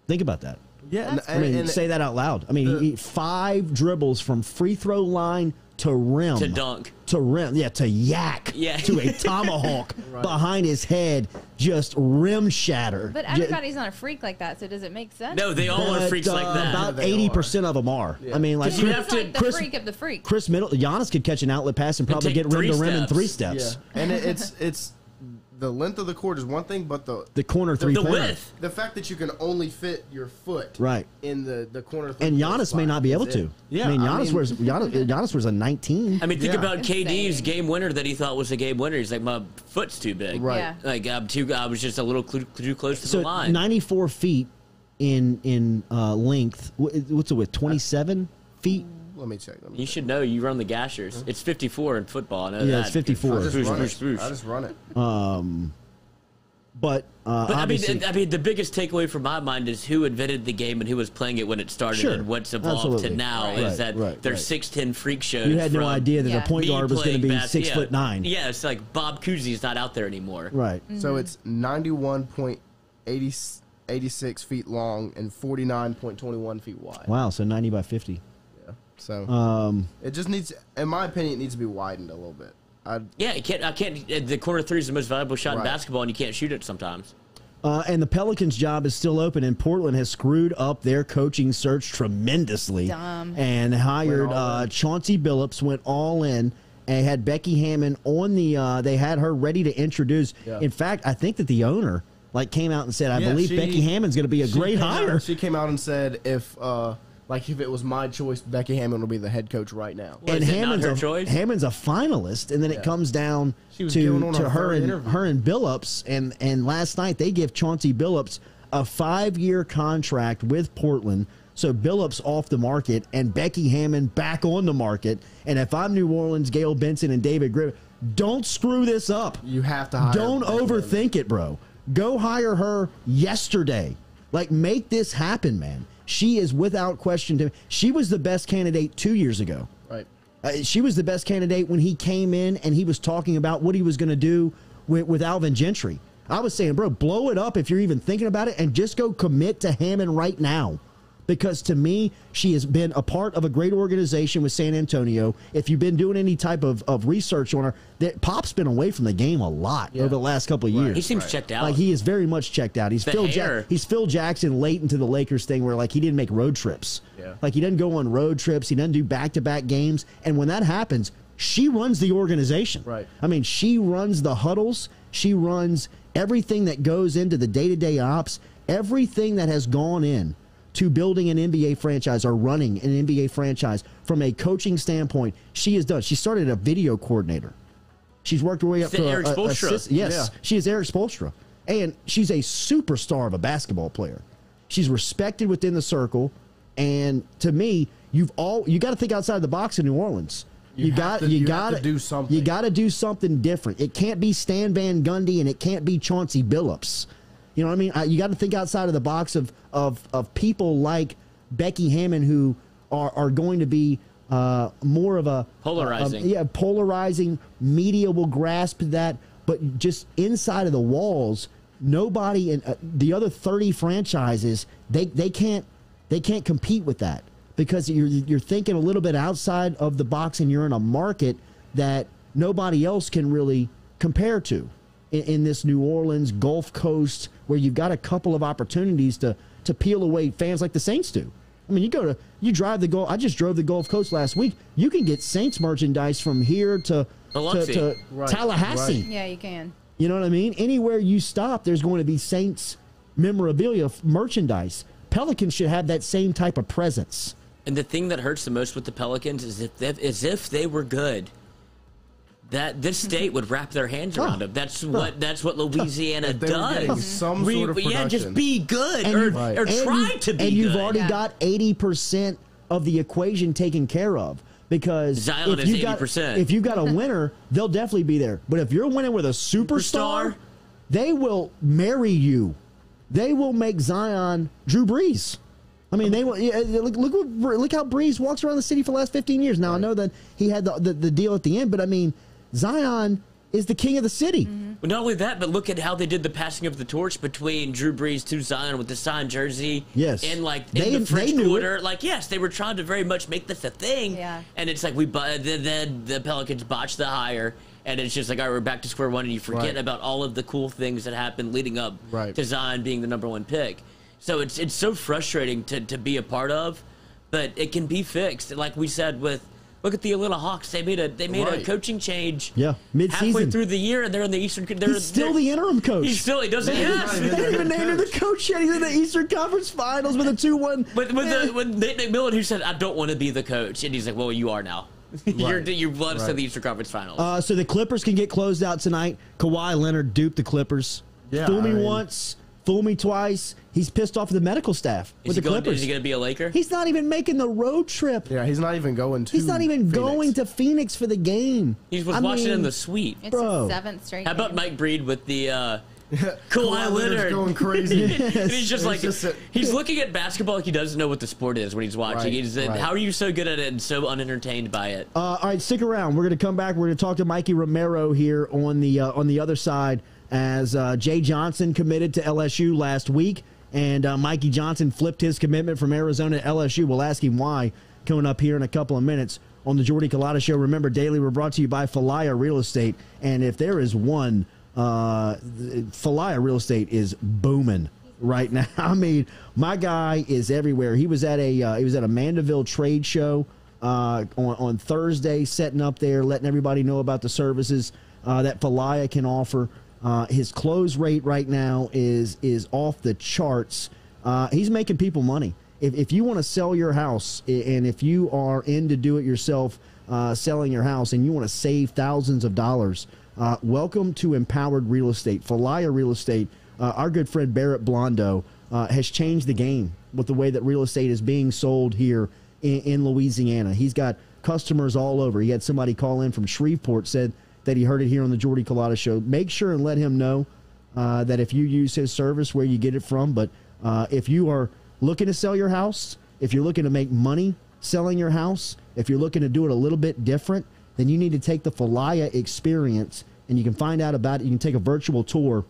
Think about that. Yeah, and, I mean, and say that out loud. I mean, uh, he, five dribbles from free throw line to rim. To dunk. To rim. Yeah, to yak. Yeah. To a tomahawk right. behind his head, just rim shatter. But everybody's not a freak like that, so does it make sense? No, they all but, are freaks uh, like that. About eighty percent of them are. Yeah. I mean, like, Chris, you have to, like the Chris, freak of the freak. Chris Middleton, Giannis could catch an outlet pass and probably get rim to rim in three steps. Yeah. And it, it's it's... The length of the court is one thing, but the the corner three the, the width, the fact that you can only fit your foot right in the the corner three and Giannis may not be able to. Yeah, I mean Giannis I mean, wears Giannis, Giannis wears a nineteen. I mean, think yeah. about Insane. K D's game winner that he thought was a game winner. He's like, my foot's too big. Right, yeah. like I'm too. I was just a little cl too close to so the line. ninety-four feet in in uh, length. What's it with twenty-seven feet? Let me check. Let me you check. should know. You run the Gashers. Mm-hmm. It's fifty-four in football. I know yeah, that. It's fifty-four. I just, boosh, boosh, boosh. I just run it. Um, but uh, but I mean, I mean, the biggest takeaway from my mind is who invented the game and who was playing it when it started, sure, and what's evolved absolutely to now, right, is that right, there's right. six ten freak shows. You had no idea that yeah. a point guard was going to be six yeah. foot nine. Yeah, it's like Bob Cousy is not out there anymore. Right. Mm-hmm. So it's ninety-one point eight six. eighty-six feet long and forty-nine point two one feet wide. Wow, so ninety by fifty. Yeah. So um, it just needs, in my opinion, it needs to be widened a little bit. I'd, yeah, it can't, I can't, the corner three is the most valuable shot right. in basketball, and you can't shoot it sometimes. Uh, and the Pelicans' job is still open, and Portland has screwed up their coaching search tremendously. Dumb. And hired uh, Chauncey Billups, went all in, and had Becky Hammon on the, uh, they had her ready to introduce. Yeah. In fact, I think that the owner, like, came out and said, I yeah, believe she, Becky Hammond's going to be a great hire. She came out and said, if uh, like if it was my choice, Becky Hammon would be the head coach right now. Well, and Hammond's a, choice? Hammond's a finalist, and then yeah. it comes down to, to her, and, her and Billups. And, and last night they give Chauncey Billups a five-year contract with Portland. So Billups off the market and Becky Hammon back on the market. And if I'm New Orleans, Gail Benson and David Griffin, don't screw this up. You have to hire. Don't overthink it, bro. Go hire her yesterday. Like, make this happen, man. She is without question. She was the best candidate two years ago. Right. Uh, she was the best candidate when he came in and he was talking about what he was going to do with, with Alvin Gentry. I was saying, bro, blow it up if you're even thinking about it and just go commit to Hammond right now. Because to me, she has been a part of a great organization with San Antonio. If you've been doing any type of, of research on her, that Pop's been away from the game a lot yeah. over the last couple of right. years. He seems right. checked out. Like, he is very much checked out. He's Phil, ja he's Phil Jackson late into the Lakers thing where, like, he didn't make road trips. Yeah. Like, he doesn't go on road trips. He doesn't do back-to-back games. And when that happens, she runs the organization. Right. I mean, she runs the huddles. She runs everything that goes into the day-to-day ops, everything that has gone in to building an N B A franchise or running an N B A franchise. From a coaching standpoint, she has done. She started a video coordinator. She's worked her way up to Eric Spoelstra. Yes, yeah. she is Eric Spoelstra. And she's a superstar of a basketball player. She's respected within the circle. And to me, you've all you got to think outside the box in New Orleans. You, you got to, you, you got to do something. You got to do something different. It can't be Stan Van Gundy and it can't be Chauncey Billups. You know what I mean? I, you got to think outside of the box of, of, of people like Becky Hammon who are, are going to be uh, more of a... Polarizing. A, a, yeah, polarizing. Media will grasp that. But just inside of the walls, nobody in uh, the other thirty franchises, they, they, can't, they can't compete with that. Because you're, you're thinking a little bit outside of the box and you're in a market that nobody else can really compare to. In this New Orleans, Gulf Coast, where you've got a couple of opportunities to, to peel away fans like the Saints do. I mean, you go to, you drive the Gulf, I just drove the Gulf Coast last week. You can get Saints merchandise from here to, to, to right. Tallahassee. Right. Yeah, you can. You know what I mean? Anywhere you stop, there's going to be Saints memorabilia merchandise. Pelicans should have that same type of presence. And the thing that hurts the most with the Pelicans is if they, is if they were good, that this state would wrap their hands around them. That's what that's what Louisiana does. Some we, sort of yeah, just be good and or, right. or try and, to be. And you've good. already yeah. got eighty percent of the equation taken care of because Zion if you got eighty percent. If you got a winner, they'll definitely be there. But if you're winning with a superstar, superstar, they will marry you. They will make Zion Drew Brees. I mean, they look look look how Brees walks around the city for the last fifteen years. Now right. I know that he had the, the the deal at the end, but I mean. Zion is the king of the city. Mm-hmm. Well, not only that, but look at how they did the passing of the torch between Drew Brees to Zion with the signed jersey. Yes. And, like, in they, the French Quarter. It. Like, yes, they were trying to very much make this a thing. Yeah. And it's like we then the Pelicans botched the hire, and it's just like, all right, we're back to square one, and you forget right. about all of the cool things that happened leading up right. to Zion being the number one pick. So it's it's so frustrating to, to be a part of, but it can be fixed. Like we said with, look at the Atlanta Hawks. They made a they made right. a coaching change. Yeah, mid-season. Halfway through the year, and they're in the Eastern. They're, he's still they're, the interim coach. He's still he doesn't. They didn't even name him the coach yet. He's in the Eastern Conference Finals with a two one. But with the, when Nate McMillan, who said, "I don't want to be the coach," and he's like, "Well, you are now. Right. You're you're blown right. to the Eastern Conference Finals." Uh, so the Clippers can get closed out tonight. Kawhi Leonard duped the Clippers. Yeah, fool me I mean, once, Fool me twice. He's pissed off at the medical staff with the Clippers. Is he going to be a Laker? He's not even making the road trip. Yeah, he's not even going to Phoenix. He's not even going to Phoenix for the game. He was watching in the suite. It's his seventh straight game. How about Mike Breed with the uh, Kawhi Leonard? Going crazy. He's just like, he's looking at basketball like he doesn't know what the sport is when he's watching. He's like, how are you so good at it and so unentertained by it? Uh, all right, stick around. We're going to come back. We're going to talk to Mikey Romero here on the uh, on the other side. As uh, Jay Johnson committed to L S U last week, and uh, Mikey Johnson flipped his commitment from Arizona to L S U. We'll ask him why coming up here in a couple of minutes on the Jordy Culotta Show. Remember, daily, we're brought to you by Falaya Real Estate, and if there is one, uh, Falaya Real Estate is booming right now. I mean, my guy is everywhere. He was at a uh, he was at a Mandeville trade show uh, on on Thursday, setting up there, letting everybody know about the services uh, that Falaya can offer. Uh, his close rate right now is is off the charts. Uh, he's making people money. If, if you want to sell your house, and if you are into do-it-yourself uh, selling your house and you want to save thousands of dollars, uh, welcome to Empowered Real Estate. Falaya Real Estate, uh, our good friend Barrett Blondo, uh, has changed the game with the way that real estate is being sold here in, in Louisiana. He's got customers all over. He had somebody call in from Shreveport, said that he heard it here on the Jordy Culotta Show. Make sure and let him know uh, that if you use his service, where you get it from. But uh, if you are looking to sell your house, if you're looking to make money selling your house, if you're looking to do it a little bit different, then you need to take the Falaya experience, and you can find out about it. You can take a virtual tour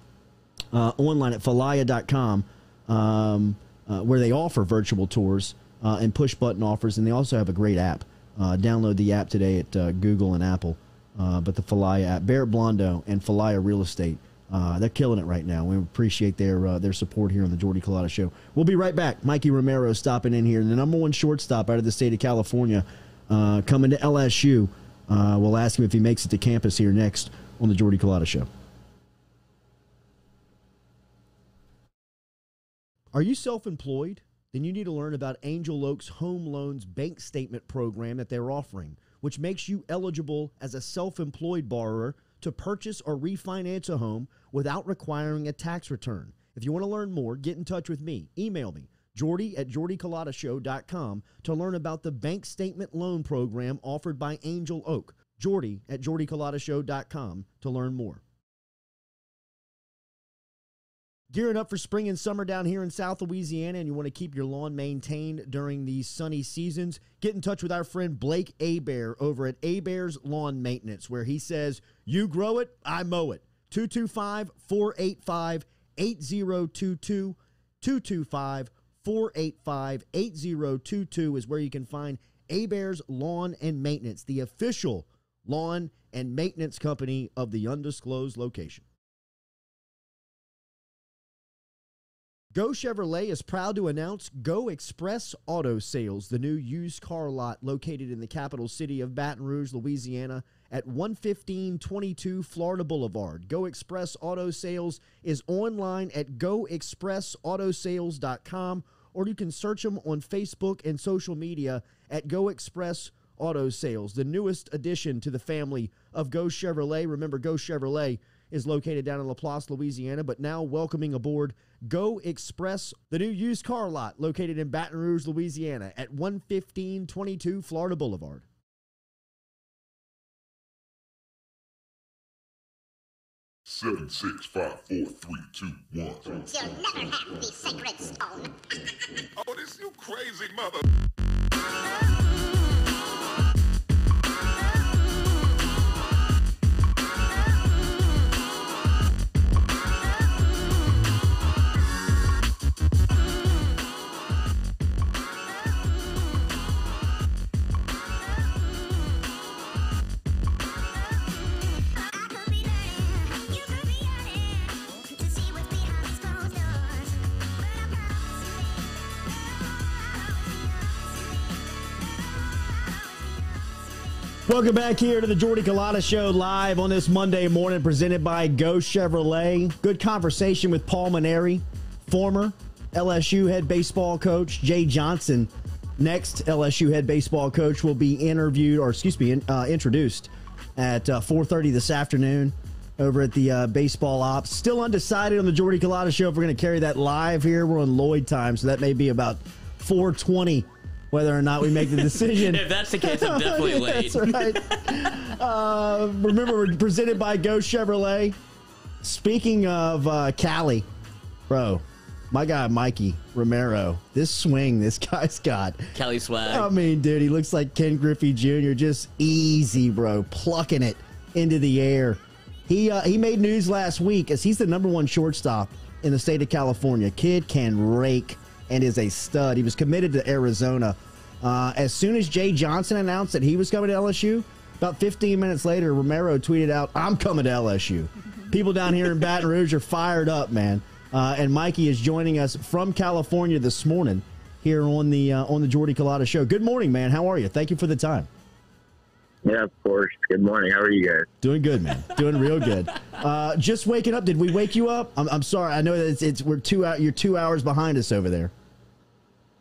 uh, online at falaya dot com, um, uh, where they offer virtual tours uh, and push-button offers, and they also have a great app. Uh, download the app today at uh, Google and Apple. Uh, but the Falaya app, Barrett Blondo and Falaya Real Estate, uh, they're killing it right now. We appreciate their uh, their support here on the Jordy Culotta Show. We'll be right back. Mikey Romero stopping in here, the number one shortstop out of the state of California, uh, coming to L S U. Uh, we'll ask him if he makes it to campus here next on the Jordy Culotta Show. Are you self-employed? Then you need to learn about Angel Oak's Home Loans Bank Statement Program that they're offering, which makes you eligible as a self-employed borrower to purchase or refinance a home without requiring a tax return. If you want to learn more, get in touch with me. Email me, Jordy at jordy culotta show dot com, to learn about the bank statement loan program offered by Angel Oak. Jordy at jordy culotta show dot com to learn more. Gearing up for spring and summer down here in South Louisiana, and you want to keep your lawn maintained during these sunny seasons, get in touch with our friend Blake Abear over at Abear's Lawn Maintenance, where he says, you grow it, I mow it. two two five, four eight five, eight zero two two. two two five, four eight five, eight zero two two is where you can find Abear's Lawn and Maintenance, the official lawn and maintenance company of the undisclosed location. Go Chevrolet is proud to announce Go Express Auto Sales, the new used car lot located in the capital city of Baton Rouge, Louisiana, at one fifteen twenty-two Florida Boulevard. Go Express Auto Sales is online at go express auto sales dot com, or you can search them on Facebook and social media at Go Express Auto Sales, the newest addition to the family of Go Chevrolet. Remember, Go Chevrolet is located down in Laplace, Louisiana, but now welcoming aboard Go Express, the new used car lot located in Baton Rouge, Louisiana, at one fifteen twenty-two Florida Boulevard. Seven, six, five, four, three, two, one. You'll never have the sacred stone. Oh, this you crazy mother. Welcome back here to the Jordy Culotta Show, live on this Monday morning, presented by Go Chevrolet. Good conversation with Paul Mainieri, former L S U head baseball coach. Jay Johnson, next L S U head baseball coach, will be interviewed, or excuse me, uh, introduced at uh, four thirty this afternoon. over at the uh, baseball ops. Still undecided on the Jordy Culotta show if we're going to carry that live here. We're on Lloyd time, so that may be about four twenty whether or not we make the decision. If that's the case, I'm definitely late. That's right. uh, remember, we're presented by Go Chevrolet. Speaking of uh, Cali, bro, my guy Mikey Romero, this swing this guy's got. Cali swag. I mean, dude, he looks like Ken Griffey Junior Just easy, bro, plucking it into the air. He uh, he made news last week as he's the number one shortstop in the state of California. Kid can rake and is a stud. He was committed to Arizona. Uh, as soon as Jay Johnson announced that he was coming to L S U, about fifteen minutes later, Romero tweeted out, "I'm coming to L S U." People down here in Baton Rouge are fired up, man. Uh, and Mikey is joining us from California this morning here on the uh, on the Jordy Culotta Show. Good morning, man. How are you? Thank you for the time. Yeah, of course. Good morning. How are you guys? Doing good, man. Doing real good. Uh, just waking up. Did we wake you up? I'm, I'm sorry. I know that it's, it's we're two out. You're two hours behind us over there.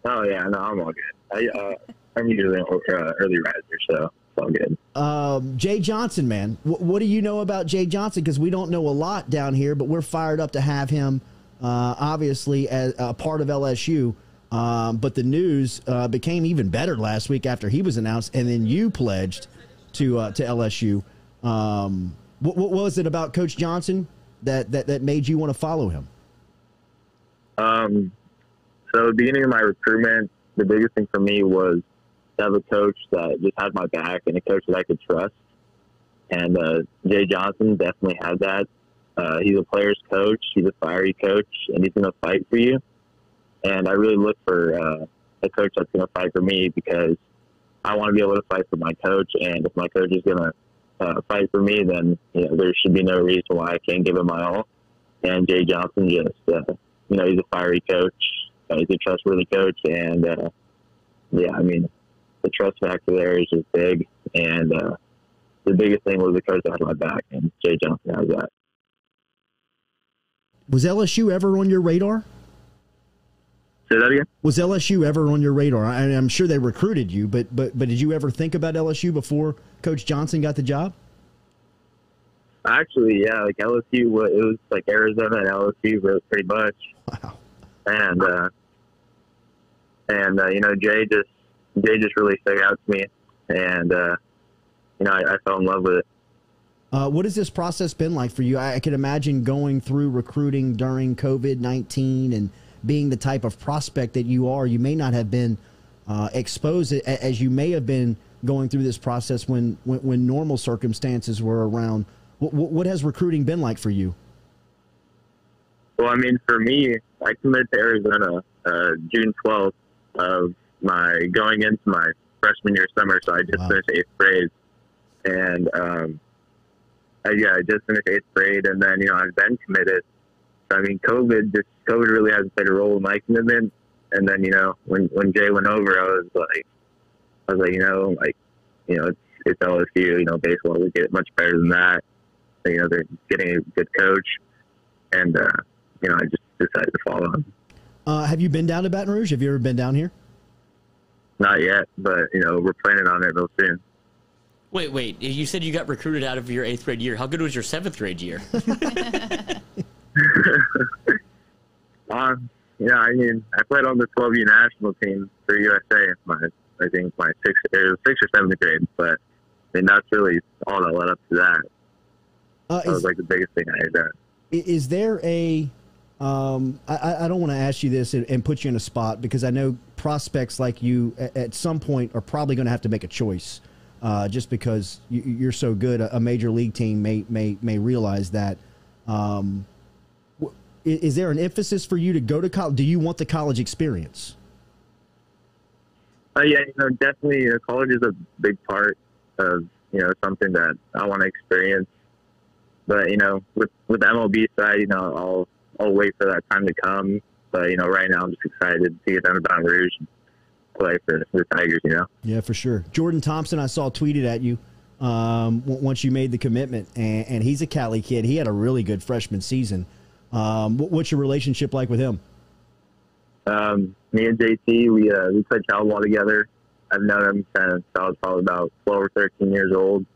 Oh yeah, no, I'm all good. I uh, I'm usually an early riser, so it's all good. Um, Jay Johnson, man. W what do you know about Jay Johnson? Because we don't know a lot down here, but we're fired up to have him. Uh, obviously, as a part of L S U. Um, but the news uh, became even better last week after he was announced, and then you pledged to uh, to L S U. Um, what, what was it about Coach Johnson that, that, that made you want to follow him? Um, so the beginning of my recruitment, the biggest thing for me was to have a coach that just had my back and a coach that I could trust. And uh, Jay Johnson definitely had that. Uh, he's a player's coach. He's a fiery coach, and he's going to fight for you. And I really look for uh, a coach that's going to fight for me, because I want to be able to fight for my coach. And if my coach is going to uh, fight for me, then you know, there should be no reason why I can't give him my all. And Jay Johnson just, uh, you know, he's a fiery coach. Uh, he's a trustworthy coach. And, uh, yeah, I mean, the trust factor there is just big. And uh, the biggest thing was the coach that had my back, and Jay Johnson has that. Was L S U ever on your radar? Say that again? Was L S U ever on your radar? I mean, I'm sure they recruited you, but but but did you ever think about L S U before Coach Johnson got the job? Actually, yeah, like L S U, it was like Arizona and L S U pretty much. Wow. And uh, and uh, you know, Jay just Jay just really stuck out to me, and uh, you know, I, I fell in love with it. Uh, what has this process been like for you? I, I can imagine going through recruiting during COVID nineteen and being the type of prospect that you are. You may not have been uh, exposed as you may have been going through this process when, when, when normal circumstances were around. What, what has recruiting been like for you? Well, I mean, for me, I committed to Arizona uh, June twelfth of my going into my freshman year summer, so I just wow. finished eighth grade. And, um, Uh, yeah, I just finished eighth grade, and then, you know, I've been committed. So, I mean, COVID, just COVID really hasn't played a role in my commitment. And then, you know, when, when Jay went over, I was like, I was like, you know, like, you know, it's, it's L S U, you know, baseball would get much better than that. So, you know, they're getting a good coach. And, uh, you know, I just decided to follow him. Uh, have you been down to Baton Rouge? Have you ever been down here? Not yet, but, you know, we're planning on it real soon. Wait, wait, you said you got recruited out of your eighth grade year. How good was your seventh grade year? um, yeah, I mean, I played on the twelve U national team for U S A, my, I think my sixth or, sixth or seventh grade, but I mean, that's really all that led up to that. Uh, that is, was like the biggest thing I had done. Is there a, um, I, I don't want to ask you this and, and put you in a spot, because I know prospects like you at, at some point are probably going to have to make a choice. Uh, just because you, you're so good, a major league team may may may realize that. Um, is, is there an emphasis for you to go to college? Do you want the college experience? Uh, yeah, you know, definitely. You know, college is a big part of you know something that I want to experience. But you know, with with the M L B side, you know, I'll I'll wait for that time to come. But you know, right now I'm just excited to get down to Baton Rouge. Play for the Tigers, you know. Yeah, for sure. Jordan Thompson, I saw tweeted at you um, once you made the commitment, and, and he's a Cali kid. He had a really good freshman season. Um, what, what's your relationship like with him? Um, me and J T, we uh, we played child ball together. I've known him since I was probably about twelve or thirteen years old.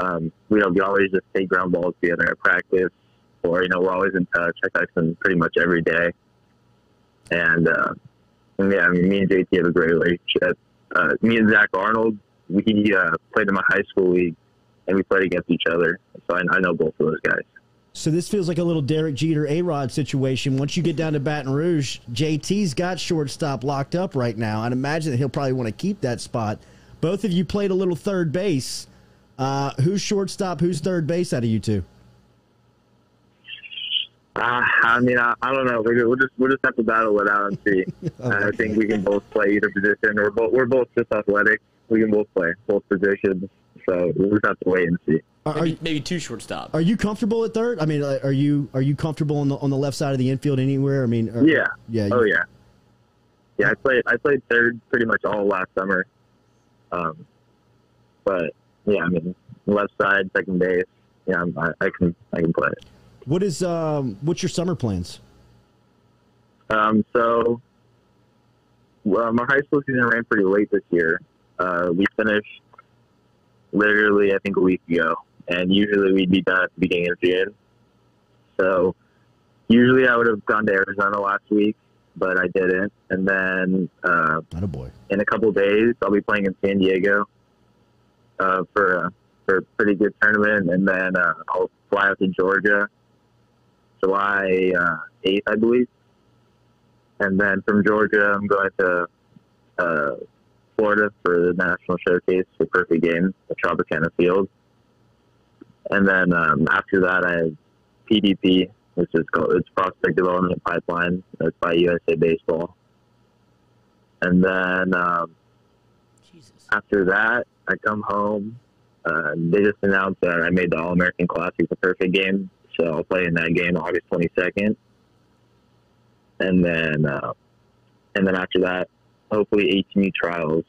um, we don't we always just take ground balls together at practice, or, you know, we're always in touch. I text him pretty much every day. And, uh, yeah, I mean, me and J T have a great relationship. Uh, me and Zach Arnold, we uh, played in my high school league, and we played against each other. So I, I know both of those guys. So this feels like a little Derek Jeter, A-Rod situation. Once you get down to Baton Rouge, J T's got shortstop locked up right now. I'd imagine that he'll probably want to keep that spot. Both of you played a little third base. Uh, who's shortstop, who's third base out of you two? Uh, I mean, I, I don't know. We'll just we'll just have to battle it out and see. Oh, okay. I think we can both play either position. We're both we're both just athletic. We can both play both positions. So we'll just have to wait and see. Are, are you, maybe two shortstops. Are you comfortable at third? I mean, are you are you comfortable on the on the left side of the infield anywhere? I mean, are, yeah, yeah. Oh yeah, yeah. I played I played third pretty much all last summer. Um, but yeah, I mean, left side, second base. Yeah, I'm, I, I can I can play it. What is um? What's your summer plans? Um, so, well, my high school season ran pretty late this year. Uh, we finished literally, I think, a week ago, and usually we'd be done at the beginning of June. So, usually I would have gone to Arizona last week, but I didn't. And then, uh, attaboy. In a couple of days, I'll be playing in San Diego uh, for uh, for a pretty good tournament, and then uh, I'll fly out to Georgia. July uh, eighth, I believe, and then from Georgia, I'm going to uh, Florida for the national showcase for Perfect Game at Tropicana Field, and then um, after that, I have P D P, which is called it's Prospect Development Pipeline. That's by U S A Baseball, and then um, Jesus. After that, I come home. Uh, they just announced that I made the All American Classic for Perfect Game. So I'll play in that game August twenty-second, and then uh, and then after that, hopefully eighteen trials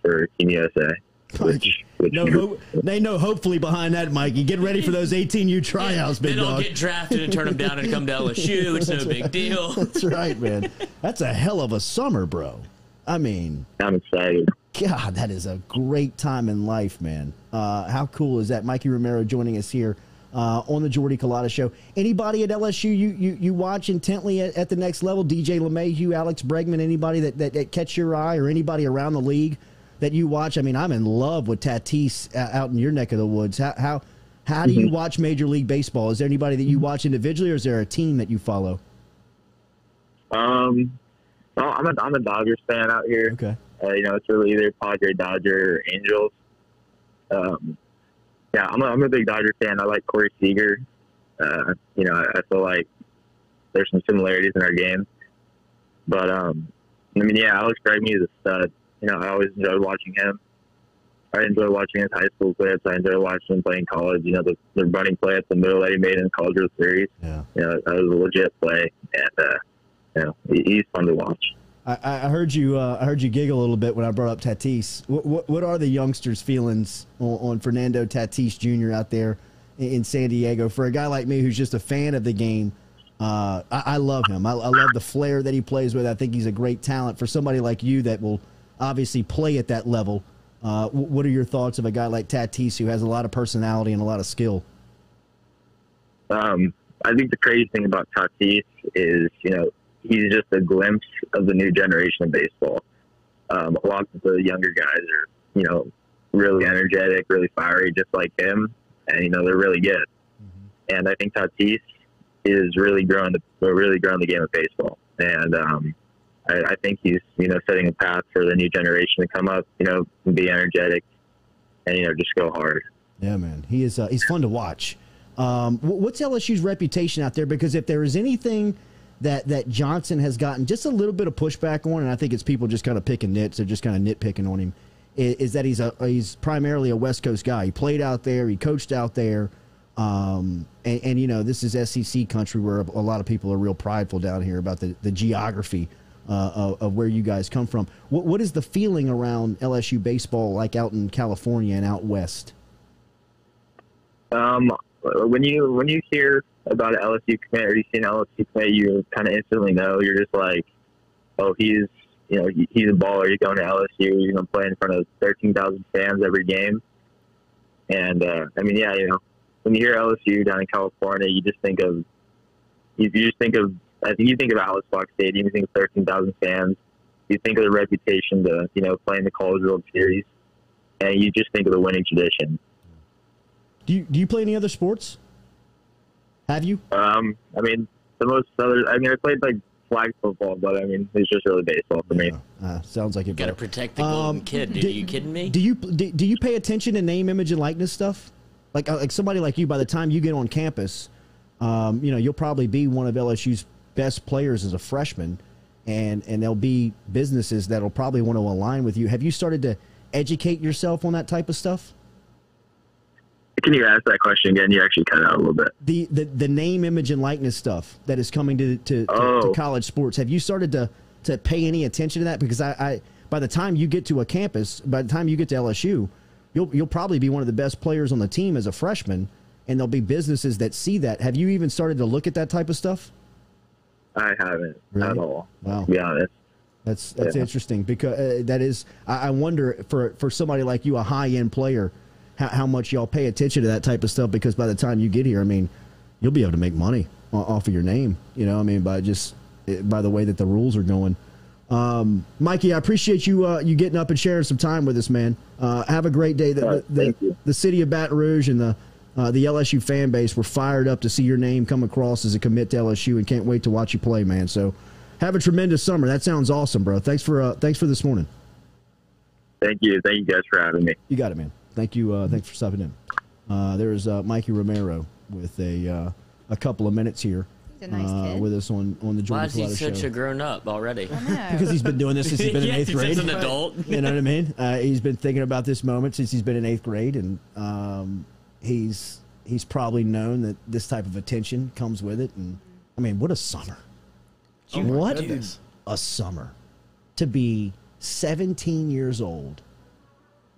for Team U S A. Which, which no, ho they know hopefully behind that, Mikey. Get ready for those eighteen U tryouts, big dog. Then I'll get drafted and turn them down and come to L S U. It's no big deal. That's right, man. That's a hell of a summer, bro. I mean, I'm excited. God, that is a great time in life, man. Uh, how cool is that? Mikey Romero joining us here. Uh, on the Jordy Culotta Show. Anybody at L S U you, you, you watch intently at, at the next level? D J LeMahieu, Alex Bregman, anybody that, that, that catch your eye, or anybody around the league that you watch? I mean, I'm in love with Tatis uh, out in your neck of the woods. How, how, how do you watch Major League Baseball? Is there anybody that you watch individually, or is there a team that you follow? Um, well, I'm, a, I'm a Dodgers fan out here. Okay. Uh, you know, it's really either Padre, Dodger, or Angels. Um, Yeah, I'm a, I'm a big Dodger fan. I like Corey Seager. Uh, you know, I, I feel like there's some similarities in our game. But, um, I mean, yeah, Alex Bregman is a stud. You know, I always enjoyed watching him. I enjoy watching his high school clips. I enjoy watching him play in college. You know, the, the running play at the middle that he made in the College World Series. Yeah. You know, that was a legit play. And, uh, you know, he, he's fun to watch. I, I heard you. Uh, I heard you giggle a little bit when I brought up Tatis. What, what, what are the youngsters' feelings on, on Fernando Tatis Junior out there in, in San Diego? For a guy like me who's just a fan of the game, uh, I, I love him. I, I love the flair that he plays with. I think he's a great talent. For somebody like you that will obviously play at that level, uh, what are your thoughts of a guy like Tatis who has a lot of personality and a lot of skill? Um, I think the crazy thing about Tatis is, you know, he's just a glimpse of the new generation of baseball. Um, a lot of the younger guys are, you know, really energetic, really fiery, just like him. And, you know, they're really good. Mm-hmm. And I think Tatis is really growing the, really growing the game of baseball. And um, I, I think he's, you know, setting a path for the new generation to come up, you know, and be energetic and, you know, just go hard. Yeah, man. He is, uh, he's fun to watch. Um, what's L S U's reputation out there? Because if there is anything – that that Johnson has gotten just a little bit of pushback on, and I think it's people just kind of picking nits. They're just kind of nitpicking on him, is, is that he's a he's primarily a West Coast guy. He played out there. He coached out there. Um, and, and, you know, this is S E C country where a lot of people are real prideful down here about the, the geography uh, of, of where you guys come from. What, what is the feeling around L S U baseball like out in California and out west? Um, when you when you hear about an L S U commit, or you see an L S U commit, you kind of instantly know. You're just like, oh, he's, you know, he, he's a baller. You're going to L S U. You're going to play in front of thirteen thousand fans every game. And, uh, I mean, yeah, you know, when you hear L S U down in California, you just think of, you just think of, I think you think of Alex Fox Stadium, you think of thirteen thousand fans, you think of the reputation to, you know, playing the College World Series, and you just think of the winning tradition. Do you, do you play any other sports? Have you? Um, I mean, the most other, I mean, I played like flag football, but I mean, it's just really baseball for me. Yeah. Uh, sounds like you got to protect the golden um, kid. Dude, do, are you kidding me? Do you, do, do you pay attention to name, image, and likeness stuff? Like, like somebody like you, by the time you get on campus, um, you know, you'll probably be one of L S U's best players as a freshman, and, and there'll be businesses that'll probably want to align with you. Have you started to educate yourself on that type of stuff? Can you ask that question again? You actually cut out a little bit. The, the, the name, image, and likeness stuff that is coming to, to, oh. to, to college sports. Have you started to, to pay any attention to that? Because I, I, by the time you get to a campus, by the time you get to L S U, you'll, you'll probably be one of the best players on the team as a freshman, and there'll be businesses that see that. Have you even started to look at that type of stuff? I haven't really? at all. Wow. To be honest. That's, that's yeah. interesting because uh, that is, I, I wonder for, for somebody like you, a high-end player, how much y'all pay attention to that type of stuff, because by the time you get here, I mean, you'll be able to make money off of your name, you know, I mean, by just by the way that the rules are going. Um, Mikey, I appreciate you uh, you getting up and sharing some time with us, man. Uh, have a great day. The, right, the, the, the city of Baton Rouge and the uh, the L S U fan base were fired up to see your name come across as a commit to L S U and can't wait to watch you play, man. So have a tremendous summer. That sounds awesome, bro. Thanks for uh, thanks for this morning. Thank you. Thank you guys for having me. You got it, man. Thank you. Uh, thanks for stopping in. Uh, there is uh, Mikey Romero with a uh, a couple of minutes here. He's a nice uh, kid. With us on, on the Jordy Culotta Show. Why is he such a grown up already? I know. Because he's been doing this since he's been yeah, in eighth grade. He's an adult. You know what I mean? Uh, he's been thinking about this moment since he's been in eighth grade, and um, he's he's probably known that this type of attention comes with it. And I mean, what a summer! Oh, what goodness. a summer to be seventeen years old.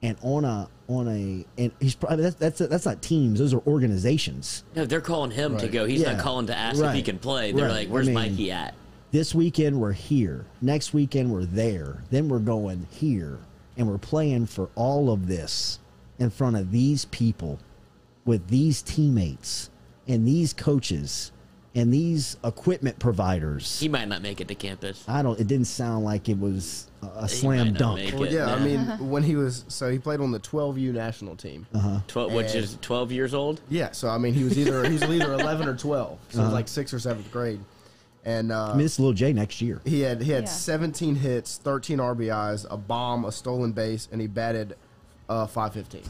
And on a on a and he's probably that's that's, that's not teams, those are organizations. No, they're calling him right. to go. He's yeah. not calling to ask right. if he can play. They're right. like, "Where's I mean, Mikey at?" This weekend we're here. Next weekend we're there. Then we're going here, and we're playing for all of this in front of these people, with these teammates, and these coaches, and these equipment providers. He might not make it to campus. I don't. It didn't sound like it was a slam dunk. Well, yeah, no. I mean, when he was, so he played on the twelve U national team, uh-huh. twelve, which is twelve years old. Yeah, so I mean, he was either he was either eleven or twelve, so uh-huh. it was like sixth or seventh grade. And uh, I mean, it's Lil J next year. He had he had yeah. seventeen hits, thirteen R B Is, a bomb, a stolen base, and he batted uh, five fifteen.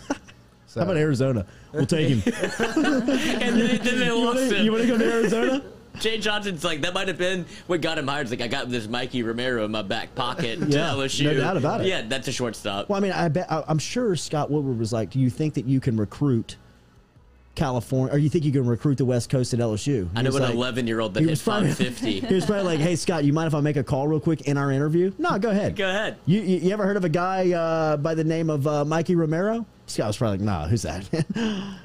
So. How about Arizona? We'll take him. And then, then they lost him. You want to go to Arizona? Jay Johnson's like, that might have been what got him hired. It's like, I got this Mikey Romero in my back pocket to yeah, L S U. No doubt about it. Yeah, that's a shortstop. Well, I mean, I bet, I, I'm sure Scott Woodward was like, do you think that you can recruit California, or you think you can recruit the West Coast at L S U? I know an like, eleven-year-old that hit five fifty. He was probably like, hey, Scott, you mind if I make a call real quick in our interview? No, go ahead. Go ahead. You, you, you ever heard of a guy uh, by the name of uh, Mikey Romero? Scott was probably like, nah, who's that?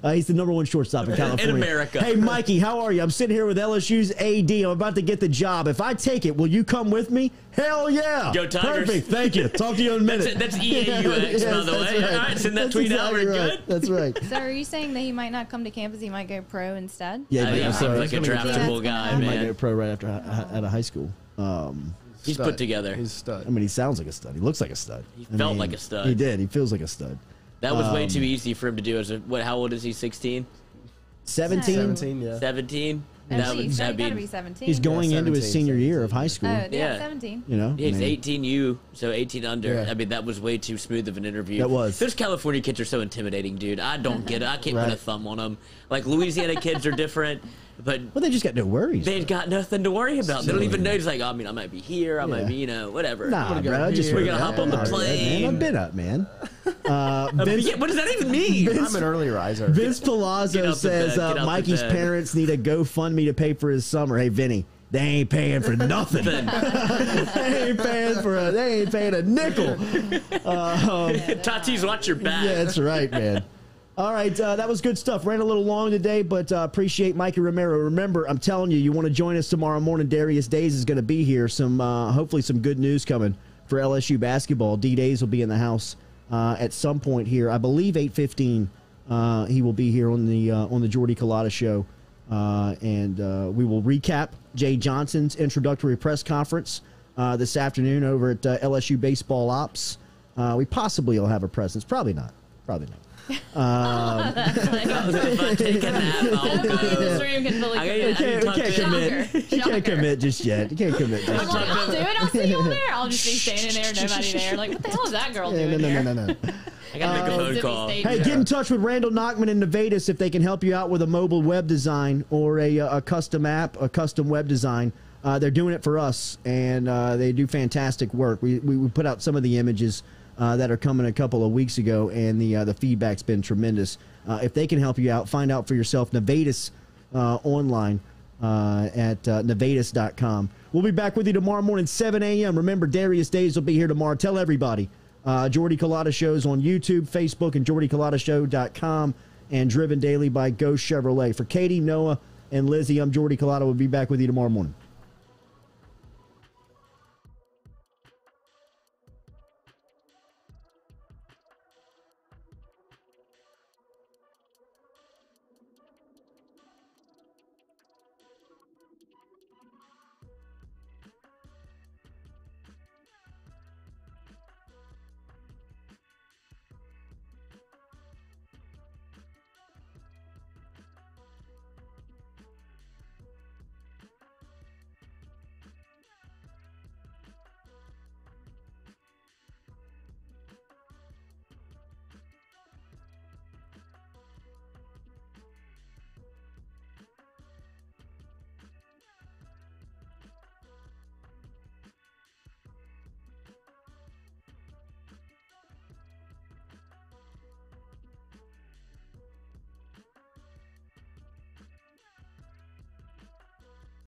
uh, he's the number one shortstop in California. In America. Hey, Mikey, how are you? I'm sitting here with L S U's A D. I'm about to get the job. If I take it, will you come with me? Hell yeah. Yo, Tigers. Perfect. Thank you. Talk to you in a minute. That's, that's E A U X, yes, by the way. Right. All right, send that that's tweet exactly out. We're right. good. That's right. So are you saying that he might not come to campus? He might go pro instead? Yeah, he uh, seems like he's a draftable guy, man. He might go pro right after oh. out of high school. Um, he's stud. put together. He's a stud. I mean, he sounds like a stud. He looks like a stud. He I felt mean, like a stud. He did. He feels like a stud. That was um, way too easy for him to do. As a, what? How old is he? sixteen? seventeen? seventeen, yeah. seventeen? No, that would, that'd be, be seventeen. He's going yeah, seventeen, into his senior seventeen. Year of high school. Oh, yeah, seventeen. You know, yeah, he's I mean, eighteen U, so eighteen under. Yeah. I mean, that was way too smooth of an interview. That was. Those California kids are so intimidating, dude. I don't get it. I can't right. put a thumb on them. Like Louisiana kids are different, but well, they just got no worries. They've got nothing to worry about. They don't even know. It's like, oh, I mean, I might be here. I yeah. might be, you know, whatever. Nah, gonna bro. Go just we're gonna hop on the plane. I've been up, man. Uh, Vince, what does that even mean? Vince, I'm an early riser. Vince Palazzo says uh, Mikey's parents need a GoFundMe to pay for his summer. Hey, Vinny, they ain't paying for nothing. they ain't paying for a, they ain't paying a nickel. Uh, um, Tatis, watch your back. Yeah, that's right, man. All right, uh, that was good stuff. Ran a little long today, but uh, appreciate Mikey Romero. Remember, I'm telling you, you want to join us tomorrow morning. Darius Days is going to be here. Some uh, hopefully some good news coming for L S U basketball. D Days will be in the house. Uh, at some point here, I believe eight fifteen Uh, he will be here on the uh, on the Jordy Culotta show, uh, and uh, we will recap Jay Johnson's introductory press conference uh, this afternoon over at uh, L S U Baseball Ops. Uh, we possibly will have a presence. Probably not. Probably not. Um, oh, that's like, I can't commit. You can't commit just yet. You can't commit just yet. Like, I'll do it. I'll see you on there. I'll just be standing there, nobody there. Like, what the hell is that girl yeah, doing? No, no, no, no, no. I gotta make a phone call. Hey, get in touch with Randall Nachman in Novatus if they can help you out with a mobile web design or a, a custom app, a custom web design. Uh, they're doing it for us, and uh, they do fantastic work. We, we we put out some of the images Uh, that are coming a couple of weeks ago, and the uh, the feedback's been tremendous. Uh, if they can help you out, find out for yourself. Novatus uh, online uh, at uh, novatus dot com. We'll be back with you tomorrow morning, seven a m Remember, Darius Days will be here tomorrow. Tell everybody. Uh, Jordy Culotta Show's on YouTube, Facebook, and jordy culotta show dot com, and driven daily by Go Chevrolet. For Katie, Noah, and Lizzie, I'm Jordy Culotta. We'll be back with you tomorrow morning.